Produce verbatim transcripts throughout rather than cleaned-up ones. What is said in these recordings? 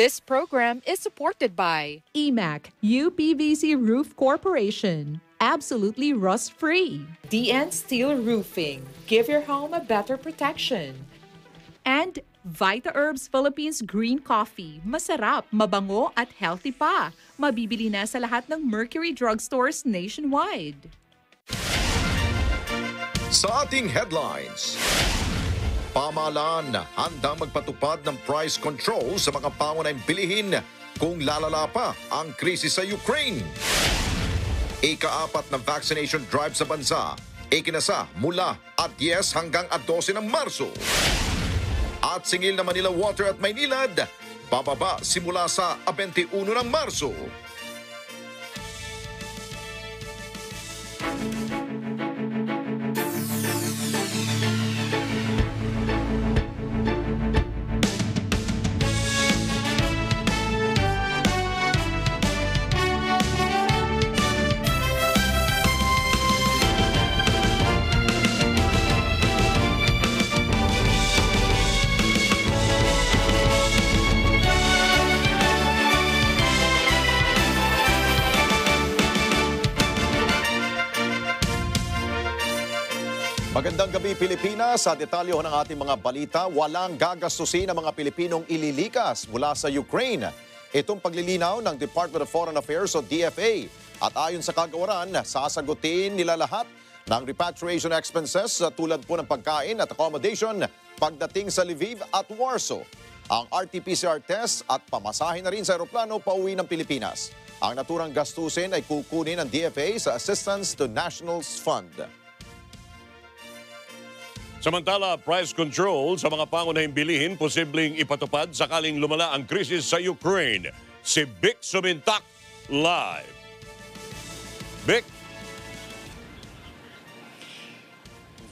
This program is supported by E M A C U P V C Roof Corporation. Absolutely rust-free. D N Steel Roofing. Give your home a better protection. And Vita Herbs Philippines Green Coffee. Masarap, mabango at healthy pa. Mabibili na sa lahat ng Mercury Drugstores nationwide. Sa ating headlines, pamahalaan handang magpatupad ng price control sa mga pangunahing bilihin kung lalala pa ang krisis sa Ukraine. Ikaapat ng vaccination drive sa bansa, ikinasa mula at yes hanggang at dose ng Marso. At singil na Manila Water at Maynila, bababa simula sa abenty uno ng Marso. Magandang gabi, Pilipinas. Sa detalyo ng ating mga balita, walang gagastusin ang mga Pilipinong ililikas mula sa Ukraine. Itong paglilinaw ng Department of Foreign Affairs o D F A. At ayon sa kagawaran, sasagutin nila lahat ng repatriation expenses tulad po ng pagkain at accommodation pagdating sa Lviv at Warsaw. Ang R T P C R test at pamasahin na rin sa aeroplano pauwi ng Pilipinas. Ang naturang gastusin ay kukunin ng D F A sa Assistance to Nationals Fund. Samantala, price control sa mga pangunahing bilihin posibleng ipatupad sakaling lumala ang krisis sa Ukraine. Si Vic Sumintac, live. Vic?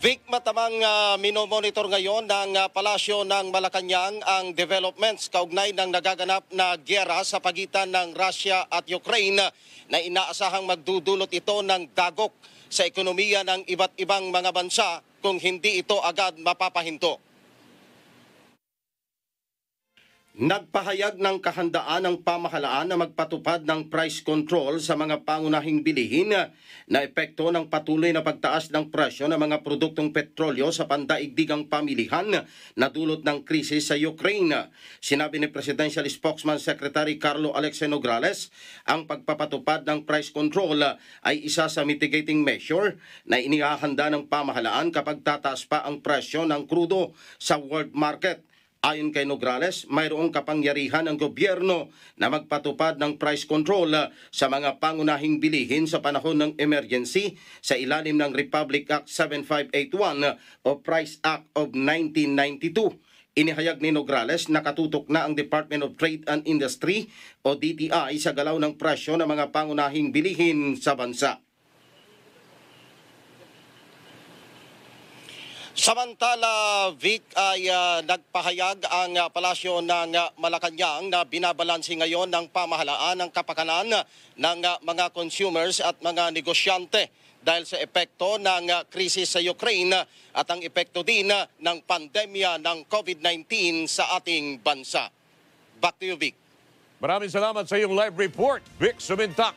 Vic, matamang uh, minomonitor ngayon ng uh, Palasyo ng Malacañang ang developments kaugnay ng nagaganap na gyera sa pagitan ng Russia at Ukraine na inaasahang magdudulot ito ng dagok sa ekonomiya ng iba't ibang mga bansa kung hindi ito agad mapapahinto. Nagpahayag ng kahandaan ng pamahalaan na magpatupad ng price control sa mga pangunahing bilihin na epekto ng patuloy na pagtaas ng presyo ng mga produktong petrolyo sa pandaigdigang pamilihan na dulot ng krisis sa Ukraine. Sinabi ni Presidential Spokesman Secretary Carlo Alexei Nograles, ang pagpapatupad ng price control ay isa sa mitigating measure na inihahanda ng pamahalaan kapag tataas pa ang presyo ng krudo sa world market. Ayon kay Nograles, mayroong kapangyarihan ng gobyerno na magpatupad ng price control sa mga pangunahing bilihin sa panahon ng emergency sa ilalim ng Republic Act seven five eight one o Price Act of nineteen ninety-two. Inihayag ni Nograles na katutok na ang Department of Trade and Industry o D T I sa galaw ng presyo ng mga pangunahing bilihin sa bansa. Samantala, Vic, ay uh, nagpahayag ang uh, Palasyo ng uh, Malacañang na binabalansi ngayon ng pamahalaan ng kapakanan ng uh, mga consumers at mga negosyante dahil sa epekto ng uh, krisis sa Ukraine at ang epekto din uh, ng pandemya ng COVID nineteen sa ating bansa. Back to you, Vic. Maraming salamat sa iyong live report, Vic Sumintac.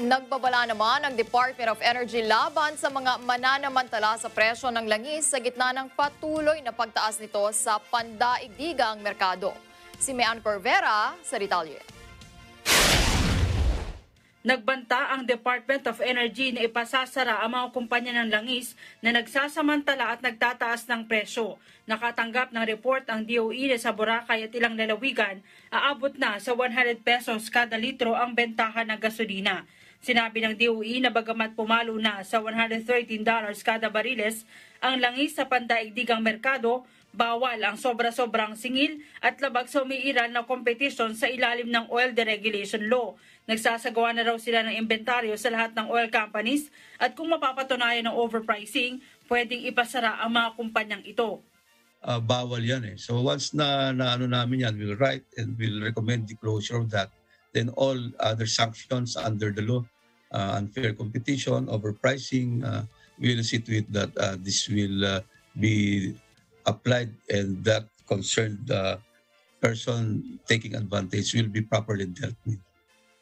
Nagbabala naman ang Department of Energy laban sa mga mananamantala sa presyo ng langis sa gitna ng patuloy na pagtaas nito sa pandaigdigang merkado. Si Meann Corvera sa detalye. Nagbanta ang Department of Energy na ipasasara ang mga kumpanya ng langis na nagsasamantala at nagtataas ng presyo. Nakatanggap ng report ang D O E sa Boracay at ilang lalawigan, aabot na sa one hundred pesos kada litro ang bentahan ng gasolina. Sinabi ng D O E na bagamat pumalo na sa one hundred thirteen dollars kada bariles, ang langis sa pandaigdigang merkado, bawal ang sobra-sobrang singil at labag sa umiiral na kompetisyon sa ilalim ng Oil Deregulation Law. Nagsasagawa na raw sila ng inventaryo sa lahat ng oil companies at kung mapapatunayan ng overpricing, pwedeng ipasara ang mga kumpanyang ito. Uh, bawal yan eh. So once na, na ano namin yan, we'll write and we'll recommend the closure of that. Then all other sanctions under the law, uh, unfair competition, overpricing, uh, we'll see to it that uh, this will uh, be applied and that concerned uh, person taking advantage will be properly dealt with.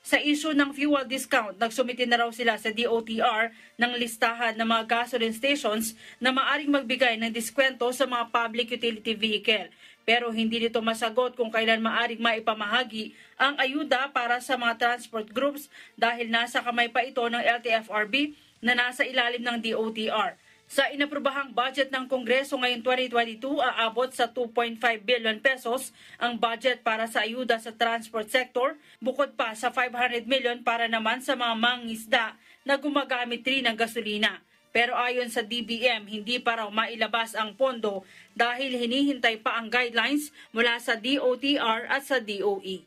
Sa issue ng fuel discount, nagsumite na raw sila sa D O T R ng listahan ng mga gasoline stations na maaring magbigay ng diskwento sa mga public utility vehicle. Pero hindi nito masagot kung kailan maaring maipamahagi ang ayuda para sa mga transport groups dahil nasa kamay pa ito ng L T F R B na nasa ilalim ng D O T R. Sa inaprobahang budget ng Kongreso ngayong twenty twenty-two, aabot sa two point five billion pesos ang budget para sa ayuda sa transport sector, bukod pa sa five hundred million para naman sa mga mangingisda na gumagamit rin ng gasolina. Pero ayon sa D B M, hindi pa raw mailabas ang pondo dahil hinihintay pa ang guidelines mula sa D O T R at sa D O E.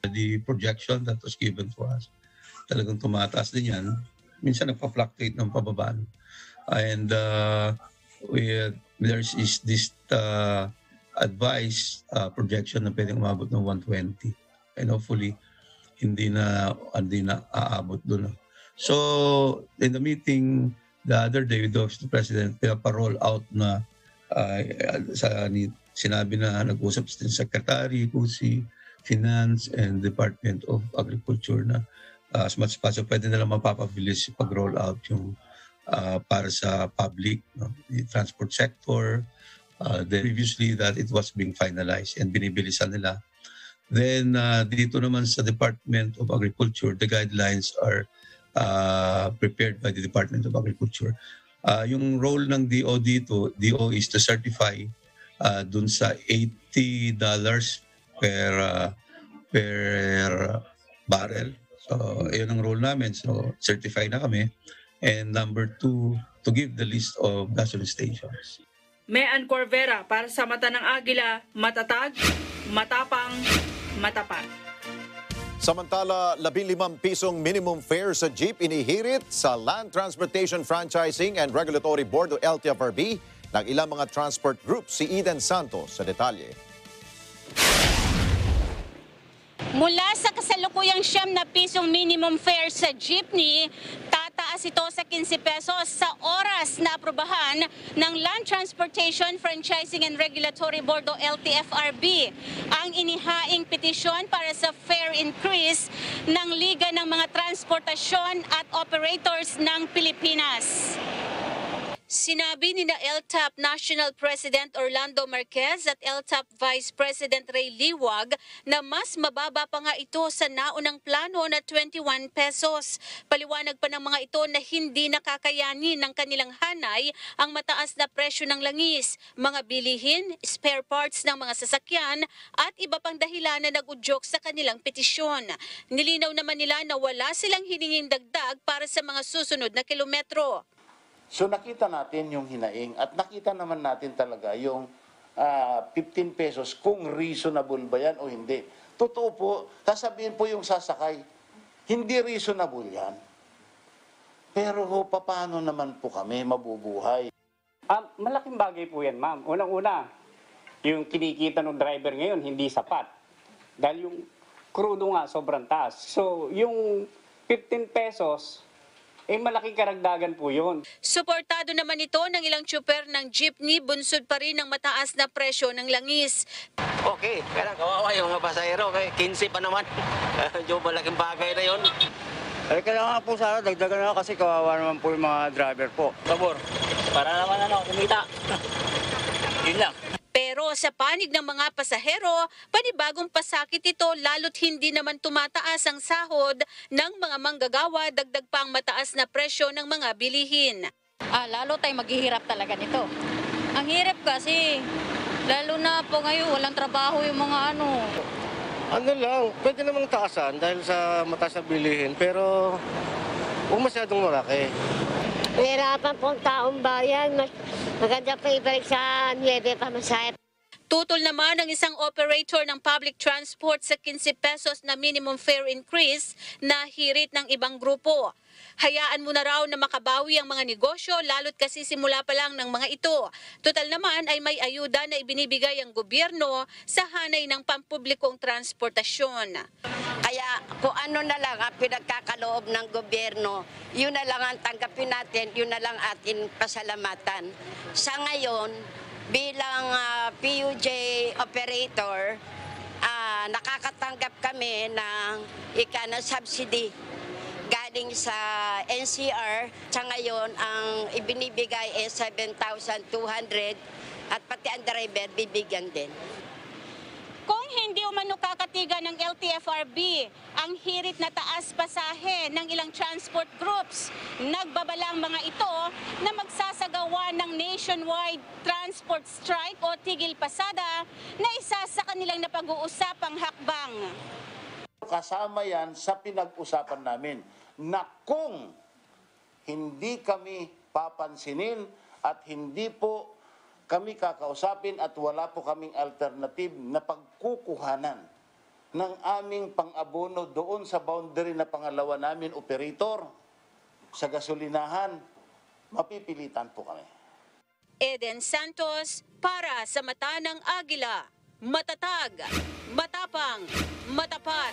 The projection that was given to us, talagang tumataas din yan. Minsan nagpa-fluctuate ng pababaan. And uh, we, uh, there is this uh, advice uh, projection na pwedeng umabot ng one twenty. And hopefully, hindi na, hindi na aabot doon. So, in the meeting, the other day with the President, pinaparol out na uh, sa, sinabi na nag-usap sa Secretary, Kusi, Finance, and Department of Agriculture na uh, as much as possible, pwede nalang mapapabilis pag-roll out yung uh, para sa public, no? The transport sector. Uh, previously that it was being finalized and binibilisan nila. Then uh, dito naman sa Department of Agriculture, the guidelines are Uh, prepared by the Department of Agriculture. Uh, yung role ng D O dito, D O is to certify uh, dun sa eighty dollars per uh, per barrel. So, yun ang role namin. So, certify na kami. And number two, to give the list of gasoline stations. Meann Corvera para sa Mata ng Agila, matatag, matapang, matapat. Samantala, labinlimang pisong minimum fare sa jeep inihirit sa Land Transportation Franchising and Regulatory Board o L T F R B ng ilang mga transport groups. Si Eden Santos sa detalye. Mula sa kasalukuyang siyam na pisong minimum fare sa jeepney, tataas ito sa quinse pesos sa oras na aprobahan ng Land Transportation Franchising and Regulatory Board o L T F R B ang inihaing petisyon para sa fare increase ng Liga ng Mga Transportasyon at Operators ng Pilipinas. Sinabi ni na L T A P National President Orlando Marquez at L T A P Vice President Ray Liwag na mas mababa pa nga ito sa naunang plano na twenty-one pesos. Paliwanag pa ng mga ito na hindi nakakayanin ng kanilang hanay ang mataas na presyo ng langis, mga bilihin, spare parts ng mga sasakyan at iba pang dahilan na nag-udyok sa kanilang petisyon. Nilinaw naman nila na wala silang hiningin dagdag para sa mga susunod na kilometro. So nakita natin yung hinaing at nakita naman natin talaga yung uh, fifteen pesos kung reasonable ba yan o hindi. Totoo po, sasabihin po yung sasakay, hindi reasonable yan. Pero ho, paano naman po kami mabubuhay? Um, malaking bagay po yan, ma'am. Unang-una, yung kinikita ng driver ngayon hindi sapat. Dahil yung krudo nga sobrang taas. So yung fifteen pesos... eh, malaking karagdagan po yun. Suportado naman ito ng ilang tsuper ng jeepney, bunsod pa rin ng mataas na presyo ng langis. Okay, kaya kawawa yung mga pasahero, kaya kinse pa naman. Yung malaking bagay na yun. Eh, kailangan po sana, dagdagan na kasi kawawa naman po yung mga driver po. Sabor, para naman ano, kumita. Yun lang. Pero sa panig ng mga pasahero, panibagong pasakit ito lalo't hindi naman tumataas ang sahod ng mga manggagawa, dagdag pa ang mataas na presyo ng mga bilihin. Ah, lalo tayo maghihirap talaga nito. Ang hirap kasi, lalo na po ngayon, walang trabaho yung mga ano. Ano lang, pwede namang taasan dahil sa mataas na bilihin, pero huwag masyadong malaki. Nahirapan pong taong bayan, mas maganda pa ibalik sa nuwebe pa masaya. Tutol naman ng isang operator ng public transport sa quinse pesos na minimum fare increase na hirit ng ibang grupo. Hayaan mo na raw na makabawi ang mga negosyo lalo't kasi simula pa lang ng mga ito. Total naman ay may ayuda na ibinibigay ang gobyerno sa hanay ng pampublikong transportasyon. Kaya kung ano na lang ang pinagkakaloob ng gobyerno, yun na lang ang tanggapin natin, yun na lang atin pasalamatan. Sa ngayon, bilang uh, P U J operator, nakatanggap kami ng ika na subsidy galing sa N C R. Sa ngayon, ang ibinibigay ay seven thousand two hundred at pati ang driver bibigyan din. Kung hindi umano kakatigan ng L T F R B ang hirit na taas pasahe ng ilang transport groups, nagbabala ang mga ito na magsasagawa ng nationwide transport strike o tigil pasada na isa sa kanilang napag-uusapang hakbang. Kasama yan sa pinag-usapan namin na kung hindi kami papansinin at hindi po kami kakausapin at wala po kaming alternative na pagkukuhanan ng aming pang-abono doon sa boundary na pangalawa namin, operator, sa gasolinahan, mapipilitan po kami. Eden Santos, para sa Mata ng Agila, matatag, matapang, matapat.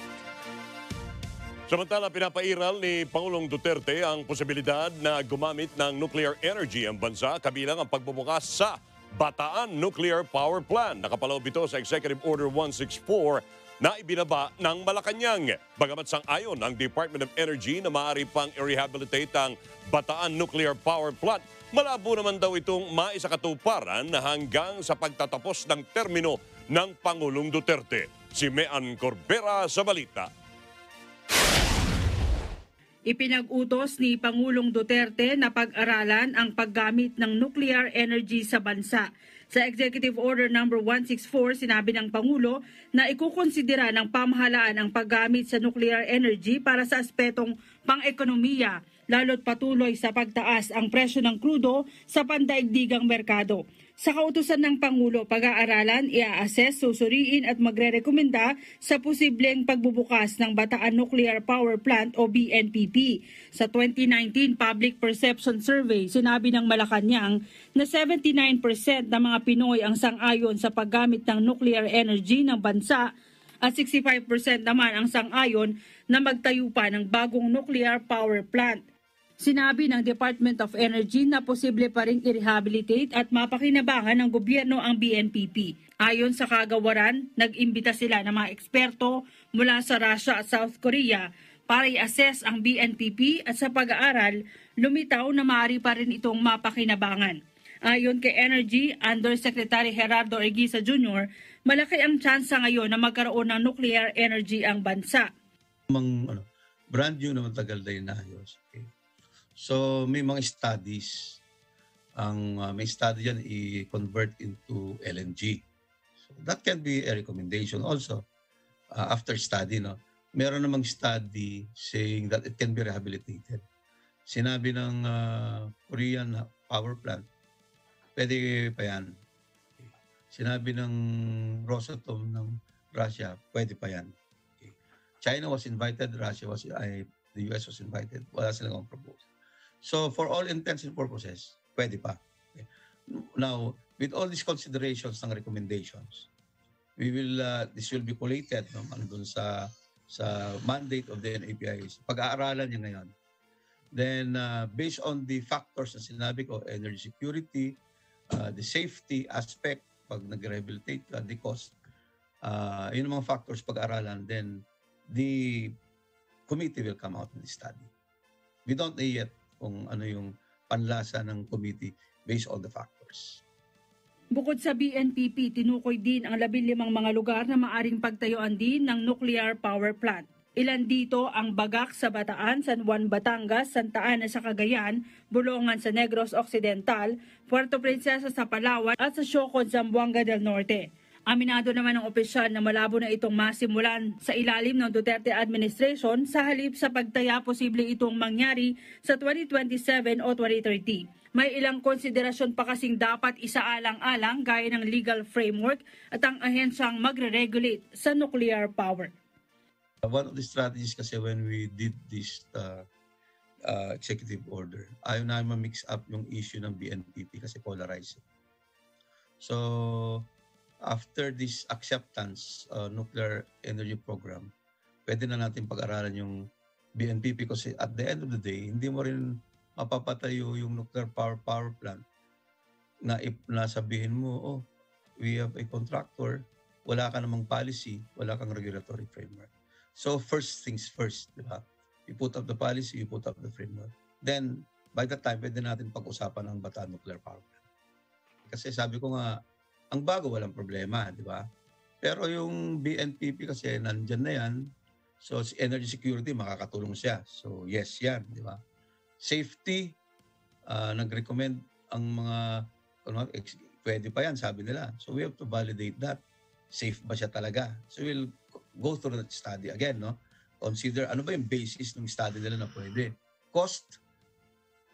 Samantala, pinapairal ni Pangulong Duterte ang posibilidad na gumamit ng nuclear energy ang bansa, kabilang ang pagbubukas sa Bataan Nuclear Power Plant. Nakapaloob ito sa Executive Order one sixty-four na ibinaba ng Malacañang. Bagamat sang-ayon ang Department of Energy na maaari pang i-rehabilitate ang Bataan Nuclear Power Plant, malabo naman daw itong maisakatuparan hanggang sa pagtatapos ng termino ng Pangulong Duterte. Si Meann Corvera sa balita. Ipinag-utos ni Pangulong Duterte na pag-aralan ang paggamit ng nuclear energy sa bansa. Sa Executive Order number one sixty-four, sinabi ng Pangulo na ikukonsidera ng pamahalaan ang paggamit sa nuclear energy para sa aspetong pang-ekonomiya, lalo't patuloy sa pagtaas ang presyo ng krudo sa pandaigdigang merkado. Sa kautusan ng Pangulo, pag-aaralan, i-assess, susuriin at magre-rekomenda sa posibleng pagbubukas ng Bataan Nuclear Power Plant o B N P P. Sa twenty nineteen Public Perception Survey, sinabi ng Malacañang na seventy-nine percent ng mga Pinoy ang sang-ayon sa paggamit ng nuclear energy ng bansa at sixty-five percent naman ang sang-ayon na magtayo pa ng bagong nuclear power plant. Sinabi ng Department of Energy na posible pa rin i-rehabilitate at mapakinabangan ng gobyerno ang B N P P. Ayon sa kagawaran, nag-imbita sila ng mga eksperto mula sa Russia at South Korea para i-assess ang B N P P at sa pag-aaral, lumitaw na maaari pa rin itong mapakinabangan. Ayon kay Energy Undersecretary Gerardo Eguisa Junior, malaki ang tsansa ngayon na magkaroon ng nuclear energy ang bansa. Mang, ano, brand new naman tagal na inayos. Okay. So may mga studies, ang uh, may study yan i-convert into L N G. So that can be a recommendation also uh, after study. No? Meron namang study saying that it can be rehabilitated. Sinabi ng uh, Korean power plant, pwede pa yan. Okay. Sinabi ng Rosatom ng Russia, pwede pa yan. Okay. China was invited, Russia was, I, the U S was invited. Wala silang proposal. So for all intents and purposes, pwede pa. Okay. Now, with all these considerations ng recommendations, we will uh, this will be collated no, andun sa sa mandate of the N A P I S. Pag-aaralan niya ngayon. Then uh, based on the factors na sinabi ko, energy security, uh, the safety aspect pag nag-rehabilitate ka, the cost, uh, yun ang mga factors pag-aaralan. Then the committee will come out with the study. We don't know yet kung ano yung panlasa ng committee based on the factors. Bukod sa B N P P, tinukoy din ang labing limang mga lugar na maaring pagtayuan din ng nuclear power plant. Ilan dito ang Bagak sa Bataan, San Juan, Batangas, Santa Ana sa Cagayan, Bulongan sa Negros Occidental, Puerto Princesa sa Palawan at sa Siocon, Zamboanga del Norte. Aminado naman ng opisyal na malabo na itong masimulan sa ilalim ng Duterte administration sa halip sa pagtaya posible itong mangyari sa twenty twenty-seven o twenty thirty. May ilang konsiderasyon pa kasing dapat isaalang-alang gaya ng legal framework at ang ahensyang magre-regulate sa nuclear power. One of the strategies kasi when we did this uh, uh, executive order, ayaw na ma-mix up yung issue ng B N P P kasi polarizing. So after this acceptance uh, nuclear energy program, pwede na natin pag-aralan yung B N P P kasi at the end of the day, hindi mo rin mapapatayo yung nuclear power power plant na nasabihin mo, oh, we have a contractor wala ka namang policy, wala kang regulatory framework. So first things first, di ba? You put up the policy, you put up the framework. Then, by that time, pwede natin pag-usapan ang Bataan Nuclear Power Plant. Kasi sabi ko nga, ang bago walang problema, di ba? Pero yung B N P P kasi nandyan na yan, so energy security, makakatulong siya. So yes yan, di ba? Safety, uh, nag-recommend ang mga, ano, pwede pa yan, sabi nila. So we have to validate that. Safe ba siya talaga? So we'll go through that study again, no? Consider ano ba yung basis ng study nila na pwede. Cost,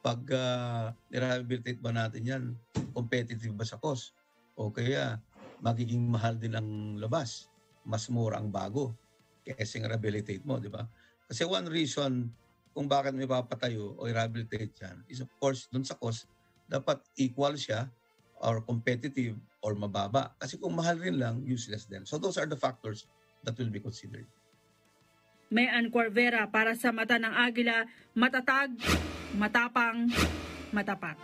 pag uh, nirehabilitate ba natin yan, competitive ba sa cost? O kaya magiging mahal din ang labas. Mas mura ang bago kasi rehabilitate mo, di ba? Kasi one reason kung bakit may papatayo o rehabilitate yan is of course dun sa cost, dapat equal siya or competitive or mababa. Kasi kung mahal rin lang, useless din. So those are the factors that will be considered. Meann Corvera para sa Mata ng Agila, matatag, matapang, matapat.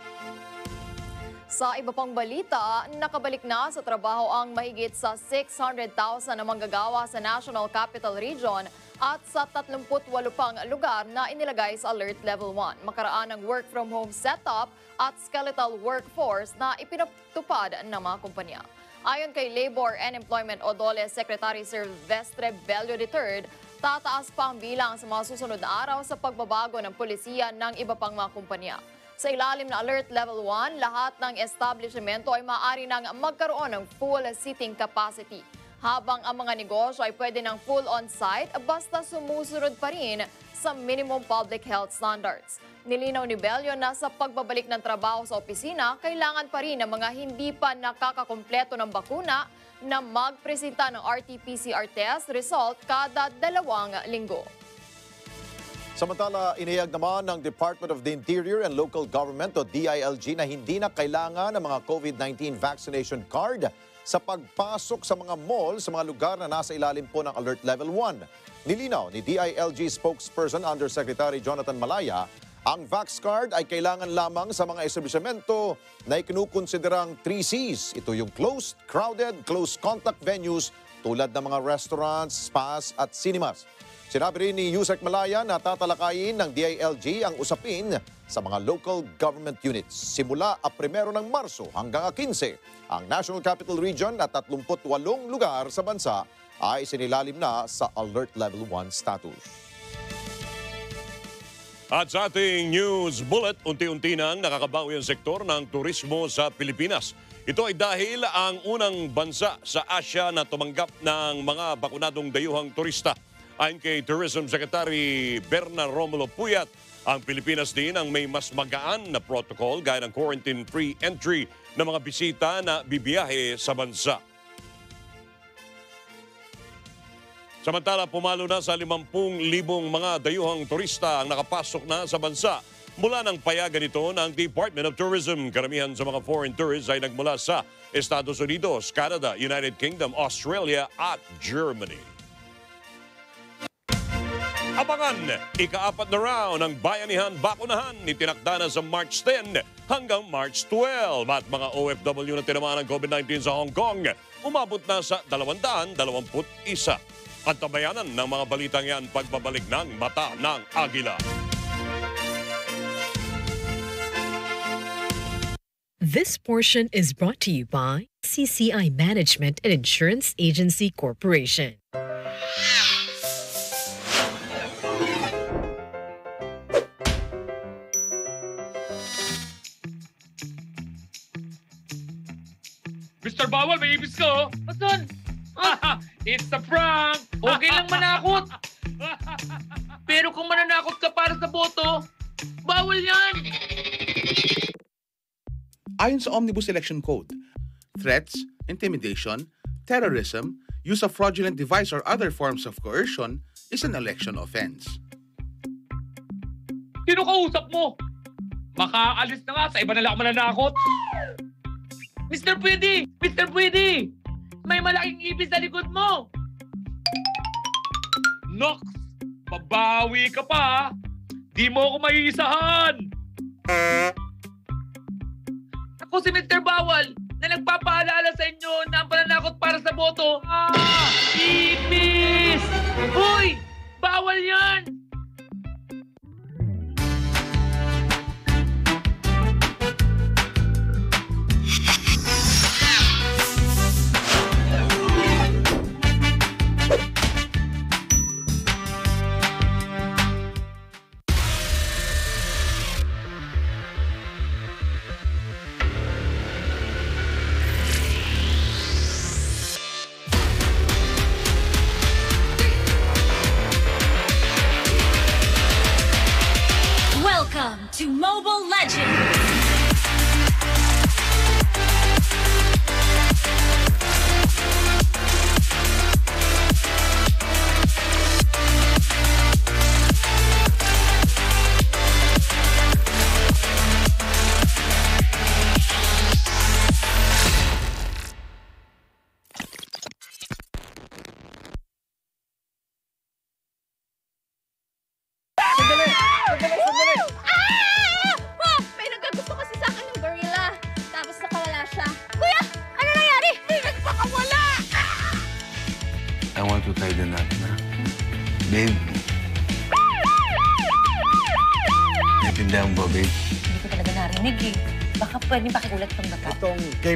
Sa iba pang balita, nakabalik na sa trabaho ang mahigit sa six hundred thousand na manggagawa sa National Capital Region at sa thirty-eight pang lugar na inilagay sa Alert Level one. Makaraan ng work from home setup at skeletal workforce na ipinatupad ng mga kumpanya. Ayon kay Labor and Employment o D O L E Secretary Silvestre Bello the third, tataas pa ang bilang sa mga susunod na araw sa pagbabago ng polisiya ng iba pang mga kumpanya. Sa ilalim na Alert Level one, lahat ng establishmento ay maaari nang magkaroon ng full seating capacity, habang ang mga negosyo ay pwede ng full on-site basta sumusunod pa rin sa minimum public health standards. Nilinaw ni Bello na sa pagbabalik ng trabaho sa opisina, kailangan pa rin ng mga hindi pa nakakakumpleto ng bakuna na magpresenta ng R T P C R test result kada dalawang linggo. Samantala, inihayag naman ng Department of the Interior and Local Government o D I L G na hindi na kailangan ng mga COVID nineteen vaccination card sa pagpasok sa mga mall sa mga lugar na nasa ilalim po ng Alert Level one. Nilinaw ni D I L G spokesperson Undersecretary Jonathan Malaya, ang vax card ay kailangan lamang sa mga establishmento na ikinukonsiderang three C's. Ito yung closed, crowded, close contact venues tulad ng mga restaurants, spas at cinemas. Sinabi rin ni Yusek Malaya na tatalakayin ng D I L G ang usapin sa mga local government units. Simula a primero ng Marso hanggang a labinlima, ang National Capital Region at thirty-eight lugar sa bansa ay sinilalim na sa Alert Level one status. At sa ating news bullet, unti-unti nang nakakabawi ang sektor ng turismo sa Pilipinas. Ito ay dahil ang unang bansa sa Asia na tumanggap ng mga bakunadong dayuhang turista. Ayon kay Tourism Secretary Berna Romulo Puyat, ang Pilipinas din ang may mas magaan na protocol gaya ng quarantine-free entry ng mga bisita na bibiyahe sa bansa. Samantala, pumalo na sa fifty thousand mga dayuhang turista ang nakapasok na sa bansa mula ng payagan nito ng Department of Tourism. Karamihan sa mga foreign tourists ay nagmula sa Estados Unidos, Canada, United Kingdom, Australia at Germany. Abangan, ikaapat na round ng Bayanihan Bakunahan ni tinakda na sa March tenth hanggang March twelve. At mga O F W na tinamaan ng COVID nineteen sa Hong Kong, umabot na sa two hundred twenty-one. At tabayanan ng mga balitang yan, pagbabalik ng Mata ng Agila. This portion is brought to you by C C I Management and Insurance Agency Corporation. Mister Bawal, may ibis ka, oh! Ba't doon? It's a prank! Okay lang manakot! Pero kung mananakot ka para sa boto, bawal yan! Ayon sa Omnibus Election Code, threats, intimidation, terrorism, use of fraudulent device or other forms of coercion is an election offense. Sino kausap mo? Makaalis na nga, sa iba na lang mananakot! Mister Pwede! Mister Pwede! May malaking ibis sa likod mo! Nox! Babawi ka pa! Di mo ako maiisahan! Ako si Mister Bawal! na nagpapaalala sa inyo na ang pananakot para sa boto, ah, ipis! Uy! Bawal yan!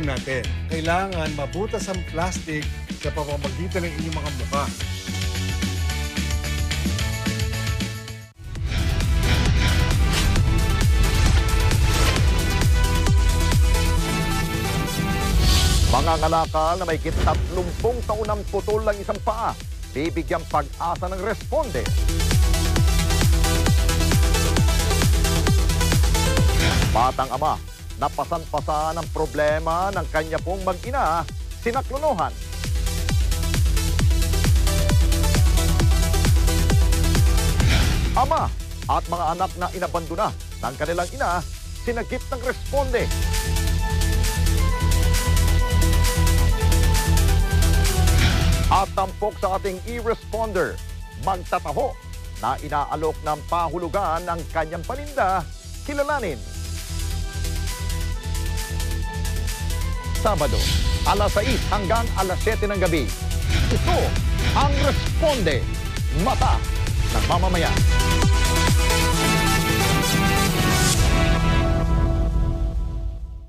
Natin. Kailangan mabutas ang plastic sa pamamagitan ng inyong mga mukha. Mga ngalakal na may kit tatlumpung taon ang putol ng isang paa, bibigyan pag-asa ng responde. Batang ama, napasan-pasan ang problema ng kanya pong mag-ina, sinaklonohan. Ama at mga anak na inabandona ng kanilang ina, sinagip ng responde. At tampok sa ating e-responder, magtataho na inaalok ng pahulugan ng kanyang paninda, kilalanin. Sabado, alas sais hanggang alas siyete ng gabi. Ito ang Responde, mata ng mamamayan.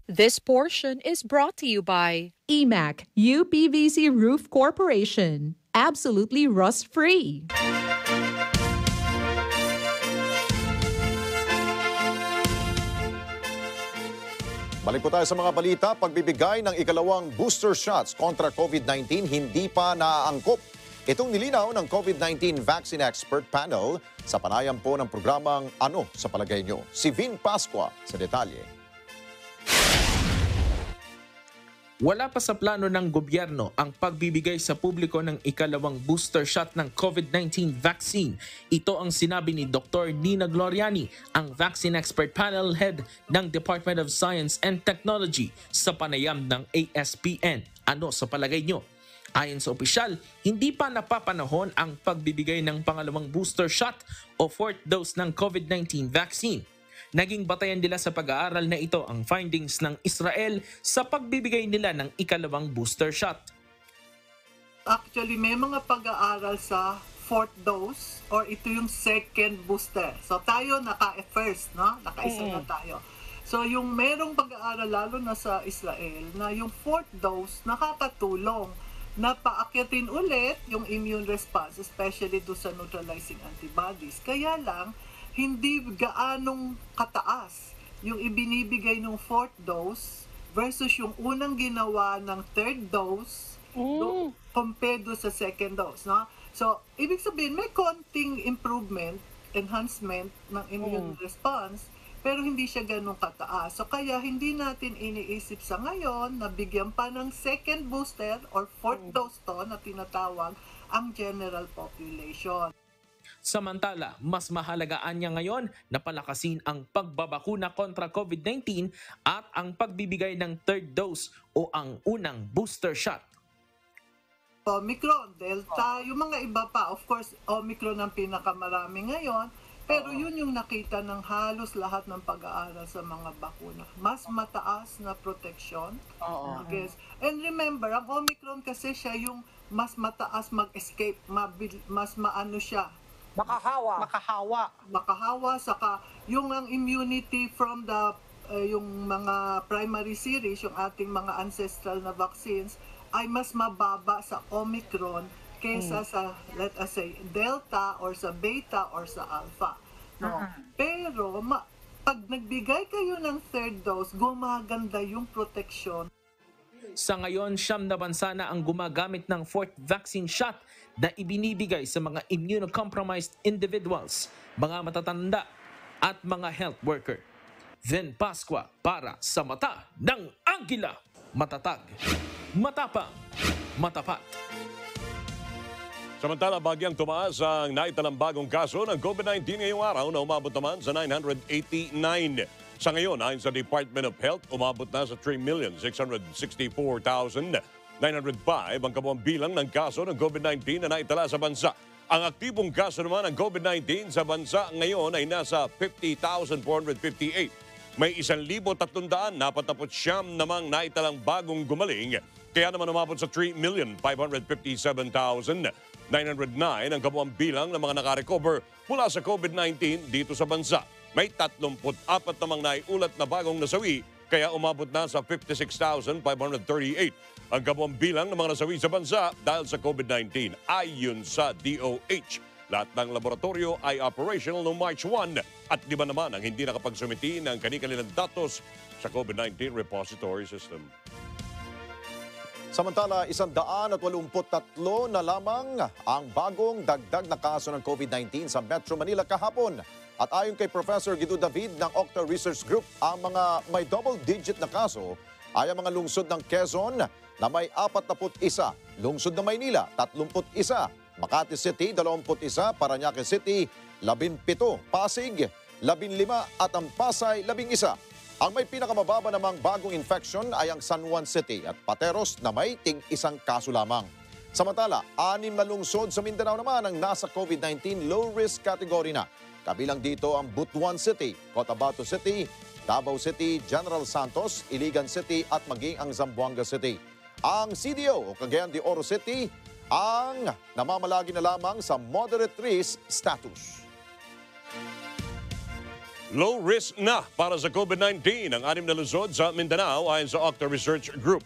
This portion is brought to you by E M A C U P V C Roof Corporation. Absolutely rust-free. Balik po tayo sa mga balita. Pagbibigay ng ikalawang booster shots kontra COVID nineteen hindi pa naaangkop. Itong nilinaw ng COVID nineteen Vaccine Expert Panel sa panayam po ng programang Ano sa Palagay Nyo? Si Vin Pascua sa detalye. Wala pa sa plano ng gobyerno ang pagbibigay sa publiko ng ikalawang booster shot ng COVID nineteen vaccine. Ito ang sinabi ni Doctor Nina Gloriani, ang Vaccine Expert Panel Head ng Department of Science and Technology sa panayam ng A S P N. Ano sa palagay nyo? Ayon sa opisyal, hindi pa napapanahon ang pagbibigay ng pangalawang booster shot o fourth dose ng COVID nineteen vaccine. Naging batayan nila sa pag-aaral na ito ang findings ng Israel sa pagbibigay nila ng ikalawang booster shot. Actually, may mga pag-aaral sa fourth dose or ito yung second booster. So tayo naka-first, no? Naka-isa na tayo. So yung merong pag-aaral lalo na sa Israel na yung fourth dose nakakatulong na paakyatin ulit yung immune response, especially do sa neutralizing antibodies. Kaya lang, hindi gaanong kataas yung ibinibigay ng fourth dose versus yung unang ginawa ng third dose mm. do, compared do sa second dose. No? So, ibig sabihin, may konting improvement, enhancement ng immune mm. response, pero hindi siya ganong kataas. So, kaya hindi natin iniisip sa ngayon na bigyan pa ng second booster or fourth mm. dose to na tinatawag ang general population. Samantala, mas mahalagaan niya ngayon na palakasin ang pagbabakuna kontra COVID nineteen at ang pagbibigay ng third dose o ang unang booster shot. Omicron, Delta, yung mga iba pa. Of course, Omicron ang pinakamarami ngayon. Pero yun yung nakita ng halos lahat ng pag-aaral sa mga bakuna. Mas mataas na protection. Oo. Against. And remember, ang Omicron kasi siya yung mas mataas mag-escape, mas maano siya. Makahawa. Makahawa. Makahawa, saka yung ang immunity from the, uh, yung mga primary series, yung ating mga ancestral na vaccines, ay mas mababa sa Omicron kaysa sa, let us say, Delta or sa Beta or sa Alpha. No? Uh-huh. Pero ma pag nagbigay kayo ng third dose, gumaganda yung protection. Sa ngayon, siyam na bansa na ang gumagamit ng fourth vaccine shot na ibinibigay sa mga immunocompromised individuals, mga matatanda at mga health worker. Then Pascua para sa mata ng Anggila. Matatag, matapang, matapat. Samantala, bagyang tumaas ang naitalang bagong kaso ng COVID nineteen ngayong araw na umabot naman sa nine hundred eighty-nine. Sa ngayon, ayon sa Department of Health, umabot na sa three million six hundred sixty-four thousand nine hundred five ang kabuuang bilang ng kaso ng COVID nineteen na naitala sa bansa. Ang aktibong kaso naman ng COVID nineteen sa bansa ngayon ay nasa fifty thousand four hundred fifty-eight. May one thousand three hundred forty-nine namang naitalang bagong gumaling, kaya naman umabot sa three million five hundred fifty-seven thousand nine hundred nine ang kabuuang bilang ng mga nakarecover mula sa COVID nineteen dito sa bansa. May thirty-four namang naiulat na bagong nasawi, kaya umabot na sa fifty-six thousand five hundred thirty-eight ang kabuuang bilang ng mga nasawi sa bansa dahil sa COVID nineteen. Ayon sa D O H, lahat ng laboratorio ay operational noong March first at di ba naman ang hindi nakapagsumiti ng kanilang datos sa COVID nineteen repository system. Samantala, one hundred eighty-three na lamang ang bagong dagdag na kaso ng COVID nineteen sa Metro Manila kahapon. At ayon kay Professor Guido David ng Octa Research Group, ang mga may double-digit na kaso ay ang mga lungsod ng Quezon na may forty-one, lungsod ng Maynila thirty-one, Makati City twenty-one, Parañaque City seventeen, Pasig fifteen at ang Pasay eleven. Ang may pinakamababa namang bagong infection ay ang San Juan City at Pateros na may tig-isang kaso lamang. Samantala, anim na lungsod sa Mindanao naman ang nasa COVID nineteen low-risk category na. Kabilang dito ang Butuan City, Cotabato City, Davao City, General Santos, Iligan City at maging ang Zamboanga City. Ang C D O o Cagayan de Oro City ang namamalagi na lamang sa moderate risk status. Low risk na para sa COVID nineteen ang anim na lungsod sa Mindanao ayon sa Octa Research Group.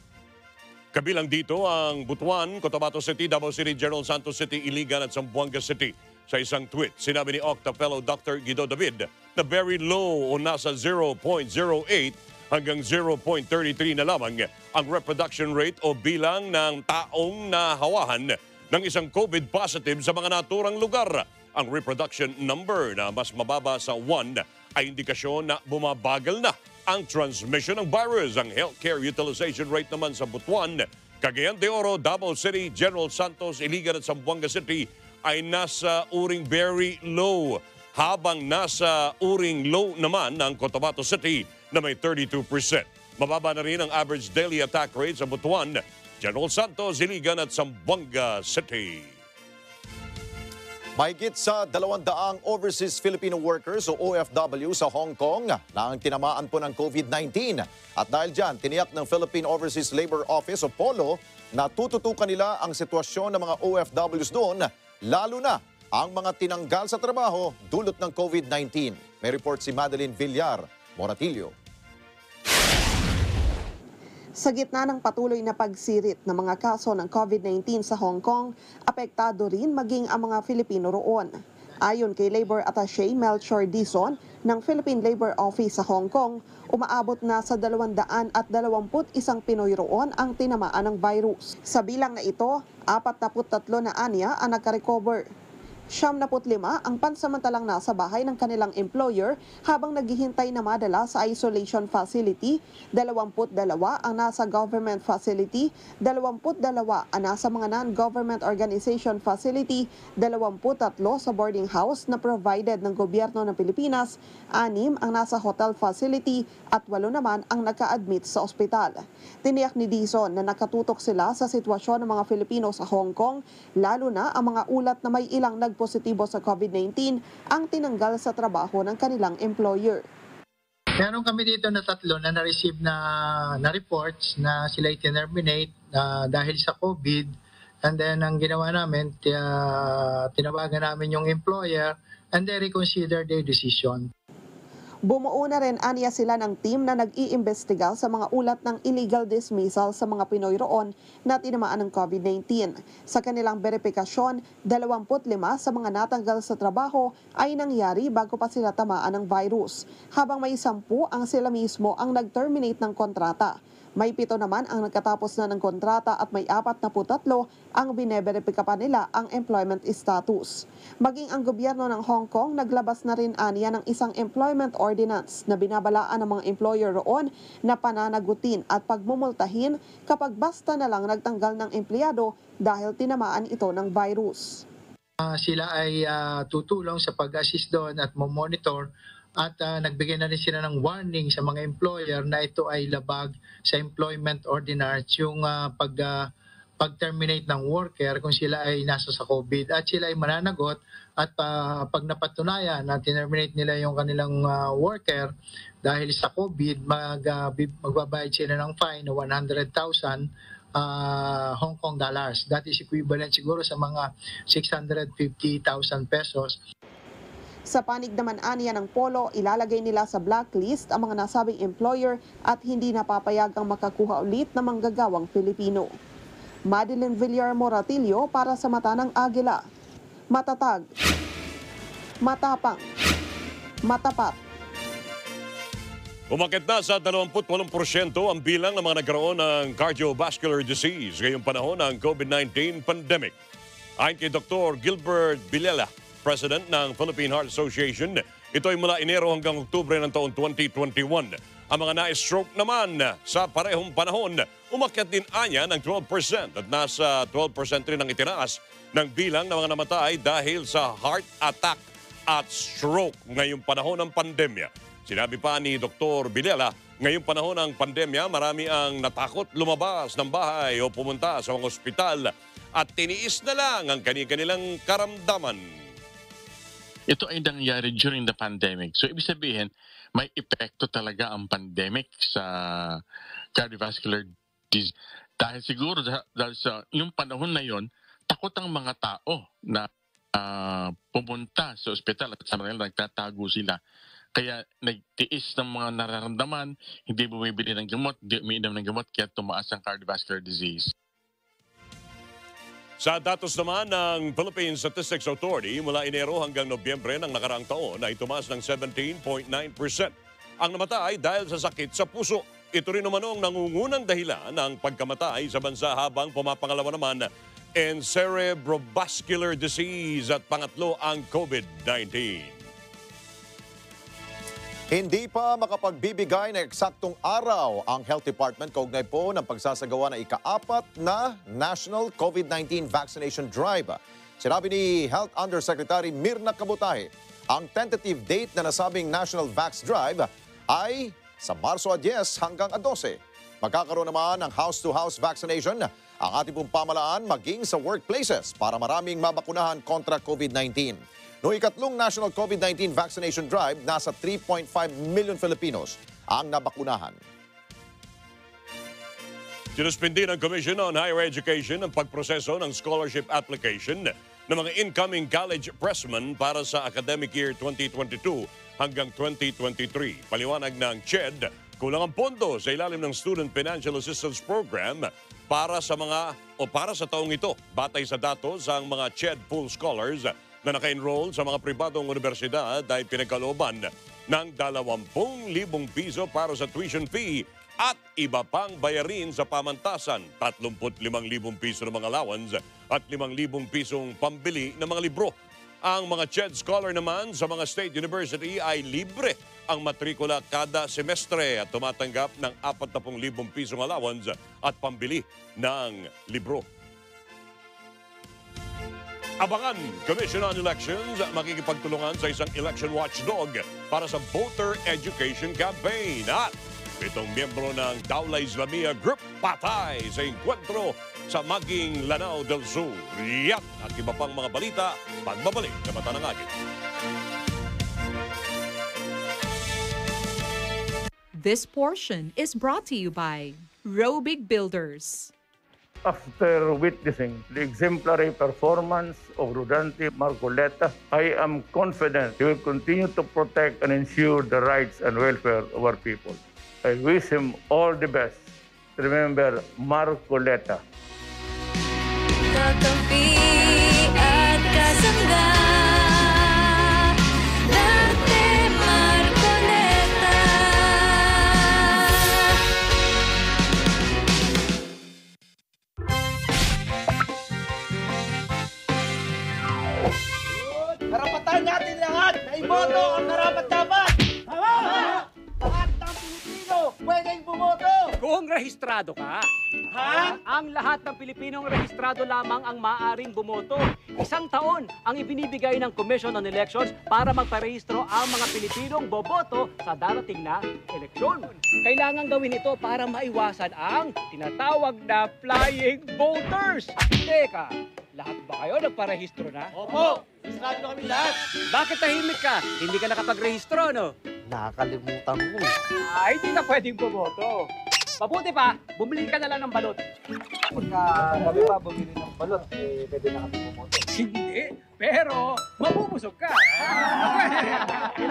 Kabilang dito ang Butuan, Cotabato City, Davao City, General Santos City, Iligan at Zamboanga City. Sa isang tweet, sinabi ni Octa fellow Doctor Guido David na very low o nasa zero point zero eight hanggang zero point three three na lamang ang reproduction rate o bilang ng taong nahawahan ng isang COVID positive sa mga naturang lugar. Ang reproduction number na mas mababa sa one ay indikasyon na bumabagal na ang transmission ng virus. Ang healthcare utilization rate naman sa Butuan, Cagayan de Oro, Davao City, General Santos, Iligan at Zamboanga City ay nasa uring very low, habang nasa uring low naman ng Cotabato City na may thirty-two percent. Mababa na rin ang average daily attack rate sa Butuan, General Santos, Iligan at Zamboanga City. Mahigit sa dalawang daang overseas Filipino workers o O F W sa Hong Kong na ang tinamaan po ng COVID nineteen. At dahil dyan, tiniyak ng Philippine Overseas Labor Office o POLO na tututukan nila ang sitwasyon ng mga O F Ws doon, lalo na ang mga tinanggal sa trabaho dulot ng COVID nineteen. May report si Madeline Villar Moratillo. Sa gitna ng patuloy na pagsirit ng mga kaso ng COVID nineteen sa Hong Kong, apektado rin maging ang mga Filipino roon. Ayon kay Labor Attaché Melchor Dizon ng Philippine Labor Office sa Hong Kong, umaabot na sa dalawang daan at dalawampu't isang Pinoy roon ang tinamaan ng virus. Sa bilang na ito, apatnapu't tatlo na anya ang nakarecover. siyamnapu't lima ang pansamantalang nasa bahay ng kanilang employer habang naghihintay na madala sa isolation facility, dalawampu't dalawa ang nasa government facility, dalawampu't dalawa ang nasa mga non-government organization facility, dalawampu't tatlo sa boarding house na provided ng gobyerno ng Pilipinas, anim ang nasa hotel facility at walo naman ang naka-admit sa ospital. Tiniyak ni Dizon na nakatutok sila sa sitwasyon ng mga Filipino sa Hong Kong, lalo na ang mga ulat na may ilang nag positibo sa COVID nineteen ang tinanggal sa trabaho ng kanilang employer. Meron kami dito na tatlo na na-receive na, na reports na sila i-terminate uh, dahil sa COVID. And then ang ginawa namin, uh, tinawagan namin yung employer and they reconsider their decision. Bumuo na rin aniya sila ng team na nag-iimbestiga sa mga ulat ng illegal dismissal sa mga Pinoy roon na tinamaan ng COVID nineteen. Sa kanilang verifikasyon, dalawampu't lima sa mga natanggal sa trabaho ay nangyari bago pa sila tamaan ng virus, habang may sampu ang sila mismo ang nag-terminate ng kontrata. May pito naman ang nagkatapos na ng kontrata at may apat na putatlo ang bineberipika pa nila ang employment status. Maging ang gobyerno ng Hong Kong naglabas na rin aniya ng isang employment ordinance na binabalaan ng mga employer roon na pananagutin at pagmumultahin kapag basta na lang nagtanggal ng empleyado dahil tinamaan ito ng virus. Uh, sila ay uh, tutulong sa pag-assist doon at monitor. At uh, nagbigay na rin sila ng warning sa mga employer na ito ay labag sa employment ordinance, yung uh, pag, uh, pag-terminate ng worker kung sila ay nasa sa COVID. At sila ay mananagot at uh, pag napatunayan na terminate nila yung kanilang uh, worker dahil sa COVID, mag, uh, magbabayad sila ng fine na one hundred thousand uh, Hong Kong dollars. That is equivalent siguro sa mga six hundred fifty thousand pesos. Sa panig naman aniya ng polo, ilalagay nila sa blacklist ang mga nasabing employer at hindi napapayagang makakuha ulit ng manggagawang Pilipino. Madeline Villar Moratillo para sa Mata ng Agila. Matatag, matapang, matapat. Umakit na sa dalawampu't walong porsyento ang bilang ng mga nagkaroon ng cardiovascular disease ngayong panahon ng COVID nineteen pandemic. Ayon kay Doctor Gilbert Bilela, President ng Philippine Heart Association, ito ay mula Enero hanggang Oktubre ng taon twenty twenty-one. Ang mga na-stroke naman sa parehong panahon, umakyat din anya ng twelve percent at nasa twelve percent rin ang itinaas ng bilang ng mga namatay dahil sa heart attack at stroke ngayong panahon ng pandemya. Sinabi pa ni Doctor Bilela, ngayong panahon ng pandemya, marami ang natakot lumabas ng bahay o pumunta sa mga ospital at tiniis na lang ang kanilang karamdaman. Ito ay nangyari during the pandemic. So, ibig sabihin, may epekto talaga ang pandemic sa cardiovascular disease. Dahil siguro, dahil sa yung panahon na yon, takot ang mga tao na uh, pumunta sa ospital at sa mga nagtatago sila. Kaya nagtiis ng mga nararamdaman, hindi bumibili ng gamot, hindi umiinom ng gamot, kaya tumaas ang cardiovascular disease. Sa datos naman ng Philippine Statistics Authority, mula Enero hanggang Nobyembre ng nakaraang taon ay tumaas ng seventeen point nine percent. Ang namatay dahil sa sakit sa puso. Ito rin naman ang nangungunang dahilan ng pagkamatay sa bansa, habang pumapangalawa naman ang cerebrovascular disease at pangatlo ang COVID nineteen. Hindi pa makapagbibigay na eksaktong araw ang Health Department kaugnay po ng pagsasagawa ng ikaapat na National COVID nineteen Vaccination Drive. Sinabi ni Health Undersecretary Mirna Cabutahe, ang tentative date na nasabing National Vax Drive ay sa Marso diyes hanggang dose. Magkakaroon naman ng house-to-house vaccination ang ating pong pamalaan maging sa workplaces para maraming mabakunahan kontra COVID nineteen. Noong ikatlong National COVID nineteen Vaccination Drive, nasa three point five million Filipinos ang nabakunahan. Sinuspindi ng Commission on Higher Education ang pagproseso ng scholarship application ng mga incoming college freshmen para sa academic year twenty twenty-two hanggang twenty twenty-three. Paliwanag ng C H E D, kulang ang pondo sa ilalim ng Student Financial Assistance Program para sa mga o para sa taong ito. Batay sa datos ang mga C H E D Full Scholars na naka-enroll sa mga pribadong universidad ay pinagkalooban ng dalawampu't libong piso para sa tuition fee at iba pang bayarin sa pamantasan, tatlumpu't limang libong piso ng mga allowance at limang libong pisong pambili ng mga libro. Ang mga C H E D Scholar naman sa mga State University ay libre ang matrikula kada semestre at tumatanggap ng apat na libong pisong allowance at pambili ng libro. Abangan, Commission on Elections makikipagtulungan sa isang election watchdog para sa voter education campaign. At Itong miyembro ng Daula Islamia Group patay sa engkwentro sa Maging Lanao del Sur. Yan at iba pang mga balita pagbabalik sa Mata ng Agit. This portion is brought to you by Robig Builders. After witnessing the exemplary performance of Rodante Marcoleta, I am confident he will continue to protect and ensure the rights and welfare of our people. I wish him all the best. Remember Marcoleta. Karapatan natin lahat na iboto ang karapat-dapat! Tama! Lahat ng Pilipino pwedeng bumoto! Kung rehistrado ka, ha? Ang lahat ng Pilipinong rehistrado lamang ang maaaring bumoto. Isang taon ang ibinibigay ng Commission on Elections para magparehistro ang mga Pilipinong boboto sa darating na eleksyon. Kailangan gawin ito para maiwasan ang tinatawag na flying voters. Teka, lahat ba kayo nagparehistro na? Opo! Rehistrado kami lahat! Bakit tahimik ka? Hindi ka nakapagrehistro, no? Nakakalimutan ko. Ay, hindi na pwedeng bumoto. Mabuti pa, bumili ka na lang ng balot. Pagka kami pa bumili ng balot, eh, pwede na kami bumoto. Hindi, pero mabubusog ka.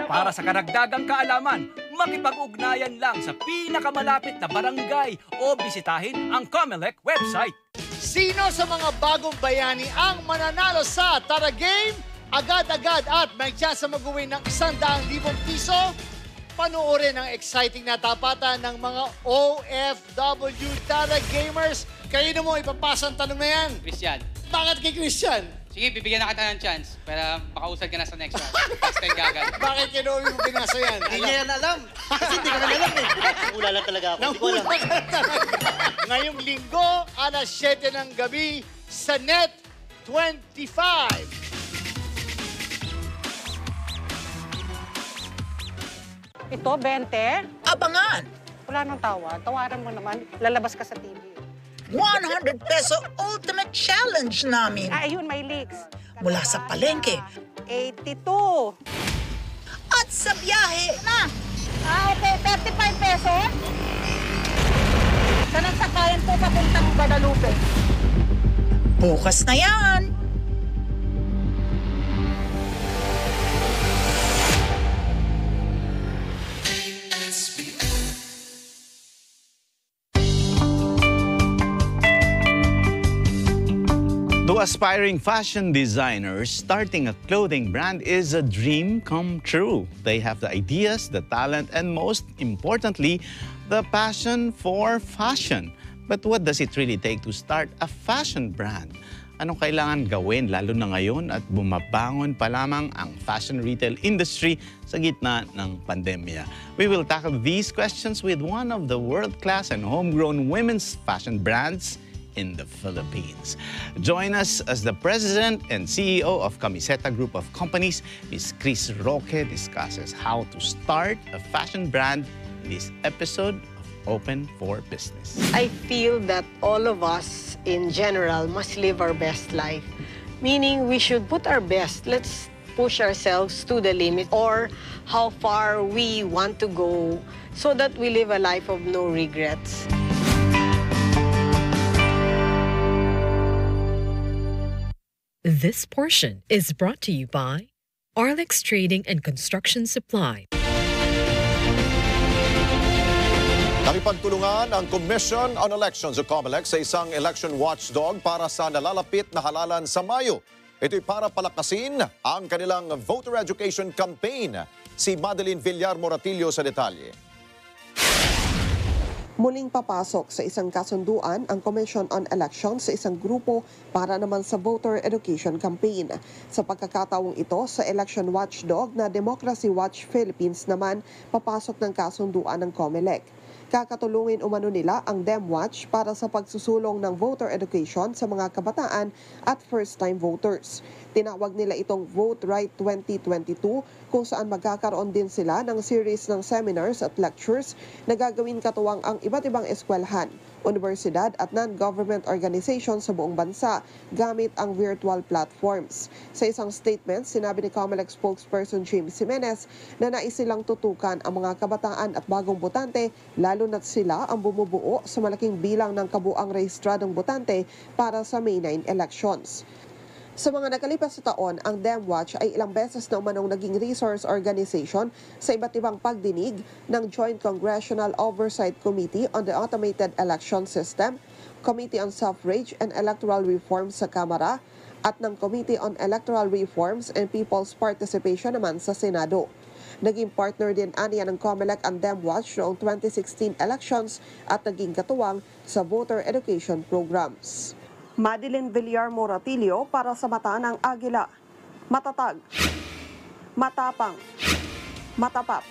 Para sa karagdagang kaalaman, makipag-ugnayan lang sa pinakamalapit na barangay o bisitahin ang COMELEC website. Sino sa mga bagong bayani ang mananalo sa Tara Game? Agad-agad at may tsansa mag-uwi ng isang daang libong piso? Panoorin ang exciting na tapatan ng mga O F W Tara Gamers. Kayo na mo ipapasa ang tanong na yan. Christian. Bakit kay Christian? Sige, bibigyan na kita ng chance para makausad ka na sa next round. Next time gagal. Bakit kinuwi mo binasa yan? Hindi niya yan alam. Kasi hindi ko na alam eh. Nangula lang talaga ako. Nangula ka talaga. Ngayong linggo, alas siyete ng gabi sa Net twenty-five. Ito, twenty. Abangan! Wala nang tawad. Tawaran mo naman. Lalabas ka sa T V. one hundred peso ultimate challenge namin. Ah, ayun, may leaks. Mula sa palengke. eighty-two. At sa biyahe na. Ah, thirty-five peso? Saan ang sakayan po papuntang Guadalupe? Bukas na yan! To aspiring fashion designers, starting a clothing brand is a dream come true. They have the ideas, the talent, and most importantly, the passion for fashion. But what does it really take to start a fashion brand? Anong kailangan gawin lalo na ngayon at bumabangon pa lamang ang fashion retail industry sa gitna ng pandemya? We will tackle these questions with one of the world-class and homegrown women's fashion brands in the Philippines. Join us as the president and C E O of Camiseta Group of Companies, Miz Chris Roque, discusses how to start a fashion brand in this episode of Open for Business. I feel that all of us in general must live our best life, meaning we should put our best. Let's push ourselves to the limit or how far we want to go so that we live a life of no regrets. This portion is brought to you by Arlex Trading and Construction Supply. Nakipagtulungan ang Commission on Elections o COMELEC sa isang election watchdog para sa nalalapit na halalan sa Mayo. Ito'y para palakasin ang kanilang voter education campaign. Si Madeline Villar Moratillo sa detalye. Muling papasok sa isang kasunduan ang Commission on Elections sa isang grupo para naman sa voter education campaign. Sa pagkakataong ito, sa election watchdog na Democracy Watch Philippines naman, papasok ng kasunduan ng COMELEC. Kakatulungin umano nila ang DemWatch para sa pagsusulong ng voter education sa mga kabataan at first-time voters. Tinawag nila itong Vote Right twenty twenty-two kung saan magkakaroon din sila ng series ng seminars at lectures na gagawin katuwang ang iba't ibang eskwelahan, universidad at non-government organizations sa buong bansa gamit ang virtual platforms. Sa isang statement, sinabi ni COMELEC spokesperson James Jimenez na nais silang tutukan ang mga kabataan at bagong botante lalo na't sila ang bumubuo sa malaking bilang ng kabuang rehistradong botante para sa May ninth elections. Sa mga nakalipas na taon, ang DemWatch ay ilang beses na umanong naging resource organization sa iba't ibang pagdinig ng Joint Congressional Oversight Committee on the Automated Election System, Committee on Suffrage and Electoral Reforms sa Kamara, at ng Committee on Electoral Reforms and People's Participation naman sa Senado. Naging partner din aniya ng COMELEC ang DemWatch noong twenty sixteen elections at naging katuwang sa voter education programs. Madeline Villar Moratilio para sa Mata ng Agila. Matatag, matapang, matapat.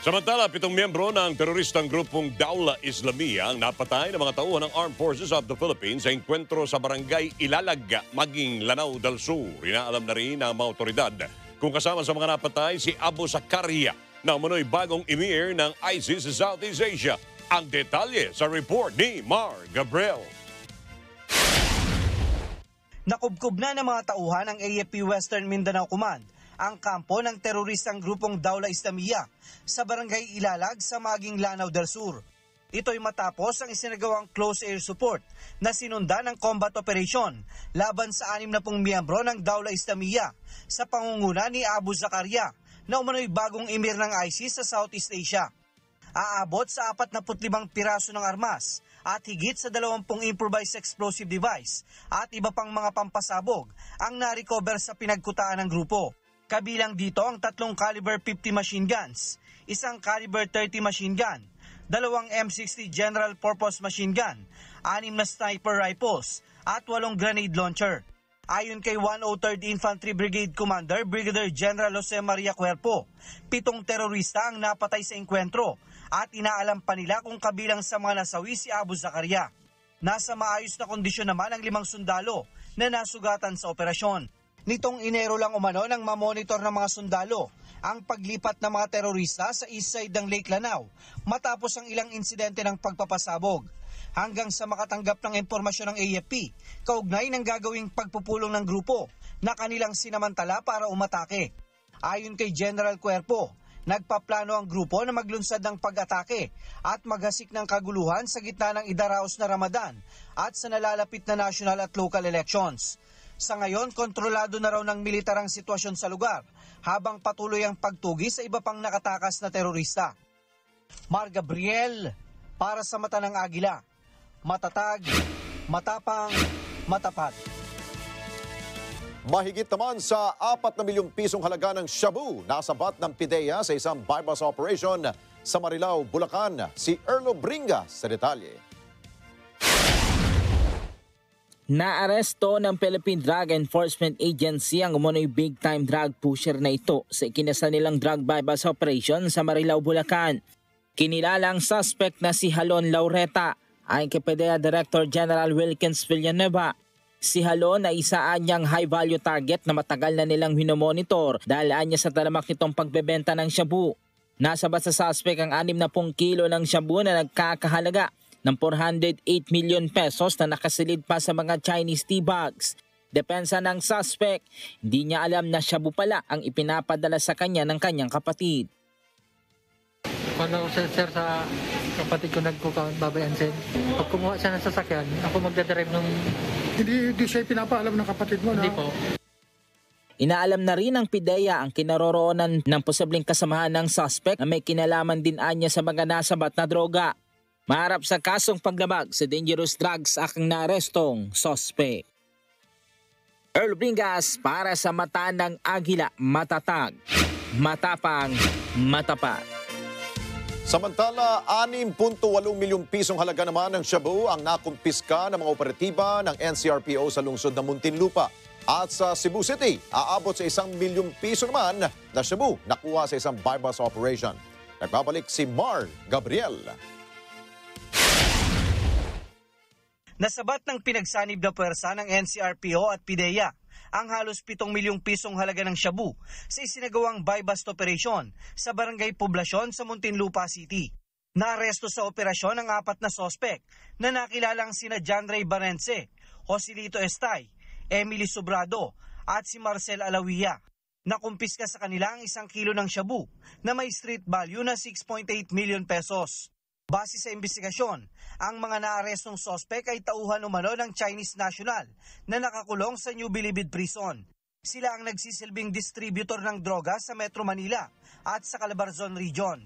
Samantala, pitong miyembro ng teroristang grupong Dawla Islamiyah ang napatay ng mga tauhan ng Armed Forces of the Philippines sa enkwentro sa Barangay Ilalaga, maging Lanao del Sur. Inaalam na rin ang mga otoridad kung kasama sa mga napatay si Abu Zakaria na umunoy bagong emir ng ISIS sa Southeast Asia. Ang detalye sa report ni Mar Gabriel. Nakubkob na ng mga tauhan ng A F P Western Mindanao Command ang kampo ng teroristang grupong Dawla Islamiyah sa Barangay Ilalag sa maging Lanao del Sur. Ito'y matapos ang isinagawang close air support na sinundan ng combat operation laban sa anim na pung miyembro ng Dawla Islamiyah sa pangunguna ni Abu Zakaria na umano'y bagong emir ng ISIS sa Southeast Asia. Aabot sa apat na putlimang piraso ng armas at higit sa dalawampung improvised explosive device at iba pang mga pampasabog ang na-recover sa pinagkutaan ng grupo. Kabilang dito ang tatlong caliber fifty machine guns, isang caliber thirty machine gun, dalawang M sixty general purpose machine gun, anim na sniper rifles at walong grenade launcher. Ayon kay one oh third Infantry Brigade Commander Brigadier General Jose Maria Cuerpo, pitong terorista ang napatay sa engkwentro at inaalam pa nila kung kabilang sa mga nasawi si Abu Zakaria. Nasa maayos na kondisyon naman ang limang sundalo na nasugatan sa operasyon. Nitong Enero lang umano nang mamonitor ng mga sundalo ang paglipat ng mga terorista sa east side ng Lake Lanao matapos ang ilang insidente ng pagpapasabog. Hanggang sa makatanggap ng impormasyon ng A F P, kaugnay ng gagawing pagpupulong ng grupo na kanilang sinamantala para umatake. Ayon kay General Cuerpo, nagpaplano ang grupo na maglunsad ng pag-atake at maghasik ng kaguluhan sa gitna ng idaraos na Ramadan at sa nalalapit na national at local elections. Sa ngayon, kontrolado na raw ng militar ang sitwasyon sa lugar habang patuloy ang pagtugi sa iba pang nakatakas na terorista. Mar Gabriel, para sa Mata ng Agila. Matatag, matapang, matapat. Mahigit naman sa apat na milyong pisong halaga ng shabu na sabat ng PIDEA sa isang bypass operation sa Marilao, Bulacan. Si Erlo Bringa sa detalye. Naaresto ng Philippine Drug Enforcement Agency ang umunoy big-time drug pusher na ito sa ikinasa nilang drug bypass operation sa Marilao, Bulacan. Kinilalang suspect na si Jalon Laureta ay kay PIDEA Director General Wilkins Villanueva. Si Jalon ay isaan niyang high-value target na matagal na nilang hinomonitor dahil anya sa talamak nitong pagbebenta ng shabu. Nasabat sa suspect ang anim na pung kilo ng shabu na nagkakahalaga ng four hundred eight million pesos na nakasilid pa sa mga Chinese tea bags. Depensa ng suspect, hindi niya alam na shabu pala ang ipinapadala sa kanya ng kanyang kapatid. Ano sir, sir sa kapatid ko nagkukaon, Babay Ansen. Pag kumuha siya ng sasakyan, ako magdadrive nung... Hindi, hindi siya pinapaalam ng kapatid mo, no? Hindi po. Inaalam na rin ng PIDEA ang kinaroroonan ng posibleng kasamahan ng suspect na may kinalaman din anya sa mga nasabat na droga. Maharap sa kasong paglabag sa dangerous drugs ang narestong suspect. Earl Bringas para sa Mata ng Agila. Matatag, matapang, matapat. Samantala, anim punto walong milyong pisong halaga naman ng shabu ang nakumpiska ng mga operatiba ng N C R P O sa lungsod ng Muntinlupa. At sa Cebu City, aabot sa isang milyong piso naman na shabu nakuha sa isang bypass operation. Nagbabalik si Mar Gabriel. Nasabat ng pinagsanib na puwersa ng N C R P O at PIDEA ang halos pitong milyong pisong halaga ng shabu sa isinagawang buy-bust operation sa Barangay Poblacion sa Muntinlupa City. Naaresto sa operasyon ang apat na sospek na nakilalang sina Janray Barense, Josilito Estay, Emily Sobrado at si Marcel Alawia. Nakumpiska sa kanila ang isang kilo ng shabu na may street value na six point eight million pesos. Base sa investigasyon, ang mga naarestong sospek ay tauhan umano ng Chinese national na nakakulong sa New Bilibid Prison. Sila ang nagsisilbing distributor ng droga sa Metro Manila at sa Calabarzon Region.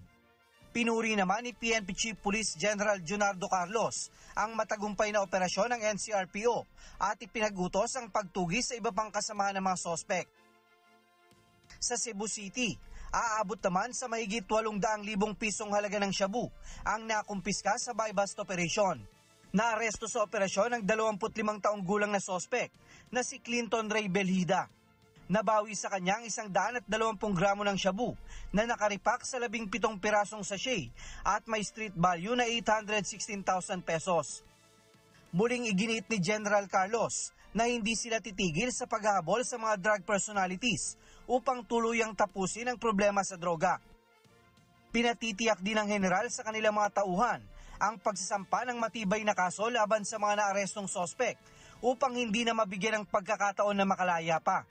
Pinuri naman ni P N P Chief Police General Junardo Carlos ang matagumpay na operasyon ng N C R P O at ipinagutos ang pagtugis sa iba pang kasamahan ng mga sospek. Sa Cebu City, aabot naman sa mahigit walong daang libong pisong halaga ng shabu ang nakumpiska sa buy-bust operation. Naaresto sa operasyon ang dalawampu't limang taong gulang na sospek na si Clinton Ray Belhida. Nabawi sa kanya ang isang daan at dalawampung gramo ng shabu na nakaripak sa labing pitong pirasong sachet at may street value na eight hundred sixteen thousand pesos. Muling iginit ni General Carlos na hindi sila titigil sa paghahabol sa mga drug personalities upang tuluyang tapusin ang problema sa droga. Pinatitiyak din ng general sa kanilang mga tauhan ang pagsasampa ng matibay na kaso laban sa mga naarestong sospek upang hindi na mabigyan ng pagkakataon na makalaya pa.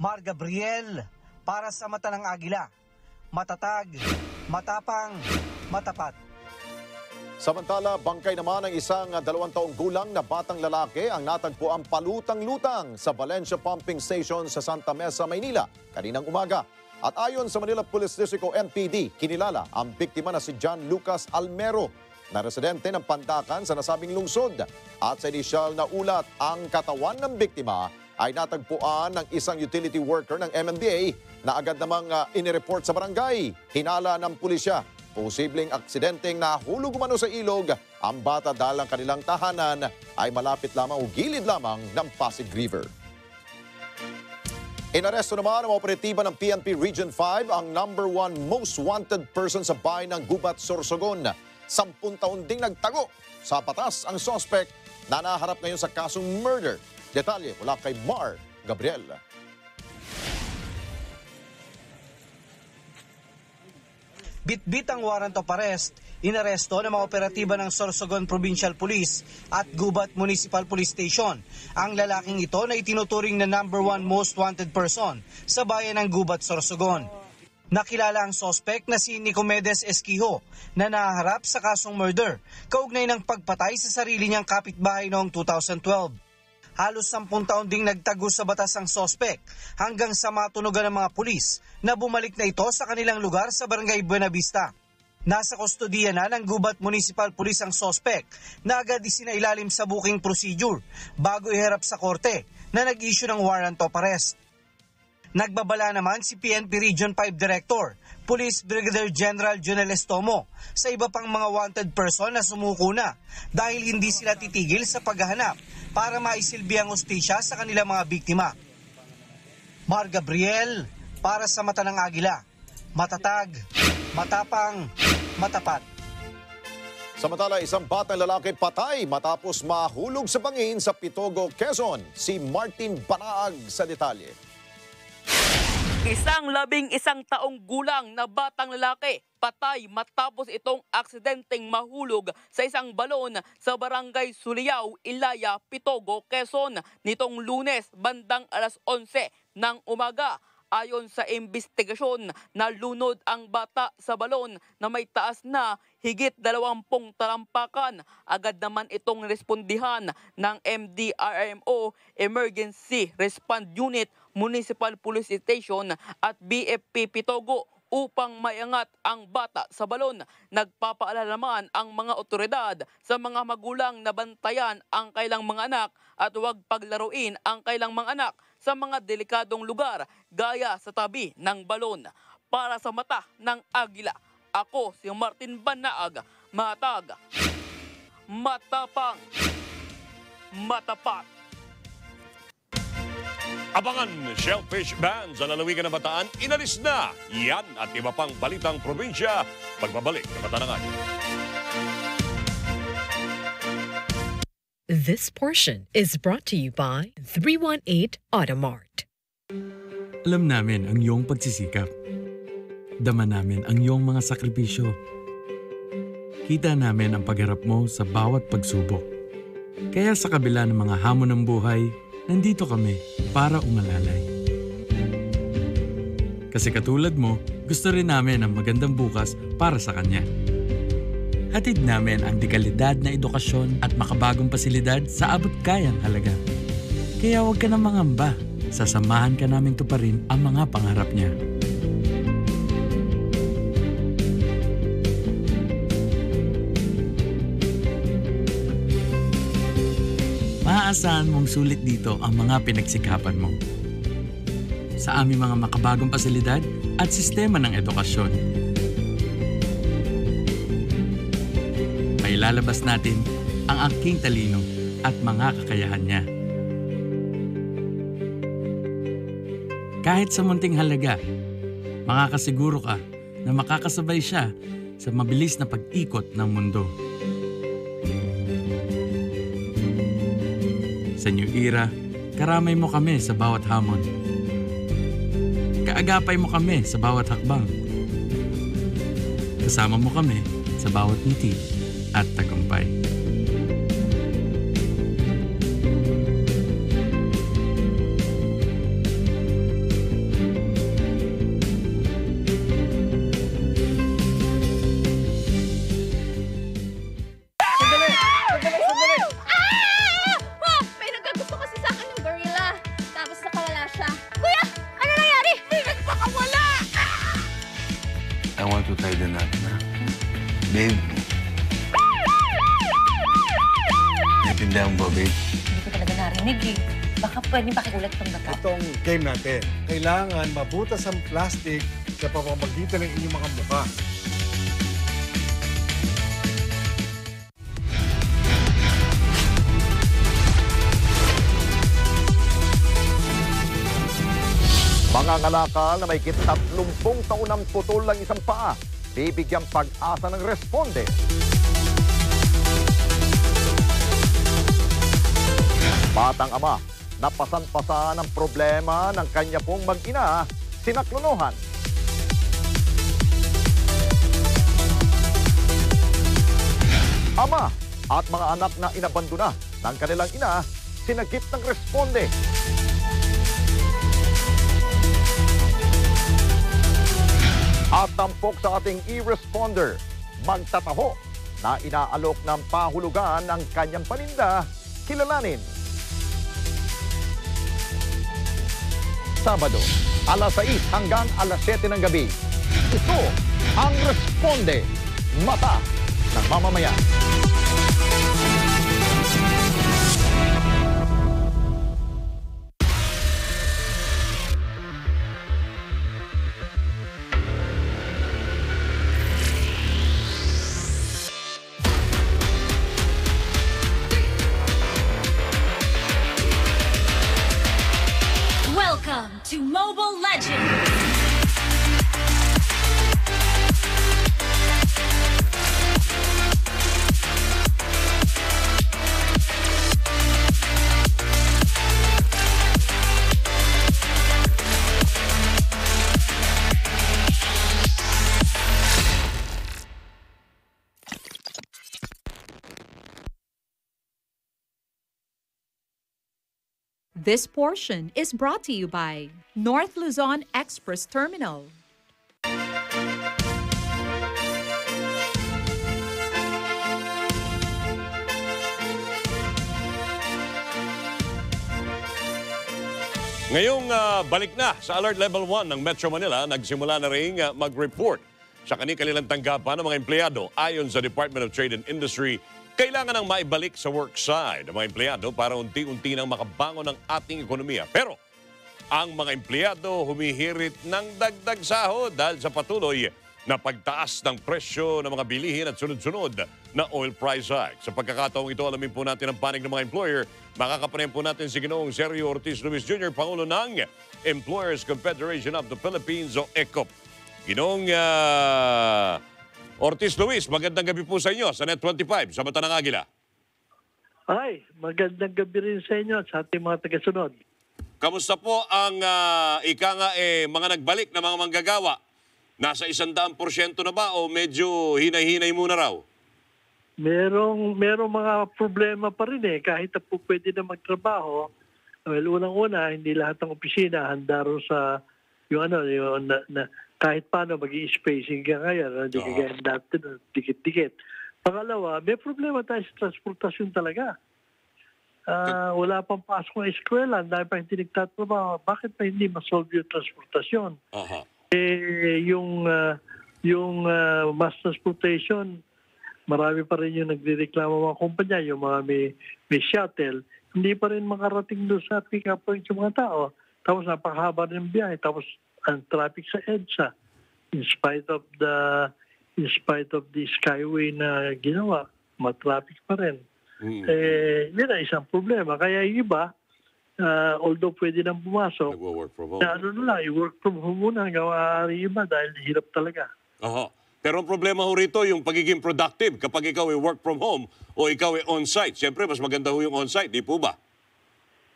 Mar Gabriel, para sa Mata ng Agila, matatag, matapang, matapat. Samantala, bangkay naman ang isang dalawang taong gulang na batang lalaki ang natagpuang palutang-lutang sa Valencia Pumping Station sa Santa Mesa, Maynila, kaninang umaga. At ayon sa Manila Police District o M P D, kinilala ang biktima na si John Lucas Almero na residente ng Pandakan sa nasabing lungsod. At sa inisyal na ulat, ang katawan ng biktima ay natagpuan ng isang utility worker ng M M D A na agad namang uh, inireport sa barangay. Hinala ng pulisya. Posibleng aksidenteng nahulog umano sa ilog, ang bata dahil ang kanilang tahanan ay malapit lamang o gilid lamang ng Pasig River. Inaresto naman ang operatiba ng P N P Region five, ang number one most wanted person sa bayan ng Gubat, Sorsogon. Sampung taon ding nagtago sa patas ang sospek na naharap ngayon sa kasong murder. Detalye mula kay Mar Gabriel. Bitbit ang warrant of arrest, inaresto ng mga operatiba ng Sorsogon Provincial Police at Gubat Municipal Police Station ang lalaking ito na itinuturing na number one most wanted person sa bayan ng Gubat, Sorsogon. Nakilala ang sospek na si Nicomedes Esquijo na naharap sa kasong murder kaugnay ng pagpatay sa sarili niyang kapitbahay noong two thousand twelve. Halos sampung taon ding nagtago sa batas ang sospek hanggang sa matunugan ng mga pulis na bumalik na ito sa kanilang lugar sa Barangay Buenavista. Nasa kustodiya na ng Gubat Municipal Police ang sospek na agad isinailalim sa booking procedure bago iharap sa korte na nag-issue ng warrant of arrest. Nagbabala naman si P N P Region five Director, Police Brigadier General Junel Estomo sa iba pang mga wanted person na sumuko na dahil hindi sila titigil sa paghahanap para maisilbi ang hustisya sa kanilang mga biktima. Mar Gabriel, para sa Mata ng Agila, matatag, matapang, matapat. Samantala, isang batang lalaki patay matapos mahulog sa bangin sa Pitogo, Quezon. Si Martin Banaag sa detalye. Isang labing isang taong gulang na batang lalaki patay matapos itong aksidenteng mahulog sa isang balon sa Barangay Suliao, Ilaya, Pitogo, Quezon nitong Lunes bandang alas onse ng umaga. Ayon sa investigasyon, nalunod ang bata sa balon na may taas na higit dalawampung talampakan. Agad naman itong respondihan ng M D R M O, Emergency Response Unit, Municipal Police Station at B F P Pitogo upang maiangat ang bata sa balon. Nagpapaalala naman ang mga otoridad sa mga magulang na bantayan ang kailang mga anak at huwag paglaruin ang kailang mga anak sa mga delikadong lugar gaya sa tabi ng balon. Para sa Mata ng Agila, ako si Martin Banaag, matag, matapang, matapat. Abangan, shellfish ban sa lalawigan ng Bataan, inalis na. Yan at iba pang balitang probinsya, pagbabalik ng Batanangan. This portion is brought to you by three one eight Automart. Alam namin ang iyong pagsisikap. Dama namin ang iyong mga sakripisyo. Kita namin ang pagharap mo sa bawat pagsubok. Kaya sa kabila ng mga hamon ng buhay, nandito kami para umalalay. Kasi katulad mo, gusto rin namin ang magandang bukas para sa kanya. Hatid namin ang dekalidad na edukasyon at makabagong pasilidad sa abot-kayang halaga. Kaya huwag ka na mangamba. Sasamahan ka namin tuparin ang mga pangarap niya. Maaasahan mong sulit dito ang mga pinagsikapan mo. Sa aming mga makabagong pasilidad at sistema ng edukasyon. Mailalabas natin ang aking talino at mga kakayahan niya. Kahit sa munting halaga, makakasiguro ka na makakasabay siya sa mabilis na pag-ikot ng mundo. Sa New Era, karamay mo kami sa bawat hamon. Kaagapay mo kami sa bawat hakbang. Kasama mo kami sa bawat ngiti at tagumpay. Game natin. Kailangan mabutas ang plastic sa pamamagitan ng inyong mga mukha. Mga ngalakal na may kit tatlumpung taon ng putol lang isang paa, bibigyan pag-asa ng responde. Batang ama, napasan-pasan ang problema ng kanya pong mag-ina, sinaklonohan. Ama at mga anak na inabandona ng kanilang ina, sinagip ng responde. At tampok sa ating e-responder, magtataho na inaalok ng pahulugan ng kanyang paninda, kilalanin. Sabado, alas sais hanggang alas siyete ng gabi. Ito ang Responde, mata ng mamamayan. This portion is brought to you by North Luzon Express Terminal. Ngayong uh, balik na sa Alert Level one ng Metro Manila, nagsimula na rin uh, mag-report sa kanilang tanggapan ng mga empleyado. Ayon sa Department of Trade and Industry, kailangan ng maibalik sa workside ang mga empleyado para unti-unti nang makabango ng ating ekonomiya. Pero ang mga empleyado humihirit ng dagdag sahod dahil sa patuloy na pagtaas ng presyo ng mga bilihin at sunod-sunod na oil price hike. Sa pagkakataong ito, alamin po natin ang panig ng mga employer. Makakapanin po natin si Ginoong Sergio Ortiz Luis Junior, Pangulo ng Employers Confederation of the Philippines o E C O P. Ginoong uh, Ortiz Luis, magandang gabi po sa inyo sa Net twenty-five sa Bataan ng Agila. Ay, magandang gabi rin sa inyo at sa ating mga tagasunod. Kamusta po ang uh, ika nga eh, mga nagbalik na mga manggagawa? Nasa isang daang porsyento na ba o medyo hinay-hinay muna raw? Merong, merong mga problema pa rin eh. Kahit na po pwede na magtrabaho, well, unang-una, hindi lahat ng opisina handa rin sa yung ano, yung, na, na, kahit paano mag-i-spacing ka ngayon. Hindi ka ganyan dati, dikit-dikit. Pangalawa, may problema tayo sa transportasyon talaga. Uh, wala pang pasok ng eskwela, dahil pa hindi nagtatrabaho, bakit pa hindi masolve yung transportasyon? Uh-huh. Eh, yung uh, yung uh, mass transportation, marami pa rin yung nagdireklamo mga kumpanya, yung mga may, may shuttle, hindi pa rin makarating doon sa pick-up point yung mga tao. Tapos napakahaba rin yung biyahe, tapos ang traffic sa EDSA, in spite of the in spite of the skyway na ginawa, matraffic pa rin. Mm. Eh, yun na isang problema. Kaya yung iba, uh, although pwede nang pumasok, na ano na lang, i-work from home muna hanggang maaari iba dahil hirap talaga. Aha. Pero ang problema ho rito, yung pagiging productive kapag ikaw i-work from home o ikaw i-on-site. Siyempre, mas maganda ho yung on-site, di po ba?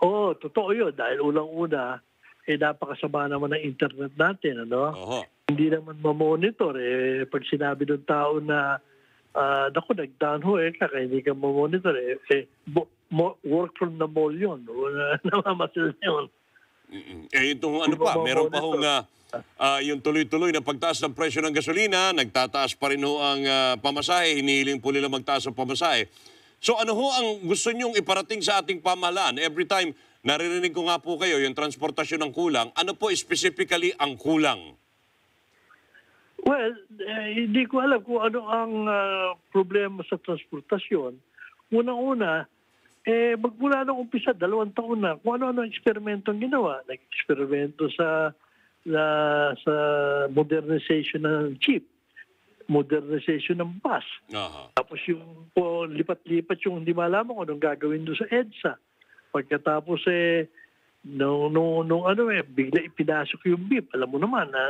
Oo, totoo yun. Dahil ulang-una, eh, napakasama naman ng internet natin, ano? Aha. Hindi naman mamonitor. Eh, pag sinabi ng tao na Uh, naku, nagdaan ho eh, kaya hindi ka mamonitor eh. eh bo, mo, work from the mall yun. Namamasil yun. Mm-mm. Eh, yung ano pa, meron pa hong uh, uh, yung tuloy-tuloy na pagtaas ng presyo ng gasolina, nagtataas pa rin ho ang uh, pamasahe, hinihiling po nila magtaas ang pamasahe. So ano ho ang gusto nyong iparating sa ating pamahalaan? Every time, naririnig ko nga po kayo, yung transportasyon ng kulang, ano po specifically ang kulang? Well, eh, hindi ko alam kung ano ang uh, problema sa transportasyon. Unang-una, eh, magmula nung umpisa, dalawang taon na, kung ano-ano ang eksperimentong ginawa. Nag-eksperimento sa, sa, sa modernization ng jeep, modernization ng bus. Uh-huh. Tapos yung po, lipat-lipat yung hindi malaman kung anong gagawin doon sa EDSA. Pagkatapos eh, No, no, no, ano eh, bigla ipinasok yung beep. Alam mo naman, na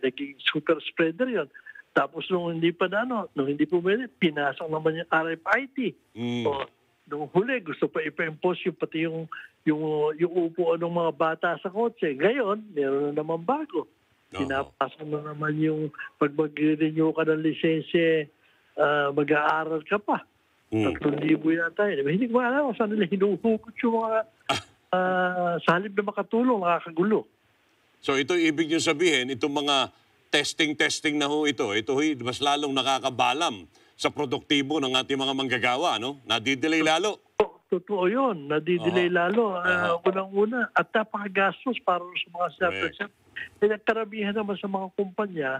naging super spreader yon. Tapos nung hindi pa na, ano, nung hindi pumili, pinasok naman yung R F I D. Mm. So, nung huli, gusto pa ipa-impose yung pati yung, yung, yung upuan ng mga bata sa kotse. Ngayon, meron na naman bago. Uh-huh. Pinapasok na naman yung pag mag-renew ka ng lisensya, uh, mag-aaral ka pa. Mm. tatlong libo yata yun. Hindi ko alam kung saan nila hinuhugot yung mga Uh, sa halip na makatulong, makakagulo. So ito ibig nyo sabihin, itong mga testing-testing na ho ito, ito ho mas lalong nakakabalam sa produktibo ng ating mga manggagawa, no? Nadidelay lalo. Totoo yun, nadidelay uh-huh. lalo. Uh, uh-huh. Unang-una, at napakagastos para sa mga self-exempt. Eh, nagkaramihan naman sa mga kumpanya,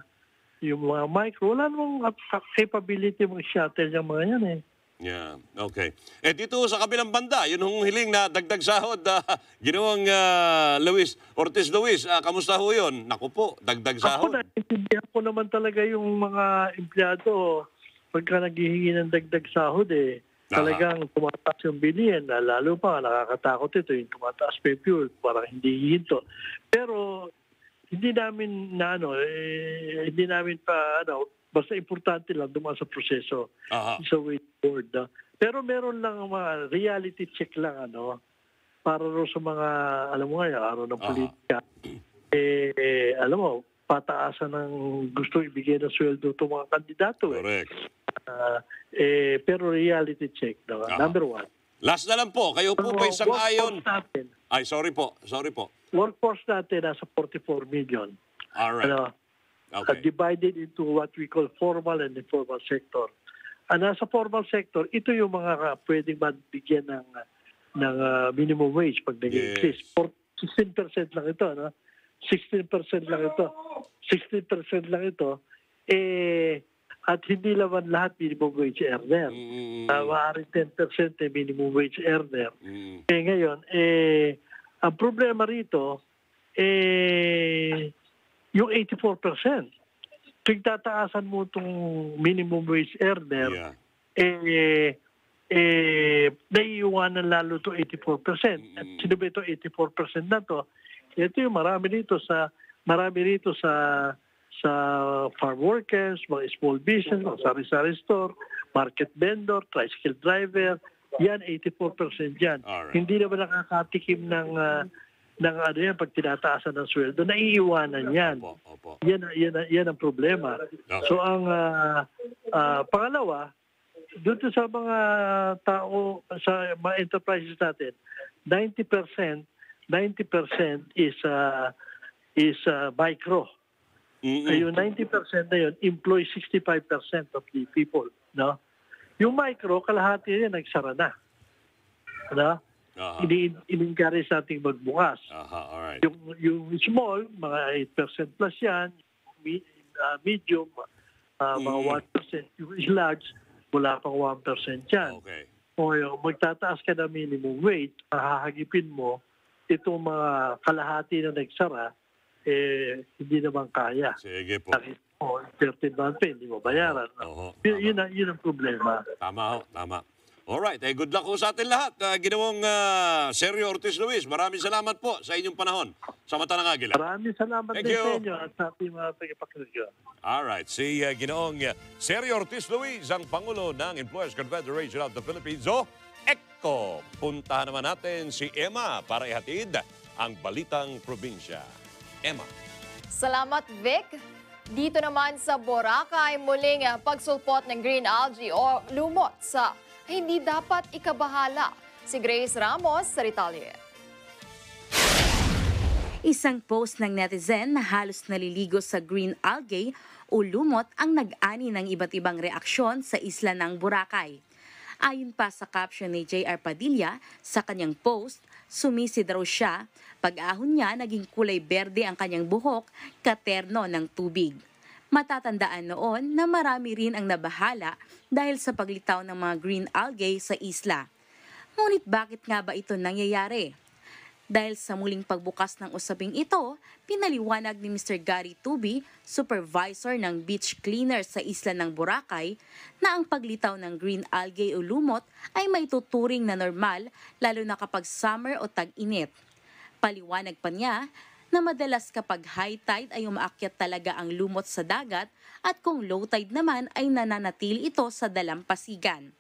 yung mga micro, wala namang capability mong shuttle yung mga yan eh. Yeah, okay. Eh dito sa kabilang banda, yun ang hiling na dagdag sahod, uh, Ginoong uh, Luis, Ortiz Luis, uh, kamusta ho yun? Naku po, dagdag sahod. Ako, naiintindihan ko naman talaga yung mga empleyado pagka naghihingi ng dagdag sahod eh. Talagang Aha. tumataas yung bilihin, lalo pa nakakatakot ito yung tumataas pa yung fuel, parang hindi hinto. Pero hindi namin na ano, eh, hindi namin pa ano, basta importante lang dumaan sa proseso. Aha. Sa way forward. No? Pero meron lang mga reality check lang ano para sa mga alam mo nga yung araw ng politika. Eh, eh alam mo pataasan ng gusto ibigay ng sweldo to mga kandidato. Eh. Uh, eh pero reality check no? Number one. Last na lang po, kayo po so, pa isang ayon. Ay sorry po, sorry po. Workforce natin nasa forty-four million. All right. Ano, okay. Uh, divided into what we call formal and informal sector. And uh, sa formal sector, ito yung mga uh, pwedeng magbigyan ng, ng uh, minimum wage pag nag-exist. Yes. sixteen percent lang ito, no? sixteen percent lang ito. sixteen percent lang ito. Eh, at hindi naman lahat minimum wage earner. Mm. Uh, maaaring ten percent eh, minimum wage earner. Mm. Eh, ngayon, eh, ang problema rito, eh, yung eighty-four percent. Kung tataasan mo itong minimum wage earner, yeah. eh, eh, naiiwanan lalo to eighty-four percent. At sino ba ito eighty-four percent na to? Ito yung marami dito sa, marami dito sa, sa farm workers, mga small business, mga sari-sari store, market vendor, tricycle driver, yan, eighty-four percent yan. Right. Hindi naman nakakatikim ng... Uh, ng ano yan, pag tinataasan ng sweldo, naiiwanan yan. Opo, opo. Yan, yan, yan ang problema. Okay. So, ang uh, uh, pangalawa, doon sa mga tao, sa mga enterprises natin, ninety percent, ninety percent is, uh, is uh, micro. Mm-hmm. Yung ninety percent na yun, employ sixty-five percent of the people. No? Yung micro, kalahati yan, nagsara na. No? Uh-huh. Ini-encourage natin magbukas. Uh-huh. All right. Yung, yung small, mga eight percent plus yan. Med, uh, medium, uh, mga one percent. Yung large, wala pang one percent yan. Okay. O yung magtataas ka na minimum wage, mahahagipin mo, itong mga kalahati na nagsara, eh, hindi naman kaya. Sige po. Nakit mo, thirteen months, hindi mo bayaran. Uh-huh. Uh-huh. Yun, yun ang problema. Tama ho, tama. Alright, eh, good luck po sa atin lahat. Uh, ginawang uh, Sergio Ortiz Luis, maraming salamat po sa inyong panahon sa Mata ng Agila. Maraming salamat din sa inyo at sa ating mga tagapakinig. Alright, si uh, Ginoong uh, Sergio Ortiz Luis, ang Pangulo ng Employers Confederation of the Philippines o E C C O. Puntahan naman natin si Emma para ihatid ang Balitang Probinsya. Emma. Salamat, Vic. Dito naman sa Boracay, muling uh, pagsulpot ng green algae o lumot sa hindi dapat ikabahala. Si Grace Ramos sa Retalye. Isang post ng netizen na halos naliligo sa green algae o lumot ang nag-ani ng iba't ibang reaksyon sa isla ng Boracay. Ayon pa sa caption ni J R Padilla sa kanyang post, sumisid raw siya, pag-ahon niya naging kulay berde ang kanyang buhok, katerno ng tubig. Matatandaan noon na marami rin ang nabahala dahil sa paglitaw ng mga green algae sa isla. Ngunit bakit nga ba ito nangyayari? Dahil sa muling pagbukas ng usaping ito, pinaliwanag ni Mister Gary Tubi, supervisor ng beach cleaner sa isla ng Boracay, na ang paglitaw ng green algae o lumot ay may tuturing na normal lalo na kapag summer o tag-init. Paliwanag pa niya, na madalas kapag high tide ay umaakyat talaga ang lumot sa dagat at kung low tide naman ay nananatili ito sa dalampasigan.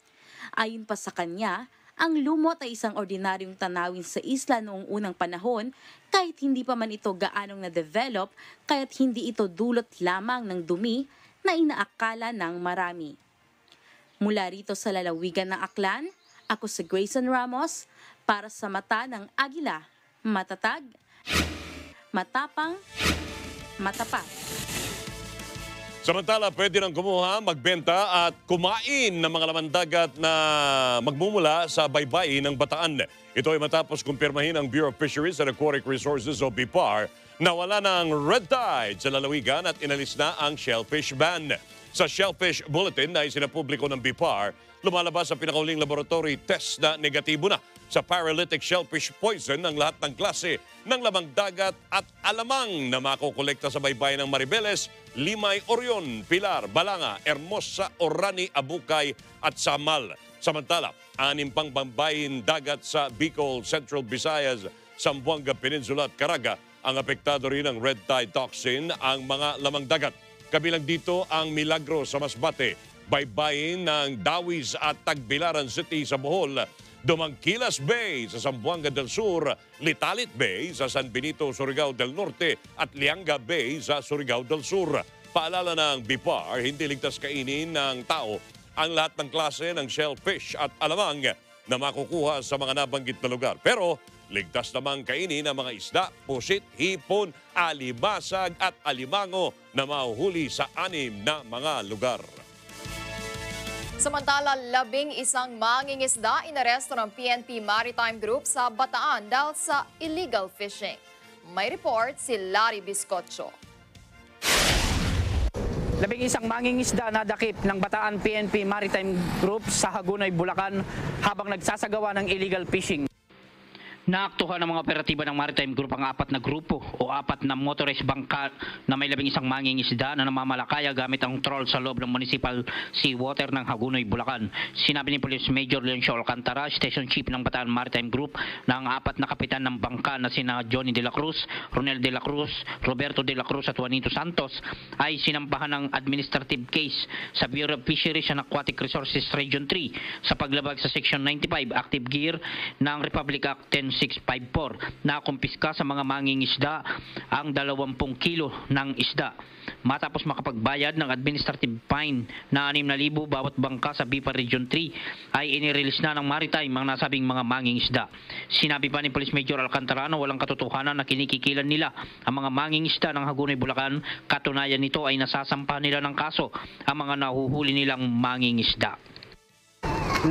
Ayon pa sa kanya, ang lumot ay isang ordinaryong tanawin sa isla noong unang panahon kahit hindi pa man ito gaanong na-develop kaya't hindi ito dulot lamang ng dumi na inaakala ng marami. Mula rito sa lalawigan ng Aklan, ako si Grayson Ramos para sa Mata ng Agila, matatag, matapang, matapat. Samantala, pwede nang kumuha, magbenta at kumain ng mga laman dagat na magmumula sa baybayin ng Bataan. Ito ay matapos kumpirmahin ng Bureau of Fisheries and Aquatic Resources o B I P A R na wala ng red tide sa lalawigan at inalis na ang shellfish ban. Sa shellfish bulletin na isinapubliko ng B I P A R, lumalabas sa pinakauling laboratory test na negatibo na sa paralytic shellfish poison ng lahat ng klase ng lamang dagat at alamang na makukolekta sa baybayin ng Maribeles, Limay, Orion, Pilar, Balanga, Hermosa, Orani, Abucay at Samal. Samantala, anim pang baybayin dagat sa Bicol, Central Visayas, Zamboanga Peninsula at Caraga ang apektado rin ng red tide toxin ang mga lamang dagat. Kabilang dito ang Milagro sa Masbate, baybayin ng Dawis at Tagbilaran City sa Bohol, Dumangkilas Bay sa Zamboanga del Sur, Litalit Bay sa San Benito, Surigao del Norte at Lianga Bay sa Surigao del Sur. Paalala ng B I P A R, hindi ligtas kainin ng tao ang lahat ng klase ng shellfish at alamang na makukuha sa mga nabanggit na lugar. Pero ligtas namang kainin ang mga isda, pusit, hipon, alibasag at alimango na mahuhuli sa anim na mga lugar. Samantala, labing isang mangingisda inaresto ng P N P Maritime Group sa Bataan dahil sa illegal fishing. May report si Larry Biscocho. Labing isang mangingisda na dakip ng Bataan P N P Maritime Group sa Hagunay, Bulacan habang nagsasagawa ng illegal fishing. Naaktuhan ng mga operatiba ng Maritime Group ang apat na grupo o apat na motorized bangka na may labing isang manging isda na namamalakaya gamit ang troll sa loob ng Municipal Seawater ng Hagunoy, Bulacan. Sinabi ni Police Major Leoncio Alcantara, Station Chief ng Bataan Maritime Group, na ang apat na kapitan ng bangka na sina Johnny De La Cruz, Ronel De La Cruz, Roberto De La Cruz at Juanito Santos ay sinampahan ng administrative case sa Bureau of Fisheries and Aquatic Resources Region three sa paglabag sa Section ninety-five Active Gear ng Republic Act ten six fifty-four na kumpiska sa mga mangingisda ang dalawampu kilo ng isda matapos makapagbayad ng administrative fine na anim na libo bawat bangka sa B I P A Region three ay inirelease na ng Maritime ang nasabing mga mangingisda. Sinabi pa ni Police Major Alcantara na walang katotohanan na kinikikilan nila ang mga mangingisda ng Hagunoy, Bulacan. Katunayan nito ay nasasampa nila ng kaso ang mga nahuhuli nilang mangingisda.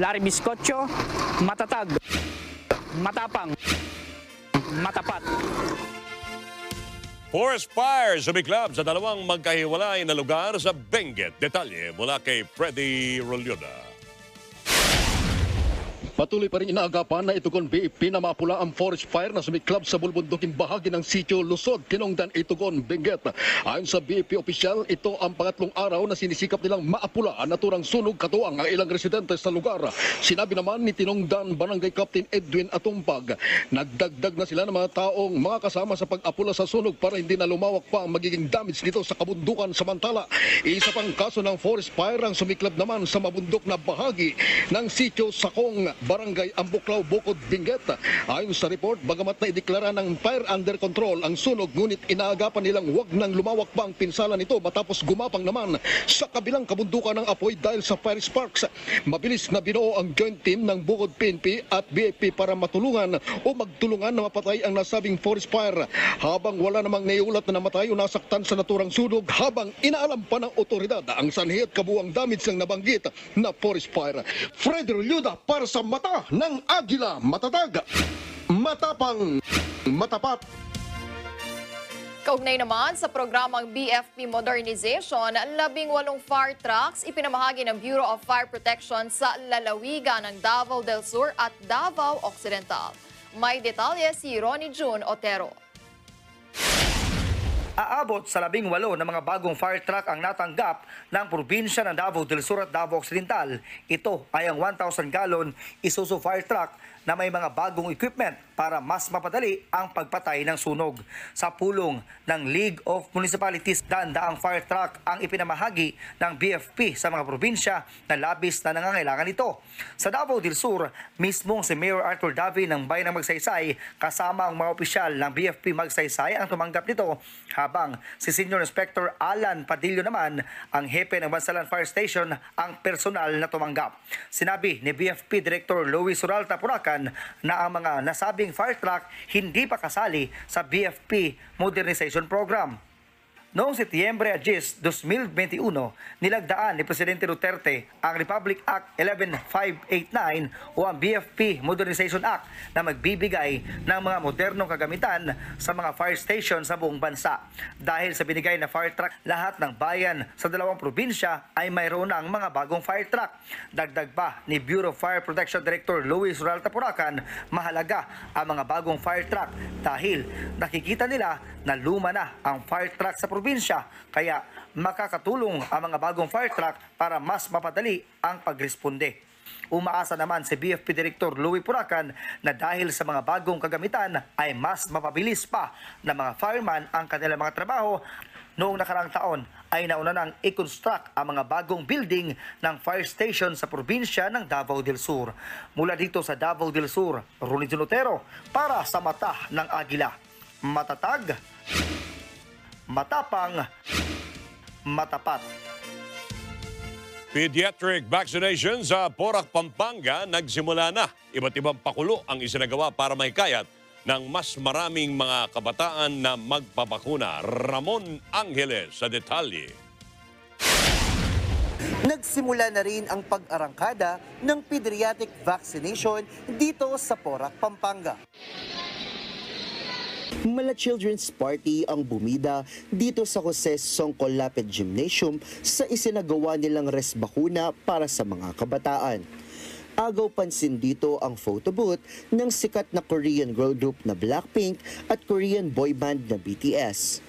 Larry Biscocho, matatag, matapang, matapat. Forest fires sumiklab sa dalawang magkahiwalay na lugar sa Benguet. Detalye mula kay Freddy Rolioda. Patuloy pa rin inaagapan na Itugon B I P na mapula ang forest fire na sumiklab sa bulbunduking bahagi ng sitio Lusod, Kinongdan, Itugon, Benguet. Ayon sa B I P opisyal, ito ang pangatlong araw na sinisikap nilang maapula ang naturang sunog katuwang ang ilang residente sa lugar. Sinabi naman ni Tinongdan Barangay Captain Edwin Atumpag, nagdagdag na sila ng mga taong mga kasama sa pag-apula sa sunog para hindi na lumawak pa ang magiging damage nito sa kabundukan samantala. Isa pang kaso ng forest fire ang sumiklab naman sa mabundok na bahagi ng sitio Sakong, Barangay Ambuklaw, Bukod, Benguet. Ayon sa report, bagamat na ideklara ng fire under control ang sunog, ngunit inaagapan nilang wag nang lumawak pa ang pinsala nito matapos gumapang naman sa kabilang kabundukan ng apoy dahil sa fire sparks. Mabilis na binuo ang joint team ng Bukod P N P at B I P para matulungan o magtulungan na mapatay ang nasabing forest fire. Habang wala namang naiulat na namatay o nasaktan sa naturang sunog, habang inaalam pa ng otoridad ang sanhi at kabuang damage ng nabanggit na forest fire. Fred Rolioda para sa Mata ng Agila, matatag, matapang, matapat. Kaugnay naman sa programang B F P Modernization, labing walong fire trucks ipinamahagi ng Bureau of Fire Protection sa lalawigan ng Davao del Sur at Davao Occidental. May detalye si Ronnie June Otero. Aabot sa labing walo na mga bagong fire truck ang natanggap ng probinsya ng Davao del Sur at Davao Occidental. Ito ay ang one thousand gallon Isuzu fire truck na may mga bagong equipment para mas mapadali ang pagpatay ng sunog. Sa pulong ng League of Municipalities, daan-daang fire truck ang ipinamahagi ng B F P sa mga probinsya na labis na nangangailangan ito. Sa Davao del Sur, mismong si Mayor Arthur Davi ng Bayan ng Magsaysay kasama ang mga opisyal ng B F P Magsaysay ang tumanggap nito. Habang si Senior Inspector Alan Padillo naman, ang hepe ng Bansalan Fire Station, ang personal na tumanggap. Sinabi ni B F P Director Louis Uralta Purakan na ang mga nasabing fire truck hindi pa kasali sa B F P Modernization Program. Noong Setyembre diyes, dalawang libo dalawampu't isa, nilagdaan ni Presidente Duterte ang Republic Act eleven five eighty-nine o ang B F P Modernization Act na magbibigay ng mga modernong kagamitan sa mga fire station sa buong bansa. Dahil sa binigay na fire truck, lahat ng bayan sa dalawang probinsya ay mayroon ng mga bagong fire truck. Dagdag pa ni Bureau of Fire Protection Director Luis Uralta Purakan, mahalaga ang mga bagong fire truck dahil nakikita nila na luma na ang fire truck sa probinsya. Kaya makakatulong ang mga bagong fire truck para mas mapadali ang pagresponde. Umaasa naman si B F P Director Louie Purakan na dahil sa mga bagong kagamitan ay mas mapabilis pa ng mga fireman ang kanilang mga trabaho. Noong nakarang taon ay nauna nang i-construct ang mga bagong building ng fire station sa probinsya ng Davao del Sur. Mula dito sa Davao del Sur, Ronnie Junotero para sa Mata ng Agila. Matatag, matapang, matapat. Pediatric vaccination sa Porac, Pampanga nagsimula na. Iba't ibang pakulo ang isinagawa para mahikayat ng mas maraming mga kabataan na magpapakuna. Ramon Angeles sa detalye. Nagsimula na rin ang pag-arangkada ng pediatric vaccination dito sa Porac, Pampanga. Mala Children's Party ang bumida dito sa Jose Songco Lapid Gymnasium sa isinagawa nilang res bakuna para sa mga kabataan. agaw pansin dito ang photo booth ng sikat na Korean girl group na Blackpink at Korean boy band na B T S.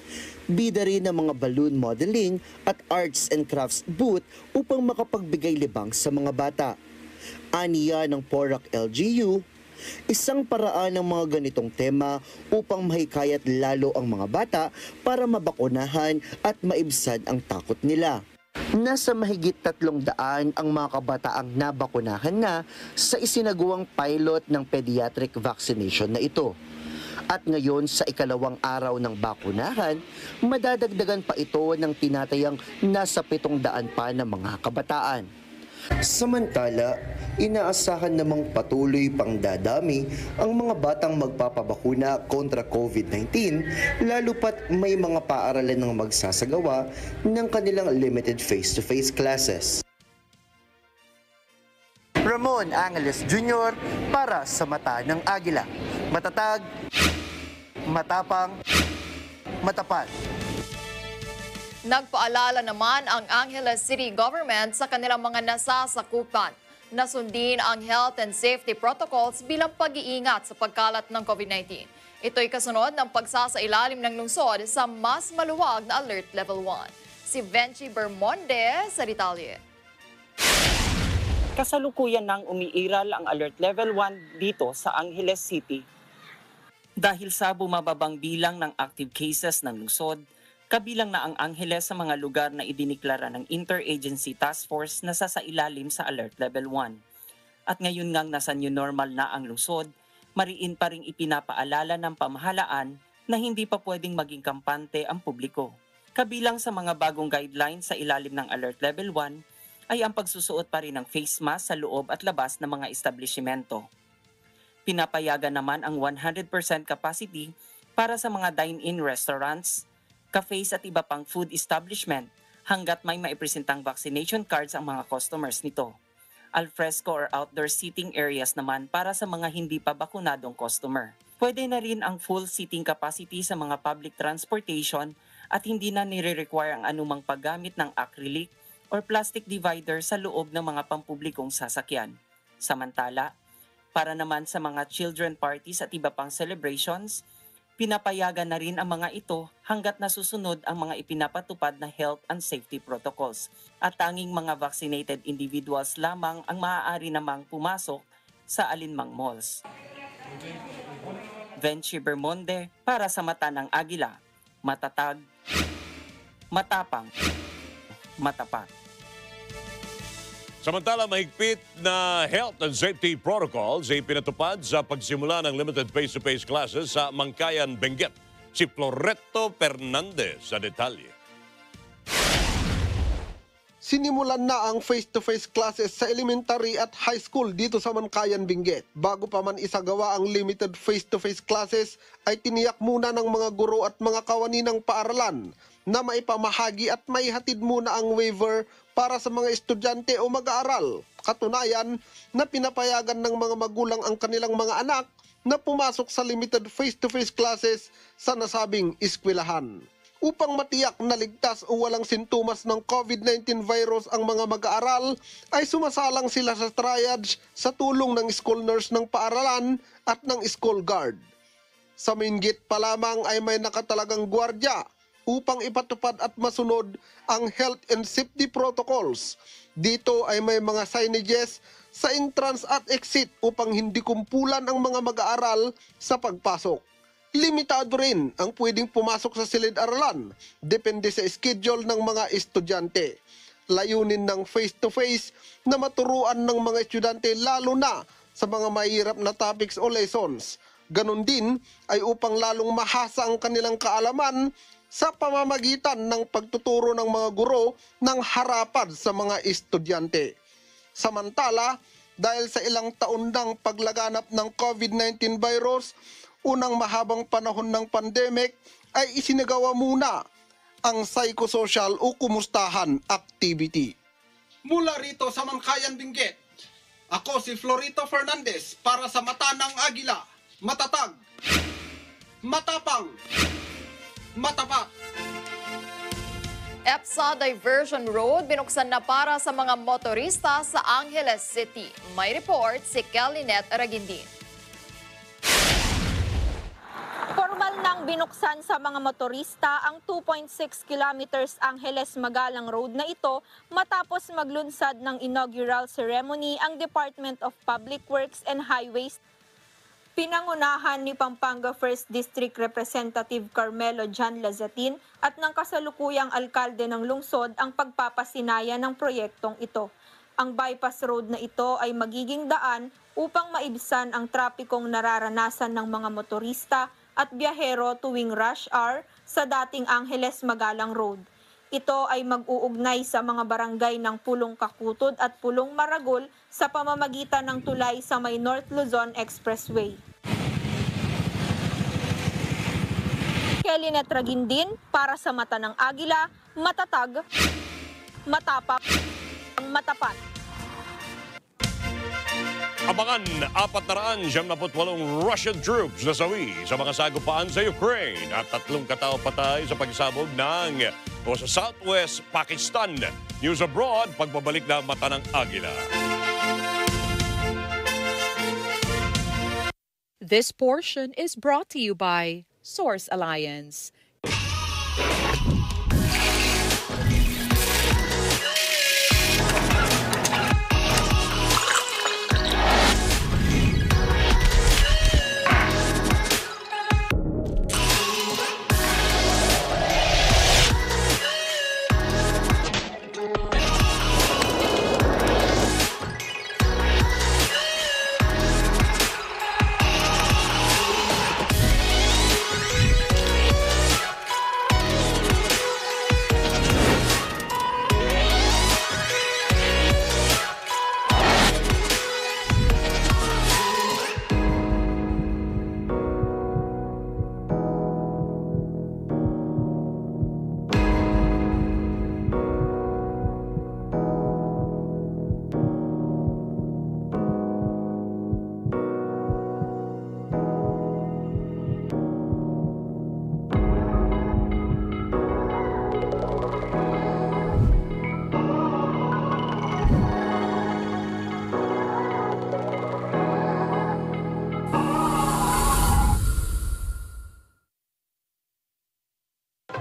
Bida rin ang mga balloon modeling at arts and crafts booth upang makapagbigay libang sa mga bata. Aniya ng Porac L G U, isang paraan ng mga ganitong tema upang mahikayat lalo ang mga bata para mabakunahan at maibsan ang takot nila. Nasa mahigit tatlong daan ang mga kabataang nabakunahan na sa isinagawang pilot ng pediatric vaccination na ito. At ngayon sa ikalawang araw ng bakunahan, madadagdagan pa ito ng tinatayang nasa pitong daan pa ng mga kabataan. Samantala, inaasahan namang patuloy pang dadami ang mga batang magpapabakuna kontra COVID nineteen, lalo pat may mga paaralan ng magsasagawa ng kanilang limited face-to-face classes. Ramon Angeles Junior para sa Mata ng Agila. Matatag, matapang, matapat. Nagpaalala naman ang Angeles City Government sa kanilang mga nasasakupan na sundin ang health and safety protocols bilang pag-iingat sa pagkalat ng COVID nineteen. Ito'y kasunod ng pagsasailalim ng lungsod sa mas maluwag na Alert Level one. Si Venci Bermonde sa detalye. Kasalukuyan nang umiiral ang Alert Level one dito sa Angeles City. Dahil sa bumababang bilang ng active cases ng lungsod, kabilang na ang Angeles sa mga lugar na idiniklara ng Interagency Task Force na sasailalim sa Alert Level one. At ngayon ngang nasa new normal na ang lungsod, mariin pa rin ipinapaalala ng pamahalaan na hindi pa pwedeng maging kampante ang publiko. Kabilang sa mga bagong guidelines sa ilalim ng Alert Level one ay ang pagsusuot pa rin ng face mask sa loob at labas ng mga establishmento. Pinapayagan naman ang one hundred percent capacity para sa mga dine-in restaurants, cafes at iba pang food establishment hanggat may maipresentang vaccination cards ang mga customers nito. Alfresco or outdoor seating areas naman para sa mga hindi pa bakunadong customer. Pwede na rin ang full seating capacity sa mga public transportation at hindi na nire-require ang anumang paggamit ng acrylic or plastic divider sa loob ng mga pampublikong sasakyan. Samantala, para naman sa mga children parties at iba pang celebrations, pinapayagan na rin ang mga ito hanggat nasusunod ang mga ipinapatupad na health and safety protocols at tanging mga vaccinated individuals lamang ang maaari namang pumasok sa alinmang malls. Venci Bermonde para sa Mata ng Agila, matatag, matapang, matapat. Samantala, mahigpit na health and safety protocols ay pinatupad sa pagsimula ng limited face-to-face classes sa Mangkayan, Benguet. Si Floretto Fernandez sa detalye. Sinimulan na ang face-to-face classes sa elementary at high school dito sa Mangkayan, Benguet. Bago pa man isagawa ang limited face-to-face classes, ay tiniyak muna ng mga guro at mga kawani ng paaralan na maipamahagi at maihatid muna ang waiver para sa mga estudyante o mag-aaral. Katunayan na pinapayagan ng mga magulang ang kanilang mga anak na pumasok sa limited face-to-face classes sa nasabing eskwelahan. Upang matiyak na ligtas o walang sintomas ng COVID nineteen virus ang mga mag-aaral, ay sumasalang sila sa triage sa tulong ng school nurse ng paaralan at ng school guard. Sa main gate pa lamang ay may nakatalagang gwardiya upang ipatupad at masunod ang health and safety protocols. Dito ay may mga signages sa entrance at exit upang hindi kumpulan ang mga mag-aaral sa pagpasok. Limitado rin ang pwedeng pumasok sa silid-aralan, depende sa schedule ng mga estudyante. Layunin ng face-to-face na maturuan ng mga estudyante lalo na sa mga mahirap na topics o lessons. Ganon din ay upang lalong mahasa ang kanilang kaalaman sa pamamagitan ng pagtuturo ng mga guro ng harapan sa mga estudyante. Samantala, dahil sa ilang taon ng paglaganap ng COVID nineteen virus, unang mahabang panahon ng pandemic ay isinagawa muna ang psychosocial o kumustahan activity. Mula rito sa Mangkayan, Benguet, ako si Florito Fernandez para sa Mata ng Agila, matatag, matapang, matapat. EPSA Diversion Road, binuksan na para sa mga motorista sa Angeles City. May report si Kellynet Aragindin. Nang binuksan sa mga motorista ang two point six kilometers Angeles-Magalang Road na ito matapos maglunsad ng inaugural ceremony ang Department of Public Works and Highways. Pinangunahan ni Pampanga first District Representative Carmelo Jan Lazatin at ng kasalukuyang alkalde ng lungsod ang pagpapasinaya ng proyektong ito. Ang bypass road na ito ay magiging daan upang maibsan ang trapikong nararanasan ng mga motorista at biyahero tuwing rush hour sa dating Angeles-Magalang Road. Ito ay mag-uugnay sa mga barangay ng Pulong Kakutod at Pulong Maragol sa pamamagitan ng tulay sa may North Luzon Expressway. Kellynet Ragindin para sa Mata ng Agila, matatag, matapang, matapat. Abangan four hundred seventy-eight Russian troops na sawi sa mga sagupaan sa Ukraine at tatlong katao patay sa pagsabog ng o sa Southwest Pakistan. News Abroad, pagbabalik na Mata ng Agila. This portion is brought to you by Source Alliance.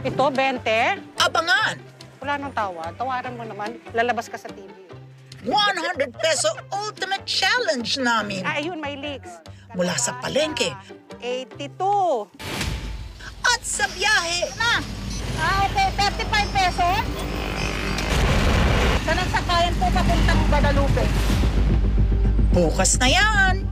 Ito, twenty. Abangan! Wala nang tawad. Tawaran mo naman. Lalabas ka sa T V. one hundred peso ultimate challenge namin. Ah, ayun, may leaks. Mula sa palengke. eighty-two. At sa biyahe. Na. Ah, okay. thirty-five peso. Saan ang sakayan po papuntang Guadalupe? Bukas na yan.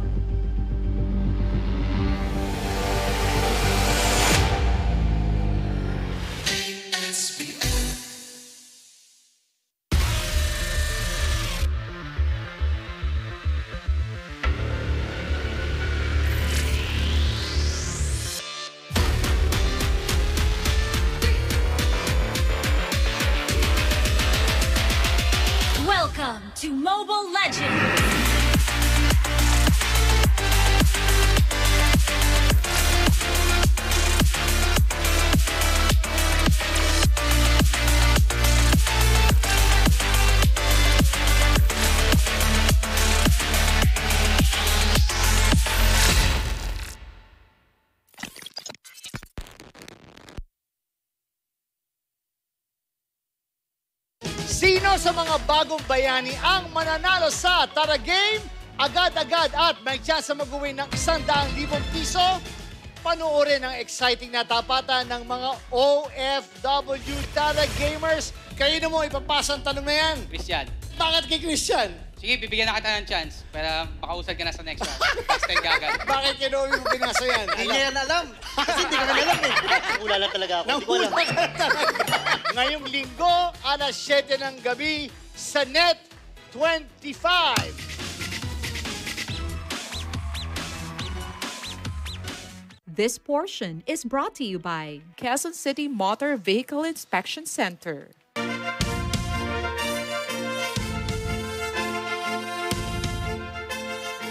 Sa mga bagong bayani ang mananalo sa Tara Game, agad-agad at may tsansa mag-uwin ng one hundred thousand piso. Panoorin ang exciting na tapatan ng mga O F W Tara Gamers. Kayo na mo, ipapasa ang tanong na yan. Christian. Bakit kay Christian? Sige, bibigyan na kita ng chance para makausad ka na sa next one. Next time gagal. Bakit kinuwi mo binasa yan? Hindi niya yan alam. Kasi hindi ka na alam eh. Nangula lang talaga ako. Nangula ka na talaga. Ngayong linggo, alas siyete ng gabi sa Net twenty-five. This portion is brought to you by Quezon City Motor Vehicle Inspection Center.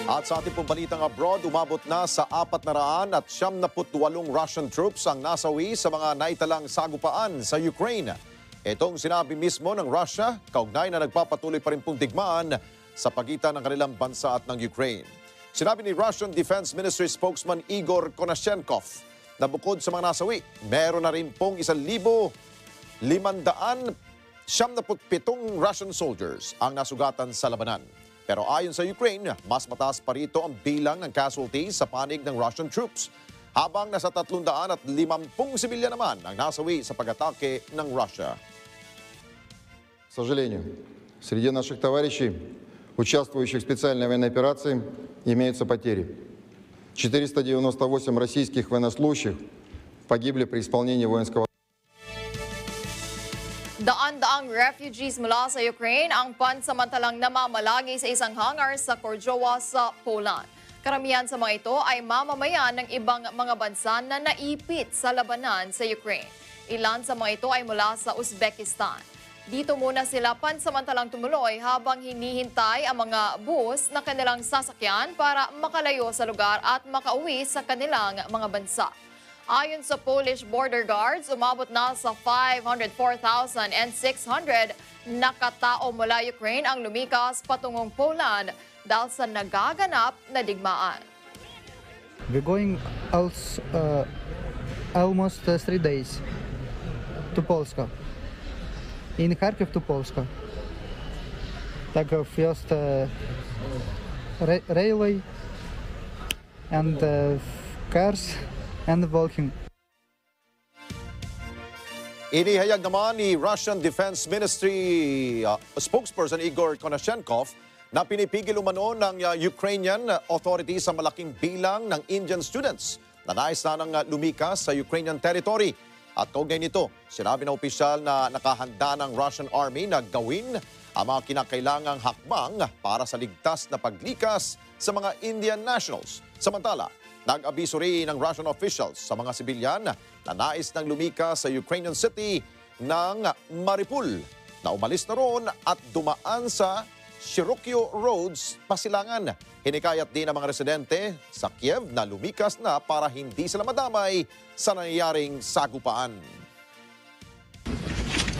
At sa ating pong balitang abroad, umabot na sa four hundred seventy-eight Russian troops ang nasawi sa mga naitalang sagupaan sa Ukraine. Itong sinabi mismo ng Russia, kaugnay na nagpapatuloy pa rin pong digmaan sa pagitan ng kanilang bansa at ng Ukraine. Sinabi ni Russian Defense Ministry Spokesman Igor Konashenkov na bukod sa mga nasawi, meron na rin pong one thousand five hundred siyamnapu't pitong Russian soldiers ang nasugatan sa labanan. Pero ayon sa Ukraine, mas mataas pa rito ang bilang ng casualties sa panig ng Russian troops, habang nasa tatlong daan at limampu't sibilya naman ang nasawi sa pag-atake ng Russia. К сожалению, среди наших товарищей, участвующих в специальной военной операции, имеются потери. четыреста девяносто восемь российских военнослужащих погибли при исполнении воинского. Daan-daang refugees mula sa Ukraine ang pansamantalang namamalagi sa isang hangar sa Cordoba sa Poland. Karamihan sa mga ito ay mamamayan ng ibang mga bansa na naipit sa labanan sa Ukraine. Ilan sa mga ito ay mula sa Uzbekistan. Dito muna sila pansamantalang tumuloy habang hinihintay ang mga bus na kanilang sasakyan para makalayo sa lugar at makauwi sa kanilang mga bansa. Ayon sa Polish border guards, umabot na sa five hundred four thousand six hundred na katao mula Ukraine ang lumikas patungong Poland dahil sa nagaganap na digmaan. We're going also, uh, almost uh, three days to Polska. In Kharkiv to Polska. Так как first uh, railway and uh, cars. And walking. Inihayag naman ni Russian Defense Ministry uh, spokesperson Igor Konashenkov na pinipigil umano ng uh, Ukrainian authorities sa malaking bilang ng Indian students na nais na nang lumikas sa Ukrainian territory. At kaugnay nito, sinabi ng opisyal na nakahanda ng Russian Army na gawin ang mga kinakailangang hakbang para sa ligtas na paglikas sa mga Indian nationals. Samantala, nag-abiso rin ng Russian officials sa mga sibilyan na nais nang lumikas sa Ukrainian city ng Mariupol na umalis na roon at dumaan sa Shirokyo Roads, Pasilangan. Hinikayat din ang mga residente sa Kiev na lumikas na para hindi sila madamay sa nangyayaring sagupaan.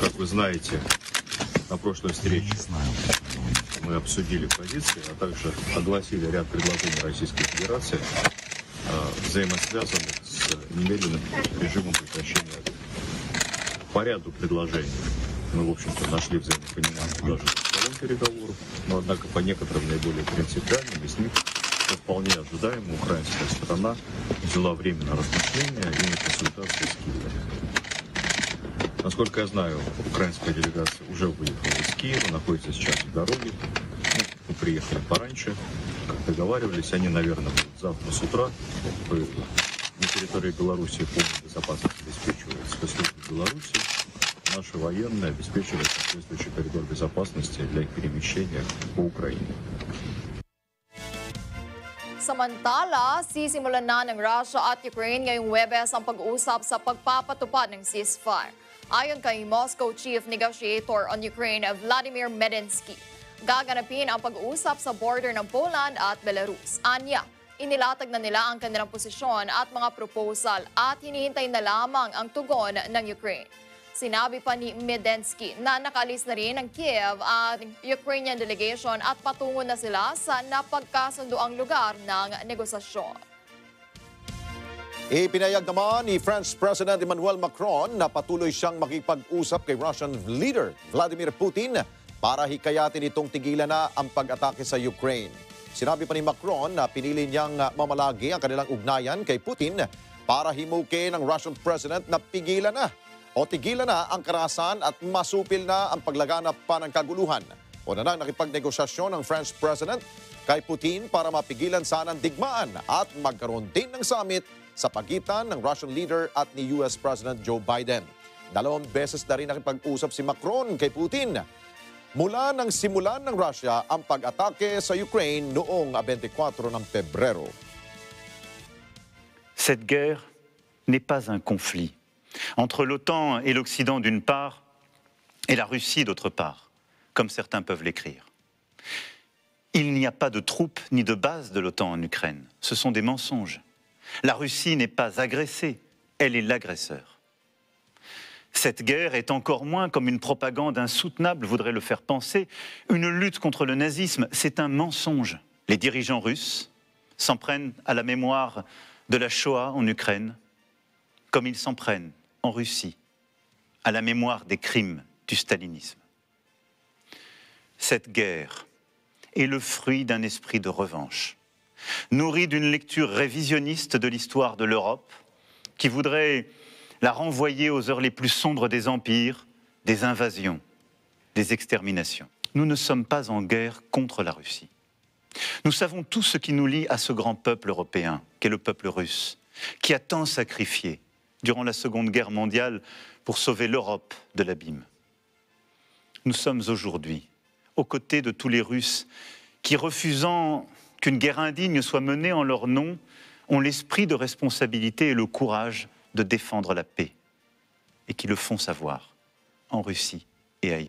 Как вы знаете, на прошлой встрече мы обсудили позиции, а также огласили ряд предложений Российской Федерации, взаимосвязанных с немедленным режимом прекращения огня. По ряду предложений мы, в общем-то, нашли взаимопонимание даже со сторон переговоров, но, однако, по некоторым наиболее принципиальным из них, что вполне ожидаемо, украинская сторона взяла время на размышления и на консультации с Киевом. Насколько я знаю, украинская делегация уже выехала из Киева, находится сейчас в дороге. Мы приехали пораньше, как договаривались, они, наверное, будут завтра с утра. На территории Беларуси полная безопасность обеспечивается по службе Беларуси. Наши военные обеспечивают соответствующий коридор безопасности для их перемещения по Украине. Samantala, sisimulan na ng Russia at Ukraine ngayong Huwebes ang pag-uusap sa pagpapatupad ng ceasefire. Ayon kay Moscow Chief Negotiator on Ukraine, Vladimir Medinsky, gaganapin ang pag-uusap sa border ng Poland at Belarus. Anya, inilatag na nila ang kanilang posisyon at mga proposal at hinihintay na lamang ang tugon ng Ukraine. Sinabi pa ni Medinsky na nakalis na rin ang Kiev at Ukrainian delegation at patungo na sila sa napagkasundoang lugar ng negosasyon. Ipinayag naman ni French President Emmanuel Macron na patuloy siyang makipag-usap kay Russian leader Vladimir Putin para hikayatin itong tigilan na ang pag-atake sa Ukraine. Sinabi pa ni Macron na pinili niyang mamalagi ang kanilang ugnayan kay Putin para himukin ng Russian President na pigilan na o tigilan na ang karahasan at masupil na ang paglaganap pa ng kaguluhan. Una nang nakipagnegosasyon ng French President kay Putin para mapigilan sana ang digmaan at magkaroon din ng summit sa pagitan ng Russian leader at ni U S President Joe Biden. Dalawang beses na rin nakipag-usap si Macron kay Putin mula nang simulan ng Russia ang pag-atake sa Ukraine noong dalawampu't apat ng Pebrero. Cette guerre n'est pas un conflit entre l'OTAN et l'Occident d'une part et la Russie d'autre part, comme certains peuvent l'écrire. Il n'y a pas de troupes ni de bases de l'OTAN en Ukraine. Ce sont des mensonges. La Russie n'est pas agressée, elle est l'agresseur. Cette guerre est encore moins comme une propagande insoutenable, voudrait le faire penser, une lutte contre le nazisme. C'est un mensonge. Les dirigeants russes s'en prennent à la mémoire de la Shoah en Ukraine, comme ils s'en prennent en Russie, à la mémoire des crimes du stalinisme. Cette guerre est le fruit d'un esprit de revanche, nourri d'une lecture révisionniste de l'histoire de l'Europe, qui voudrait la renvoyer aux heures les plus sombres des empires, des invasions, des exterminations. Nous ne sommes pas en guerre contre la Russie. Nous savons tout ce qui nous lie à ce grand peuple européen, qu'est le peuple russe, qui a tant sacrifié durant la Seconde Guerre mondiale pour sauver l'Europe de l'abîme. Nous sommes aujourd'hui aux côtés de tous les Russes qui, refusant qu'une guerre indigne soit menée en leur nom, ont l'esprit de responsabilité et le courage de défendre la paix, et qui le font savoir en Russie et ailleurs.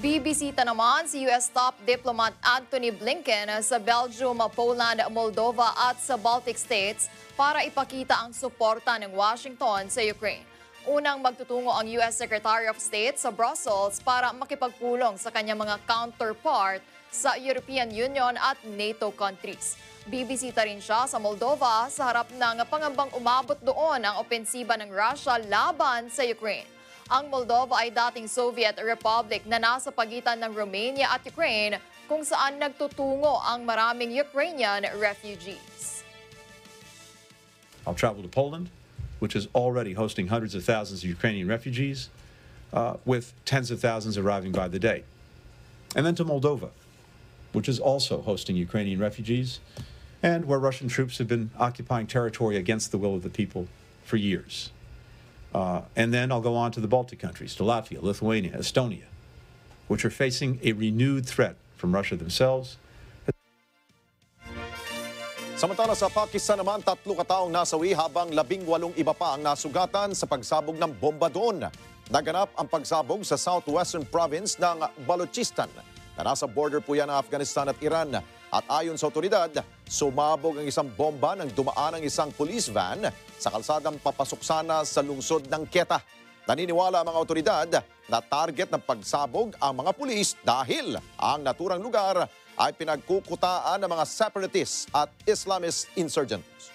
Bibisita naman si U S top diplomat Anthony Blinken sa Belgium, Poland, Moldova at sa Baltic States para ipakita ang suporta ng Washington sa Ukraine. Unang magtutungo ang U S Secretary of State sa Brussels para makipagpulong sa kanyang mga counterpart sa European Union at NATO countries. Bibisita rin siya sa Moldova sa harap ng pangambang umabot doon ang opensiba ng Russia laban sa Ukraine. Ang Moldova ay dating Soviet Republic na nasa pagitan ng Romania at Ukraine, kung saan nagtutungo ang maraming Ukrainian refugees. I'll travel to Poland, which is already hosting hundreds of thousands of Ukrainian refugees, uh, with tens of thousands arriving by the day. And then to Moldova, which is also hosting Ukrainian refugees, and where Russian troops have been occupying territory against the will of the people for years. Uh, and then I'll go on to the Baltic countries, to Latvia, Lithuania, Estonia, which are facing a renewed threat from Russia themselves. Samantala sa Pakistan naman, tatlo kataong nasawi habang labing walong iba pa ang nasugatan sa pagsabog ng bomba doon. Naganap ang pagsabog sa southwestern province ng Balochistan na nasa border po yan ng Afghanistan at Iran. At ayon sa otoridad, sumabog ang isang bomba nang dumaan ang isang police van sa kalsadang papasok sana sa lungsod ng Quetta. Naniniwala ang mga otoridad na target ng pagsabog ang mga pulis dahil ang naturang lugar ay pinagkukutaan ng mga separatists at Islamist insurgents.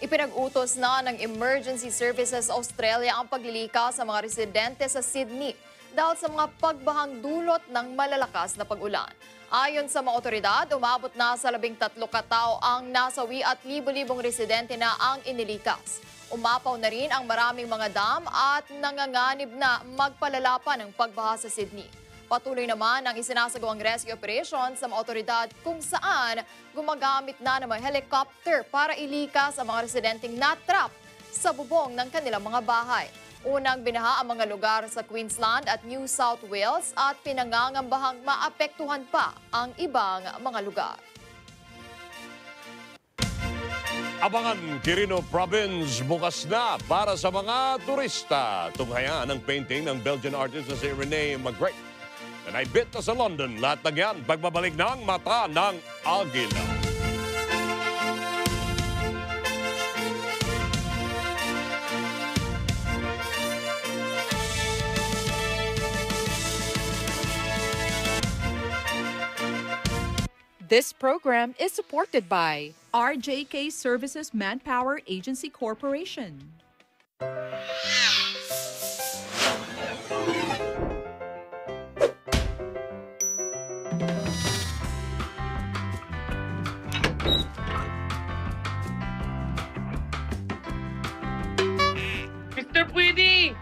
Ipinag-utos na ng Emergency Services Australia ang paglilika sa mga residente sa Sydney dahil sa mga pagbahang dulot ng malalakas na pag-ulan. Ayon sa mga otoridad, umabot na sa labing tatlo katao ang nasawi at libo-libong residente na ang inilikas. Umapaw na rin ang maraming mga dam at nanganganib na magpalala pa ng pagbaha sa Sydney. Patuloy naman ang isinasagawang rescue operation sa mga otoridad kung saan gumagamit na ng mga helicopter para ilikas ang mga residenteng natrap sa bubong ng kanilang mga bahay. Unang binaha ang mga lugar sa Queensland at New South Wales at pinangangambahang maapektuhan pa ang ibang mga lugar. Abangan Quirino Province bukas na para sa mga turista. Tunghayaan ang painting ng Belgian artist na si Renee Magritte. Naibit na sa London, lahat ng yan, pagbabalik ng mata ng Agila. This program is supported by R J K Services Manpower Agency Corporation. Mister Pwede,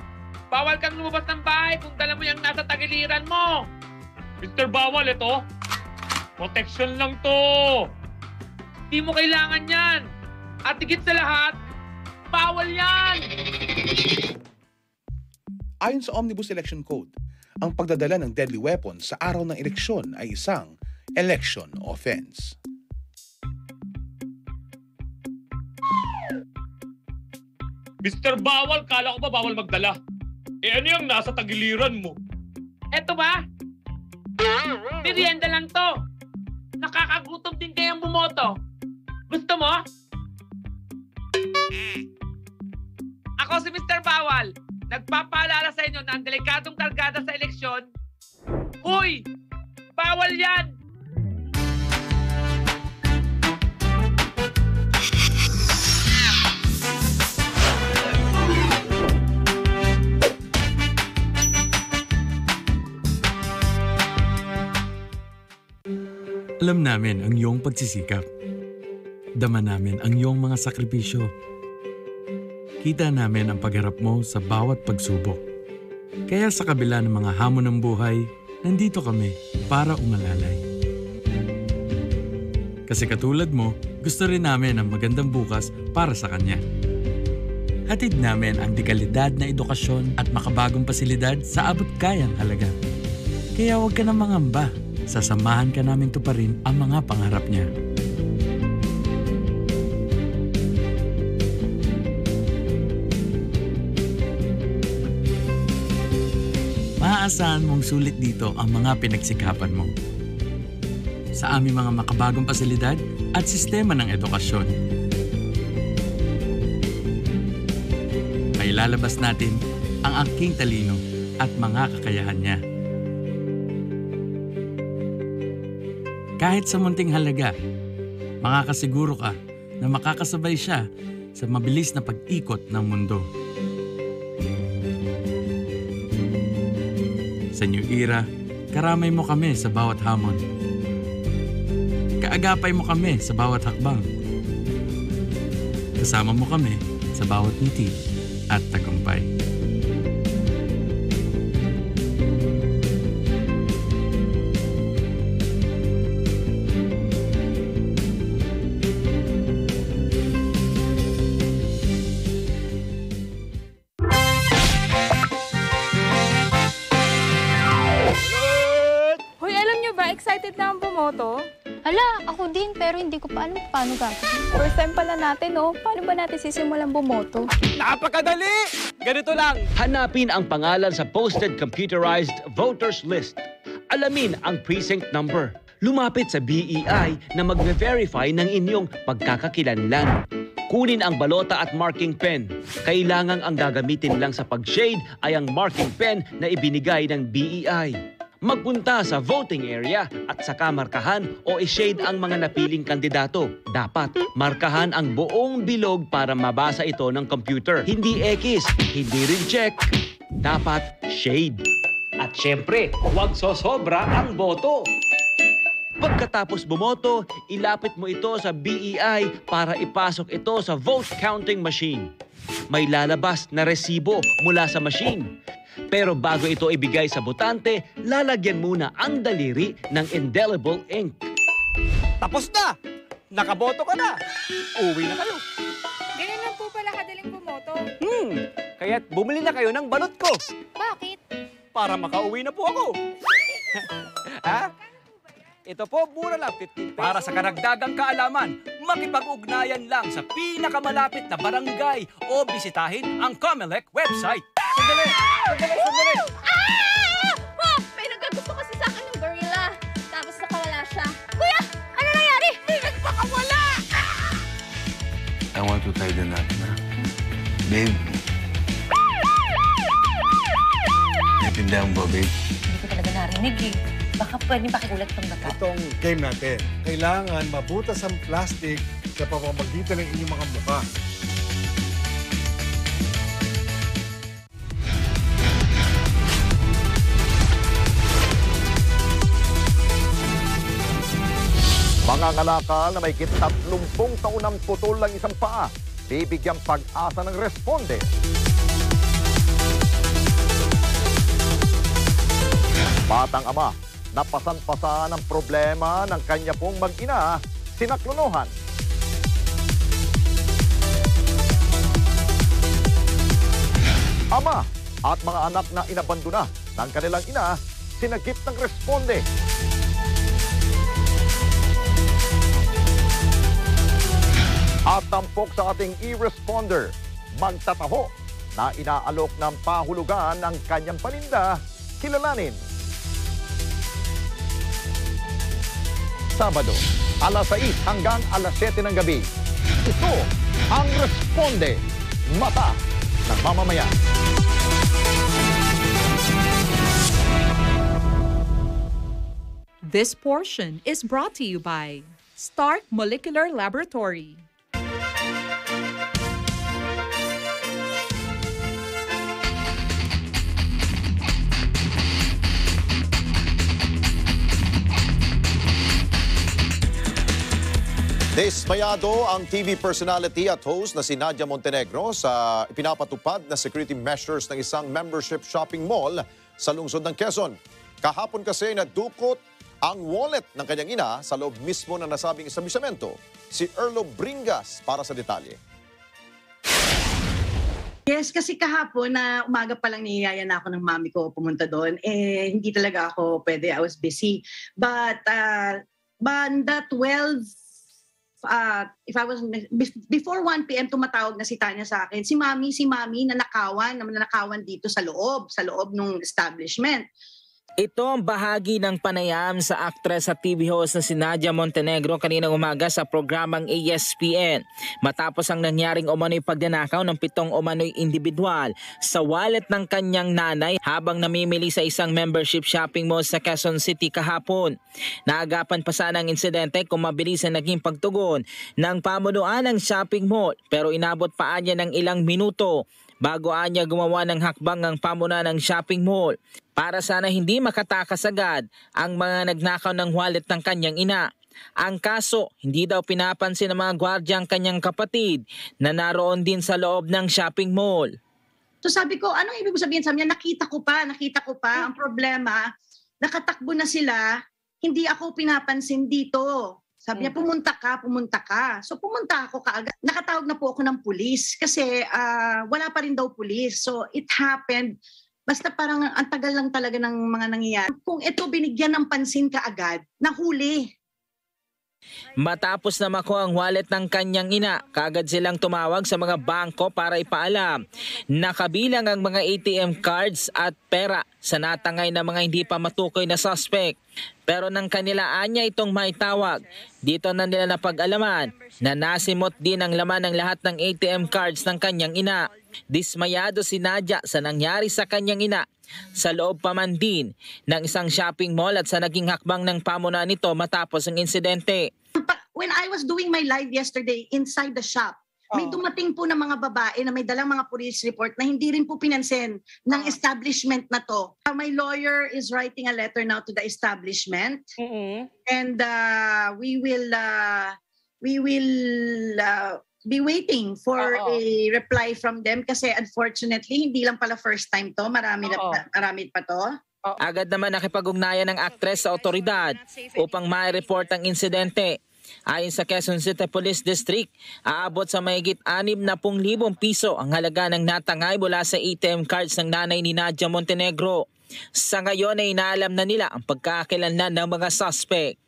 bawal kang lumabas ng bahay kung dala mo yung nasa tagiliran mo. Mister Bawal, ito? Protection lang to! Di mo kailangan yan! At higit sa lahat, bawal yan! Ayon sa Omnibus Election Code, ang pagdadala ng deadly weapons sa araw ng eleksyon ay isang election offense. Mister Bawal, kala ko ba bawal magdala? E ano yung nasa tagiliran mo? Eto ba? Merienda lang to! Nakakagutom din kayang bumoto. Gusto mo? Ako si Mister Bawal, nagpapaalala sa inyo na ang delikadong kargada sa eleksyon, uy, bawal yan! Alam namin ang iyong pagsisikap. Dama namin ang iyong mga sakripisyo. Kita namin ang pagharap mo sa bawat pagsubok. Kaya sa kabila ng mga hamon ng buhay, nandito kami para umalalay. Kasi katulad mo, gusto rin namin ang magandang bukas para sa kanya. Hatid namin ang dekalidad na edukasyon at makabagong pasilidad sa abot-kayang halaga. Kaya huwag ka nang mangamba. Sasamahan ka namin tuparin ang mga pangarap niya. Maaasahan mong sulit dito ang mga pinagsikapan mo. Sa aming mga makabagong pasilidad at sistema ng edukasyon. May lalabas natin ang aking talino at mga kakayahan niya. Kahit sa munting halaga, makakasiguro ka na makakasabay siya sa mabilis na pag-ikot ng mundo. Sa New Era, karamay mo kami sa bawat hamon. Kaagapay mo kami sa bawat hakbang. Kasama mo kami sa bawat ngiti at tagumpay. Paano ka? First time pala natin, no? Paano ba natin sisimulang bumoto? Napakadali! Ganito lang! Hanapin ang pangalan sa posted computerized voters list. Alamin ang precinct number. Lumapit sa B E I na mag-verify ng inyong pagkakakilanlan. Kunin ang balota at marking pen. Kailangang ang gagamitin lang sa pag-shade ay ang marking pen na ibinigay ng B E I. Magpunta sa voting area at sa kamarkahan o i-shade ang mga napiling kandidato. Dapat markahan ang buong bilog para mabasa ito ng computer. Hindi X, hindi rin check. Dapat shade. At syempre, huwag sosobra ang boto. Pagkatapos bumoto, ilapit mo ito sa B E I para ipasok ito sa vote counting machine. May lalabas na resibo mula sa machine. Pero bago ito ibigay sa botante, lalagyan muna ang daliri ng indelible ink. Tapos na! Nakaboto ka na! Uwi na kayo! Ganyan lang po pala kadaling bumoto. Hmm, kaya't bumili na kayo ng balot ko. Bakit? Para makauwi na po ako. Ha? Ito po, mura lang, fifteen pesos. Para sa karagdagang kaalaman, makipag-ugnayan lang sa pinakamalapit na barangay o bisitahin ang COMELEC website. Sandali! Sandali! Sandali! Ah! Wow! May nagkagusto kasi sa akin yung gorilla. Tapos nakawala siya. Kuya! Ano nangyari? May nagpakawala! I want to tie the knot na. Babe. Natindahan ba, babe? Hindi ko talaga narinig eh. Baka pwedeng pakiulat pang bata. Itong game natin, kailangan mabutas ang plastic sa pamamagitan ng inyong mga mukha. Mga ngalakal na may kit tatlumpung taon ng putol ng isang paa, bibigyan pag-asa ng responde. Batang ama, napasan-pasan ang problema ng kanya pong mag-ina, sinaklonohan. Ama at mga anak na inabandona ng kanilang ina, sinagip ng responde. At tampok sa ating e-responder, magtataho na inaalok ng pahulugan ng kanyang paninda, kilalanin. Sabado, alas sais hanggang alas siyete ng gabi. Ito ang Responde Mata. ng mamamayan. This portion is brought to you by Stark Molecular Laboratory. Dismayado ang T V personality at host na si Nadia Montenegro sa ipinapatupad na security measures ng isang membership shopping mall sa lungsod ng Quezon. Kahapon kasi nadukot ang wallet ng kanyang ina sa loob mismo ng nasabing establishmento. Si Erlo Bringas para sa detalye. Yes, kasi kahapon na uh, umaga pa lang niyaya na ako ng mami ko pumunta doon. Eh, hindi talaga ako pwede. I was busy. But, uh, banda twelve, uh, if I was, before one p m tumatawag na si Tanya sa akin, si mami, si mami, nanakawan, nanakawan dito sa loob, sa loob ng establishment. Ito ang bahagi ng panayam sa actress at T V host na si Nadia Montenegro kaninang umaga sa programang E S P N. Matapos ang nangyaring umano'y pagnanakaw ng pitong umano'y individual sa wallet ng kanyang nanay habang namimili sa isang membership shopping mall sa Quezon City kahapon. Naagapan pa sana ang insidente kung mabilis ang naging pagtugon ng pamunuan ng shopping mall, pero inabot pa niya ng ilang minuto bago niya gumawa ng hakbang ang pamunuan ng shopping mall para sana hindi makatakas agad ang mga nagnakaw ng wallet ng kanyang ina. Ang kaso, hindi daw pinapansin ng mga gwardiya ang kanyang kapatid na naroon din sa loob ng shopping mall. So sabi ko, anong ibig sabihin sa niya? Nakita ko pa, nakita ko pa. Ang problema, nakatakbo na sila, hindi ako pinapansin dito. Sabi niya, pumunta ka, pumunta ka. So pumunta ako kaagad. Nakatawag na po ako ng pulis kasi uh, wala pa rin daw pulis. So it happened. Basta parang ang tagal lang talaga ng mga nangyayari. Kung ito binigyan ng pansin kaagad, nahuli. Matapos na makuha ang wallet ng kanyang ina, kaagad silang tumawag sa mga bangko para ipaalam. Nakabilang ang mga A T M cards at pera sa natangay ng mga hindi pa matukoy na suspect. Pero nang kanilaan niya itong maitawag, dito na nila napag-alaman na nasimot din ang laman ng lahat ng A T M cards ng kanyang ina. Dismayado si Nadia sa nangyari sa kanyang ina sa loob pa man din ng isang shopping mall at sa naging hakbang ng pamunuan nito matapos ang insidente. When I was doing my live yesterday inside the shop, oh, may dumating po ng mga babae na may dalang mga police report na hindi rin po pinansin ng oh. establishment na to. My lawyer is writing a letter now to the establishment, mm-hmm, and uh, we will uh, we will uh, be waiting for Uh-oh. a reply from them kasi unfortunately hindi lang pala first time to, marami na, marami pa to. Uh-oh. Agad naman nakipag-ugnayan ng actress sa otoridad upang mai-report ang insidente. Ayon sa Quezon City Police District, aabot sa mahigit anim na pung libong piso ang halaga ng natangay mula sa A T M cards ng nanay ni Nadia Montenegro. Sa ngayon ay inaalam na nila ang pagkakakilanlan ng mga suspect.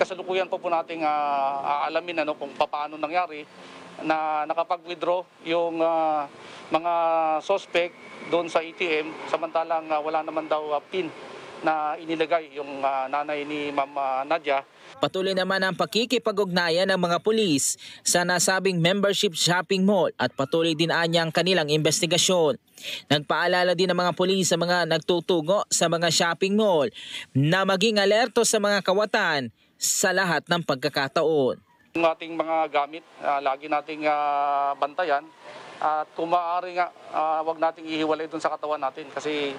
Kasalukuyan po po nating uh, aalamin ano, kung paano nangyari na nakapag-withdraw yung uh, mga suspect doon sa A T M, samantalang uh, wala naman daw uh, PIN na inilagay yung uh, nanay ni Ma'am uh, Nadia. Patuloy naman ang pakikipag-ugnayan ng mga pulis sa nasabing membership shopping mall at patuloy din anya ang kanilang investigasyon. Nagpaalala din ng mga pulis sa mga nagtutugo sa mga shopping mall na maging alerto sa mga kawatan sa lahat ng pagkakataon. Yung ating mga gamit, uh, lagi nating uh, bantayan at uh, kung maaari nga, uh, huwag nating ihiwalay dun sa katawan natin kasi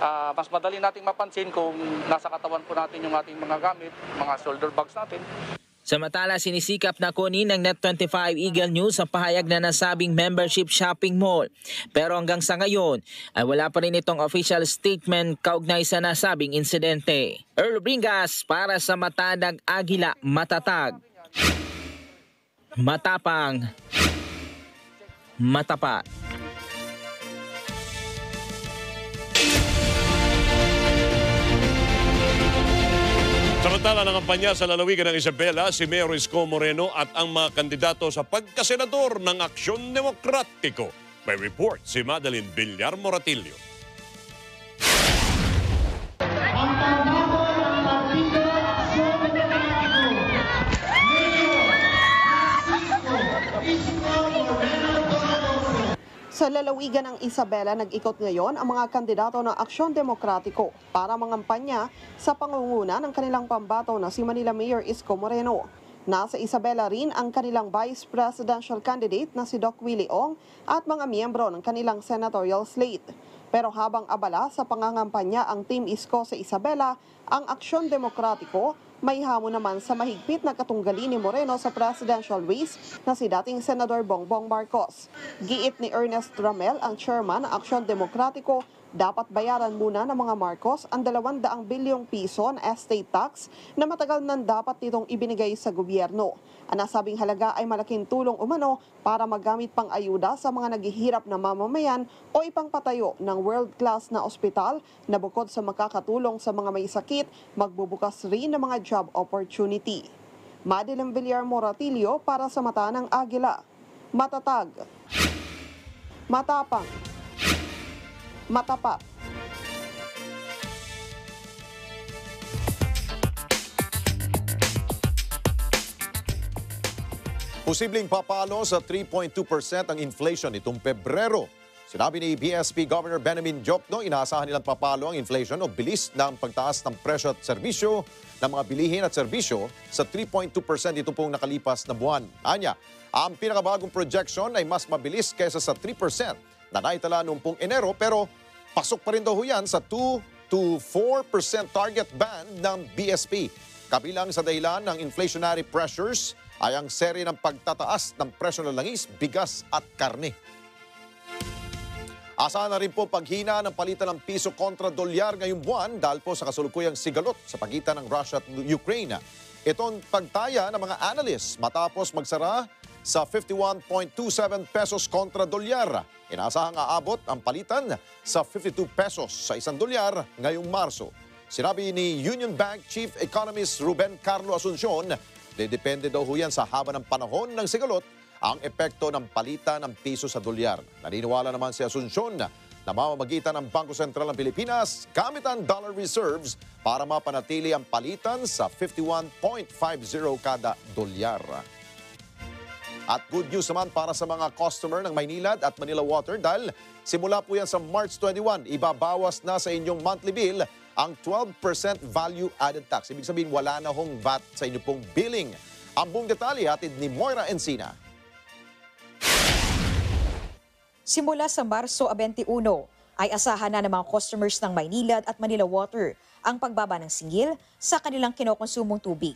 uh, mas madali nating mapansin kung nasa katawan po natin yung ating mga gamit, mga shoulder bags natin. Samantala, sinisikap na kunin ng Net twenty-five Eagle News ang pahayag na nasabing membership shopping mall. Pero hanggang sa ngayon, ay wala pa rin itong official statement kaugnay sa nasabing insidente. Earl Bringas para sa Matanag Agila, matatag, matapang, matapat. Samantala ng kampanya sa lalawigan ng Isabela, si Mayor Isko Moreno at ang mga kandidato sa pagkasenador ng Aksyon Demokratiko. May report si Madeline Villar Moratillo. Sa lalawigan ng Isabela, nag-ikot ngayon ang mga kandidato ng Aksyon Demokratiko para mangampanya sa pangunguna ng kanilang pambato na si Manila Mayor Isko Moreno. Nasa Isabela rin ang kanilang Vice Presidential Candidate na si Doc Willie Ong at mga miyembro ng kanilang senatorial slate. Pero habang abala sa pangangampanya ang Team Isko sa Isabela, ang Aksyon Demokratiko may hamon naman sa mahigpit na katunggali ni Moreno sa presidential race na si dating Senador Bongbong Marcos. Giit ni Ernest Ramel, ang chairman ng Aksyon Demokratiko, dapat bayaran muna ng mga Marcos ang dalawang daang bilyong piso na estate tax na matagal nang dapat nitong ibinigay sa gobyerno. Ang nasabing halaga ay malaking tulong umano para magamit pang ayuda sa mga naghihirap na mamamayan o ipangpatayo ng world-class na ospital na bukod sa makakatulong sa mga may sakit, magbubukas rin ng mga job opportunity. Madeline Villar Moratillo para sa Mata ng Agila. Matatag, matapang, matapat. Posibleng papalo sa three point two percent ang inflation itong Pebrero. Sinabi ni B S P Governor Benjamin Diokno, inaasahan nilang papalo ang inflation o bilis ng pagtaas ng presyo at serbisyo ng mga bilihin at serbisyo sa three point two percent itong pong nakalipas na buwan. Anya, ang pinakabagong projection ay mas mabilis kaysa sa three percent. Na naitala noong pong Enero, pero pasok pa rin daw yan sa two to four percent target band ng B S P. Kabilang sa dahilan ng inflationary pressures ay ang seri ng pagtataas ng presyo ng langis, bigas at karne. Asahan na rin po paghina ng palitan ng piso kontra dolyar ngayong buwan dahil po sa kasulukuyang sigalot sa pagitan ng Russia at Ukraine. Itong pagtaya ng mga analysts matapos magsara sa fifty-one point two seven pesos kontra dolyar. Inaasahang aabot ang palitan sa fifty-two pesos sa isang dolyar ngayong Marso. Sinabi ni Union Bank Chief Economist Ruben Carlo Asuncion, depende daw huyan sa haba ng panahon ng sigalot ang epekto ng palitan ng piso sa dolyar. Naniniwala naman si Asuncion na mamamagitan ng Bangko Sentral ng Pilipinas gamit ang dollar reserves para mapanatili ang palitan sa fifty-one point five zero kada dolyar. At good news naman para sa mga customer ng Maynila at Manila Water dahil simula po yan sa March twenty-first, ibabawas na sa inyong monthly bill ang twelve percent value added tax. Ibig sabihin wala na hong V A T sa inyong pong billing. Ang buong detalye hatid ni Moira Encina. Simula sa Marso twenty-first ay asahan na ng mga customers ng Maynila at Manila Water ang pagbaba ng singil sa kanilang kinokonsumong tubig.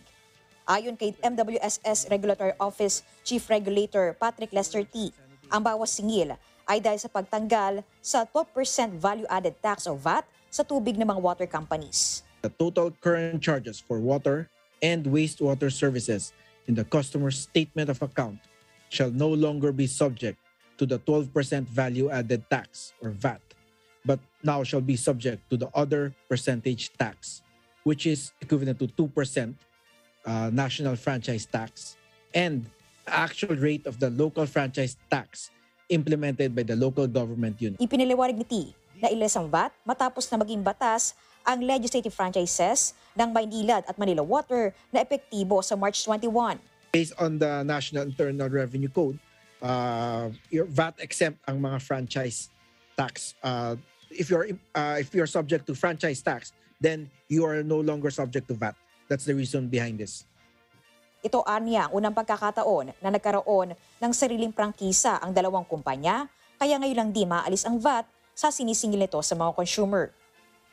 Ayon kay M W S S Regulatory Office Chief Regulator Patrick Lester T, ang bawas singil ay dahil sa pagtanggal sa twelve percent value-added tax o V A T sa tubig ng mga water companies. The total current charges for water and wastewater services in the customer's statement of account shall no longer be subject to the twelve percent value-added tax or V A T, but now shall be subject to the other percentage tax, which is equivalent to two percent Uh, national franchise tax and actual rate of the local franchise tax implemented by the local government unit. Ipiniliwanag ni T na iles ang V A T matapos na maging batas ang legislative franchises ng Maynila at Manila Water na epektibo sa March twenty-first. Based on the National Internal Revenue Code, uh, V A T exempt ang mga franchise tax. Uh, if you're uh, if you're subject to franchise tax, then you are no longer subject to V A T. That's the reason behind this. Ito anya ang unang pagkakataon na nagkaroon ng sariling prangkisa ang dalawang kumpanya, kaya ngayon lang di maalis ang V A T sa sinisingil nito sa mga consumer.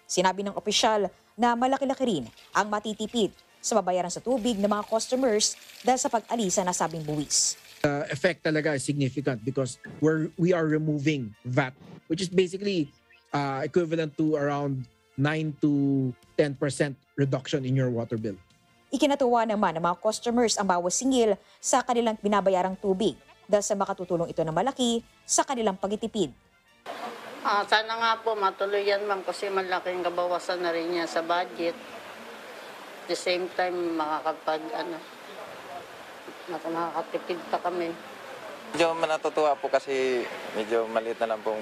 Sinabi ng opisyal na malaki-laki rin ang matitipid sa babayaran sa tubig ng mga customers dahil sa pag-alisa na sabing buwis. The effect talaga is significant because we're, we are removing V A T, which is basically uh, equivalent to around nine to ten percent reduction in your water bill. Ikinatuwa naman ng mga customers ang bawas singil sa kanilang binabayarang tubig dahil sa makatutulong ito na malaki sa kanilang pagtitipid. Ah, sana nga po matuloy yan, ma'am, kasi malaking kabawasan na rin niya sa budget. At the same time, makakapag, ano, makakatipid pa kami. Medyo natutuwa po kasi medyo maliit na lang pong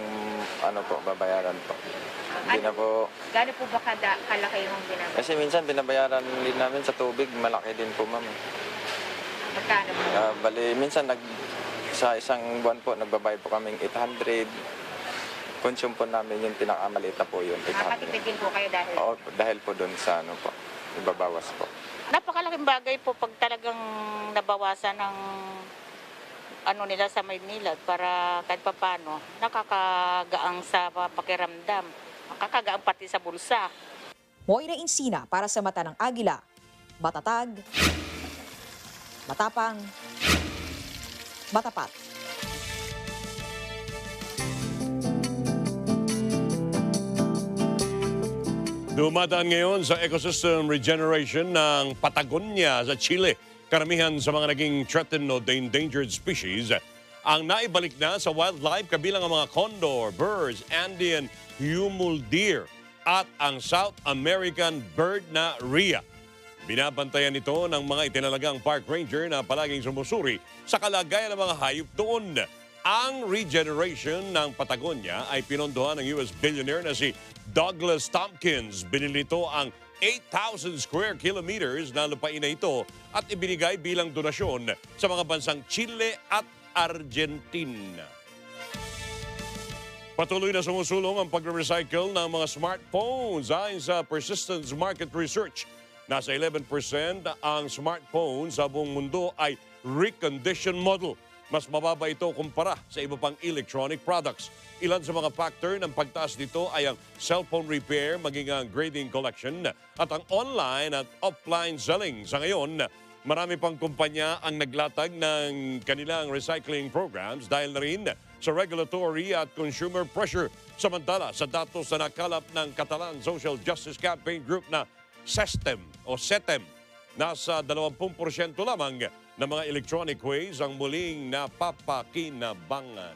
ano po, babayaran po. Hindi na po. Gano'n po ba kada, kalaki yung binabayaran? Kasi minsan binabayaran din namin sa tubig, malaki din po, ma'am. Magkano po? Uh, bali, minsan nag Sa isang buwan po, nagbabayad po kaming eight hundred. Consume po namin yung pinakamalita po yun. Nakatipid po kayo dahil? Oo, dahil po doon sa ano po, ibabawas po. Napakalaking bagay po pag talagang nabawasan ng ano nila sa Maynila para kahit papano, nakakagaang sa pakiramdam, nakakagaang pati sa bulsa. Moira Insina para sa Mata ng Agila, matatag, matapang, matapat. Dumadaan ngayon sa ecosystem regeneration ng Patagonia sa Chile. Karamihan sa mga naging threatened o endangered species ang naibalik na sa wildlife kabilang ang mga condor, birds, Andean humul deer at ang South American bird na rhea. Binabantayan ito ng mga itinalagang park ranger na palaging sumusuri sa kalagayan ng mga hayop doon. Ang regeneration ng Patagonia ay pinondohan ng U S billionaire na si Douglas Tompkins. Binili nito ang eight thousand square kilometers na lupain na ito at ibinigay bilang donasyon sa mga bansang Chile at Argentina. Patuloy na sumusulong ang pagre-recycle ng mga smartphones ayon sa Persistence Market Research. Nasa eleven percent ang smartphone sa buong mundo ay reconditioned model. Mas mababa ito kumpara sa iba pang electronic products. Ilan sa mga factor ng pagtaas nito ay ang cellphone repair, maging ang grading collection, at ang online at offline selling. Sa ngayon, marami pang kumpanya ang naglatag ng kanilang recycling programs dahil na rin sa regulatory at consumer pressure. Samantala, sa datos na nakalap ng Catalan Social Justice Campaign Group na SESTEM o SETEM, nasa twenty percent lamang ng mga electronic ways ang muling napapakinabangan.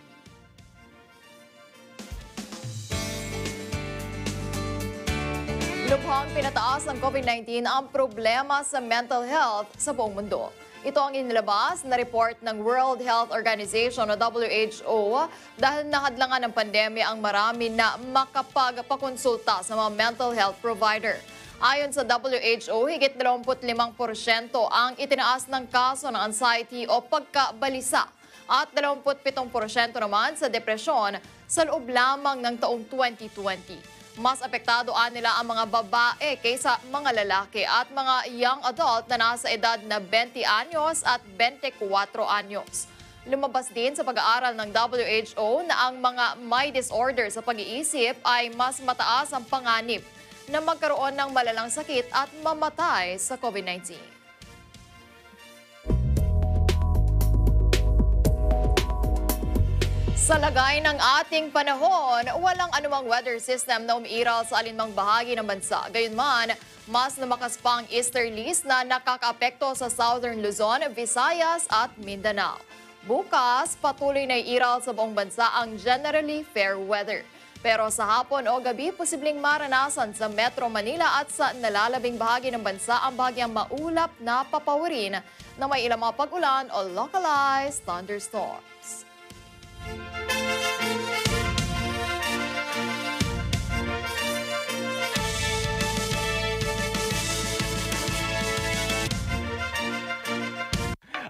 Lubhang pinataas ng COVID nineteen ang problema sa mental health sa buong mundo. Ito ang inilabas na report ng World Health Organization o W H O dahil nahadlangan ng pandemya ang marami na makapagpakonsulta sa mga mental health provider. Ayon sa W H O, higit twenty-five percent ang itinaas ng kaso ng anxiety o pagkabalisa at twenty-seven percent naman sa depresyon sa loob lamang ng taong twenty twenty. Mas apektado nila ang mga babae kaysa mga lalaki at mga young adult na nasa edad na twenty anyos at twenty-four anyos. Lumabas din sa pag-aaral ng W H O na ang mga may disorder sa pag-iisip ay mas mataas ang panganib na magkaroon ng malalang sakit at mamatay sa COVID nineteen. Sa lagay ng ating panahon, walang anumang weather system na umiiral sa alinmang bahagi ng bansa. Gayunman, mas lumakas pa ang easterlies na nakakaapekto sa Southern Luzon, Visayas at Mindanao. Bukas, patuloy na iiral sa buong bansa ang generally fair weather. Pero sa hapon o gabi, posibleng maranasan sa Metro Manila at sa nalalabing bahagi ng bansa ang bahagyang maulap na papawirin na may ilang mga pag-ulan o localized thunderstorms.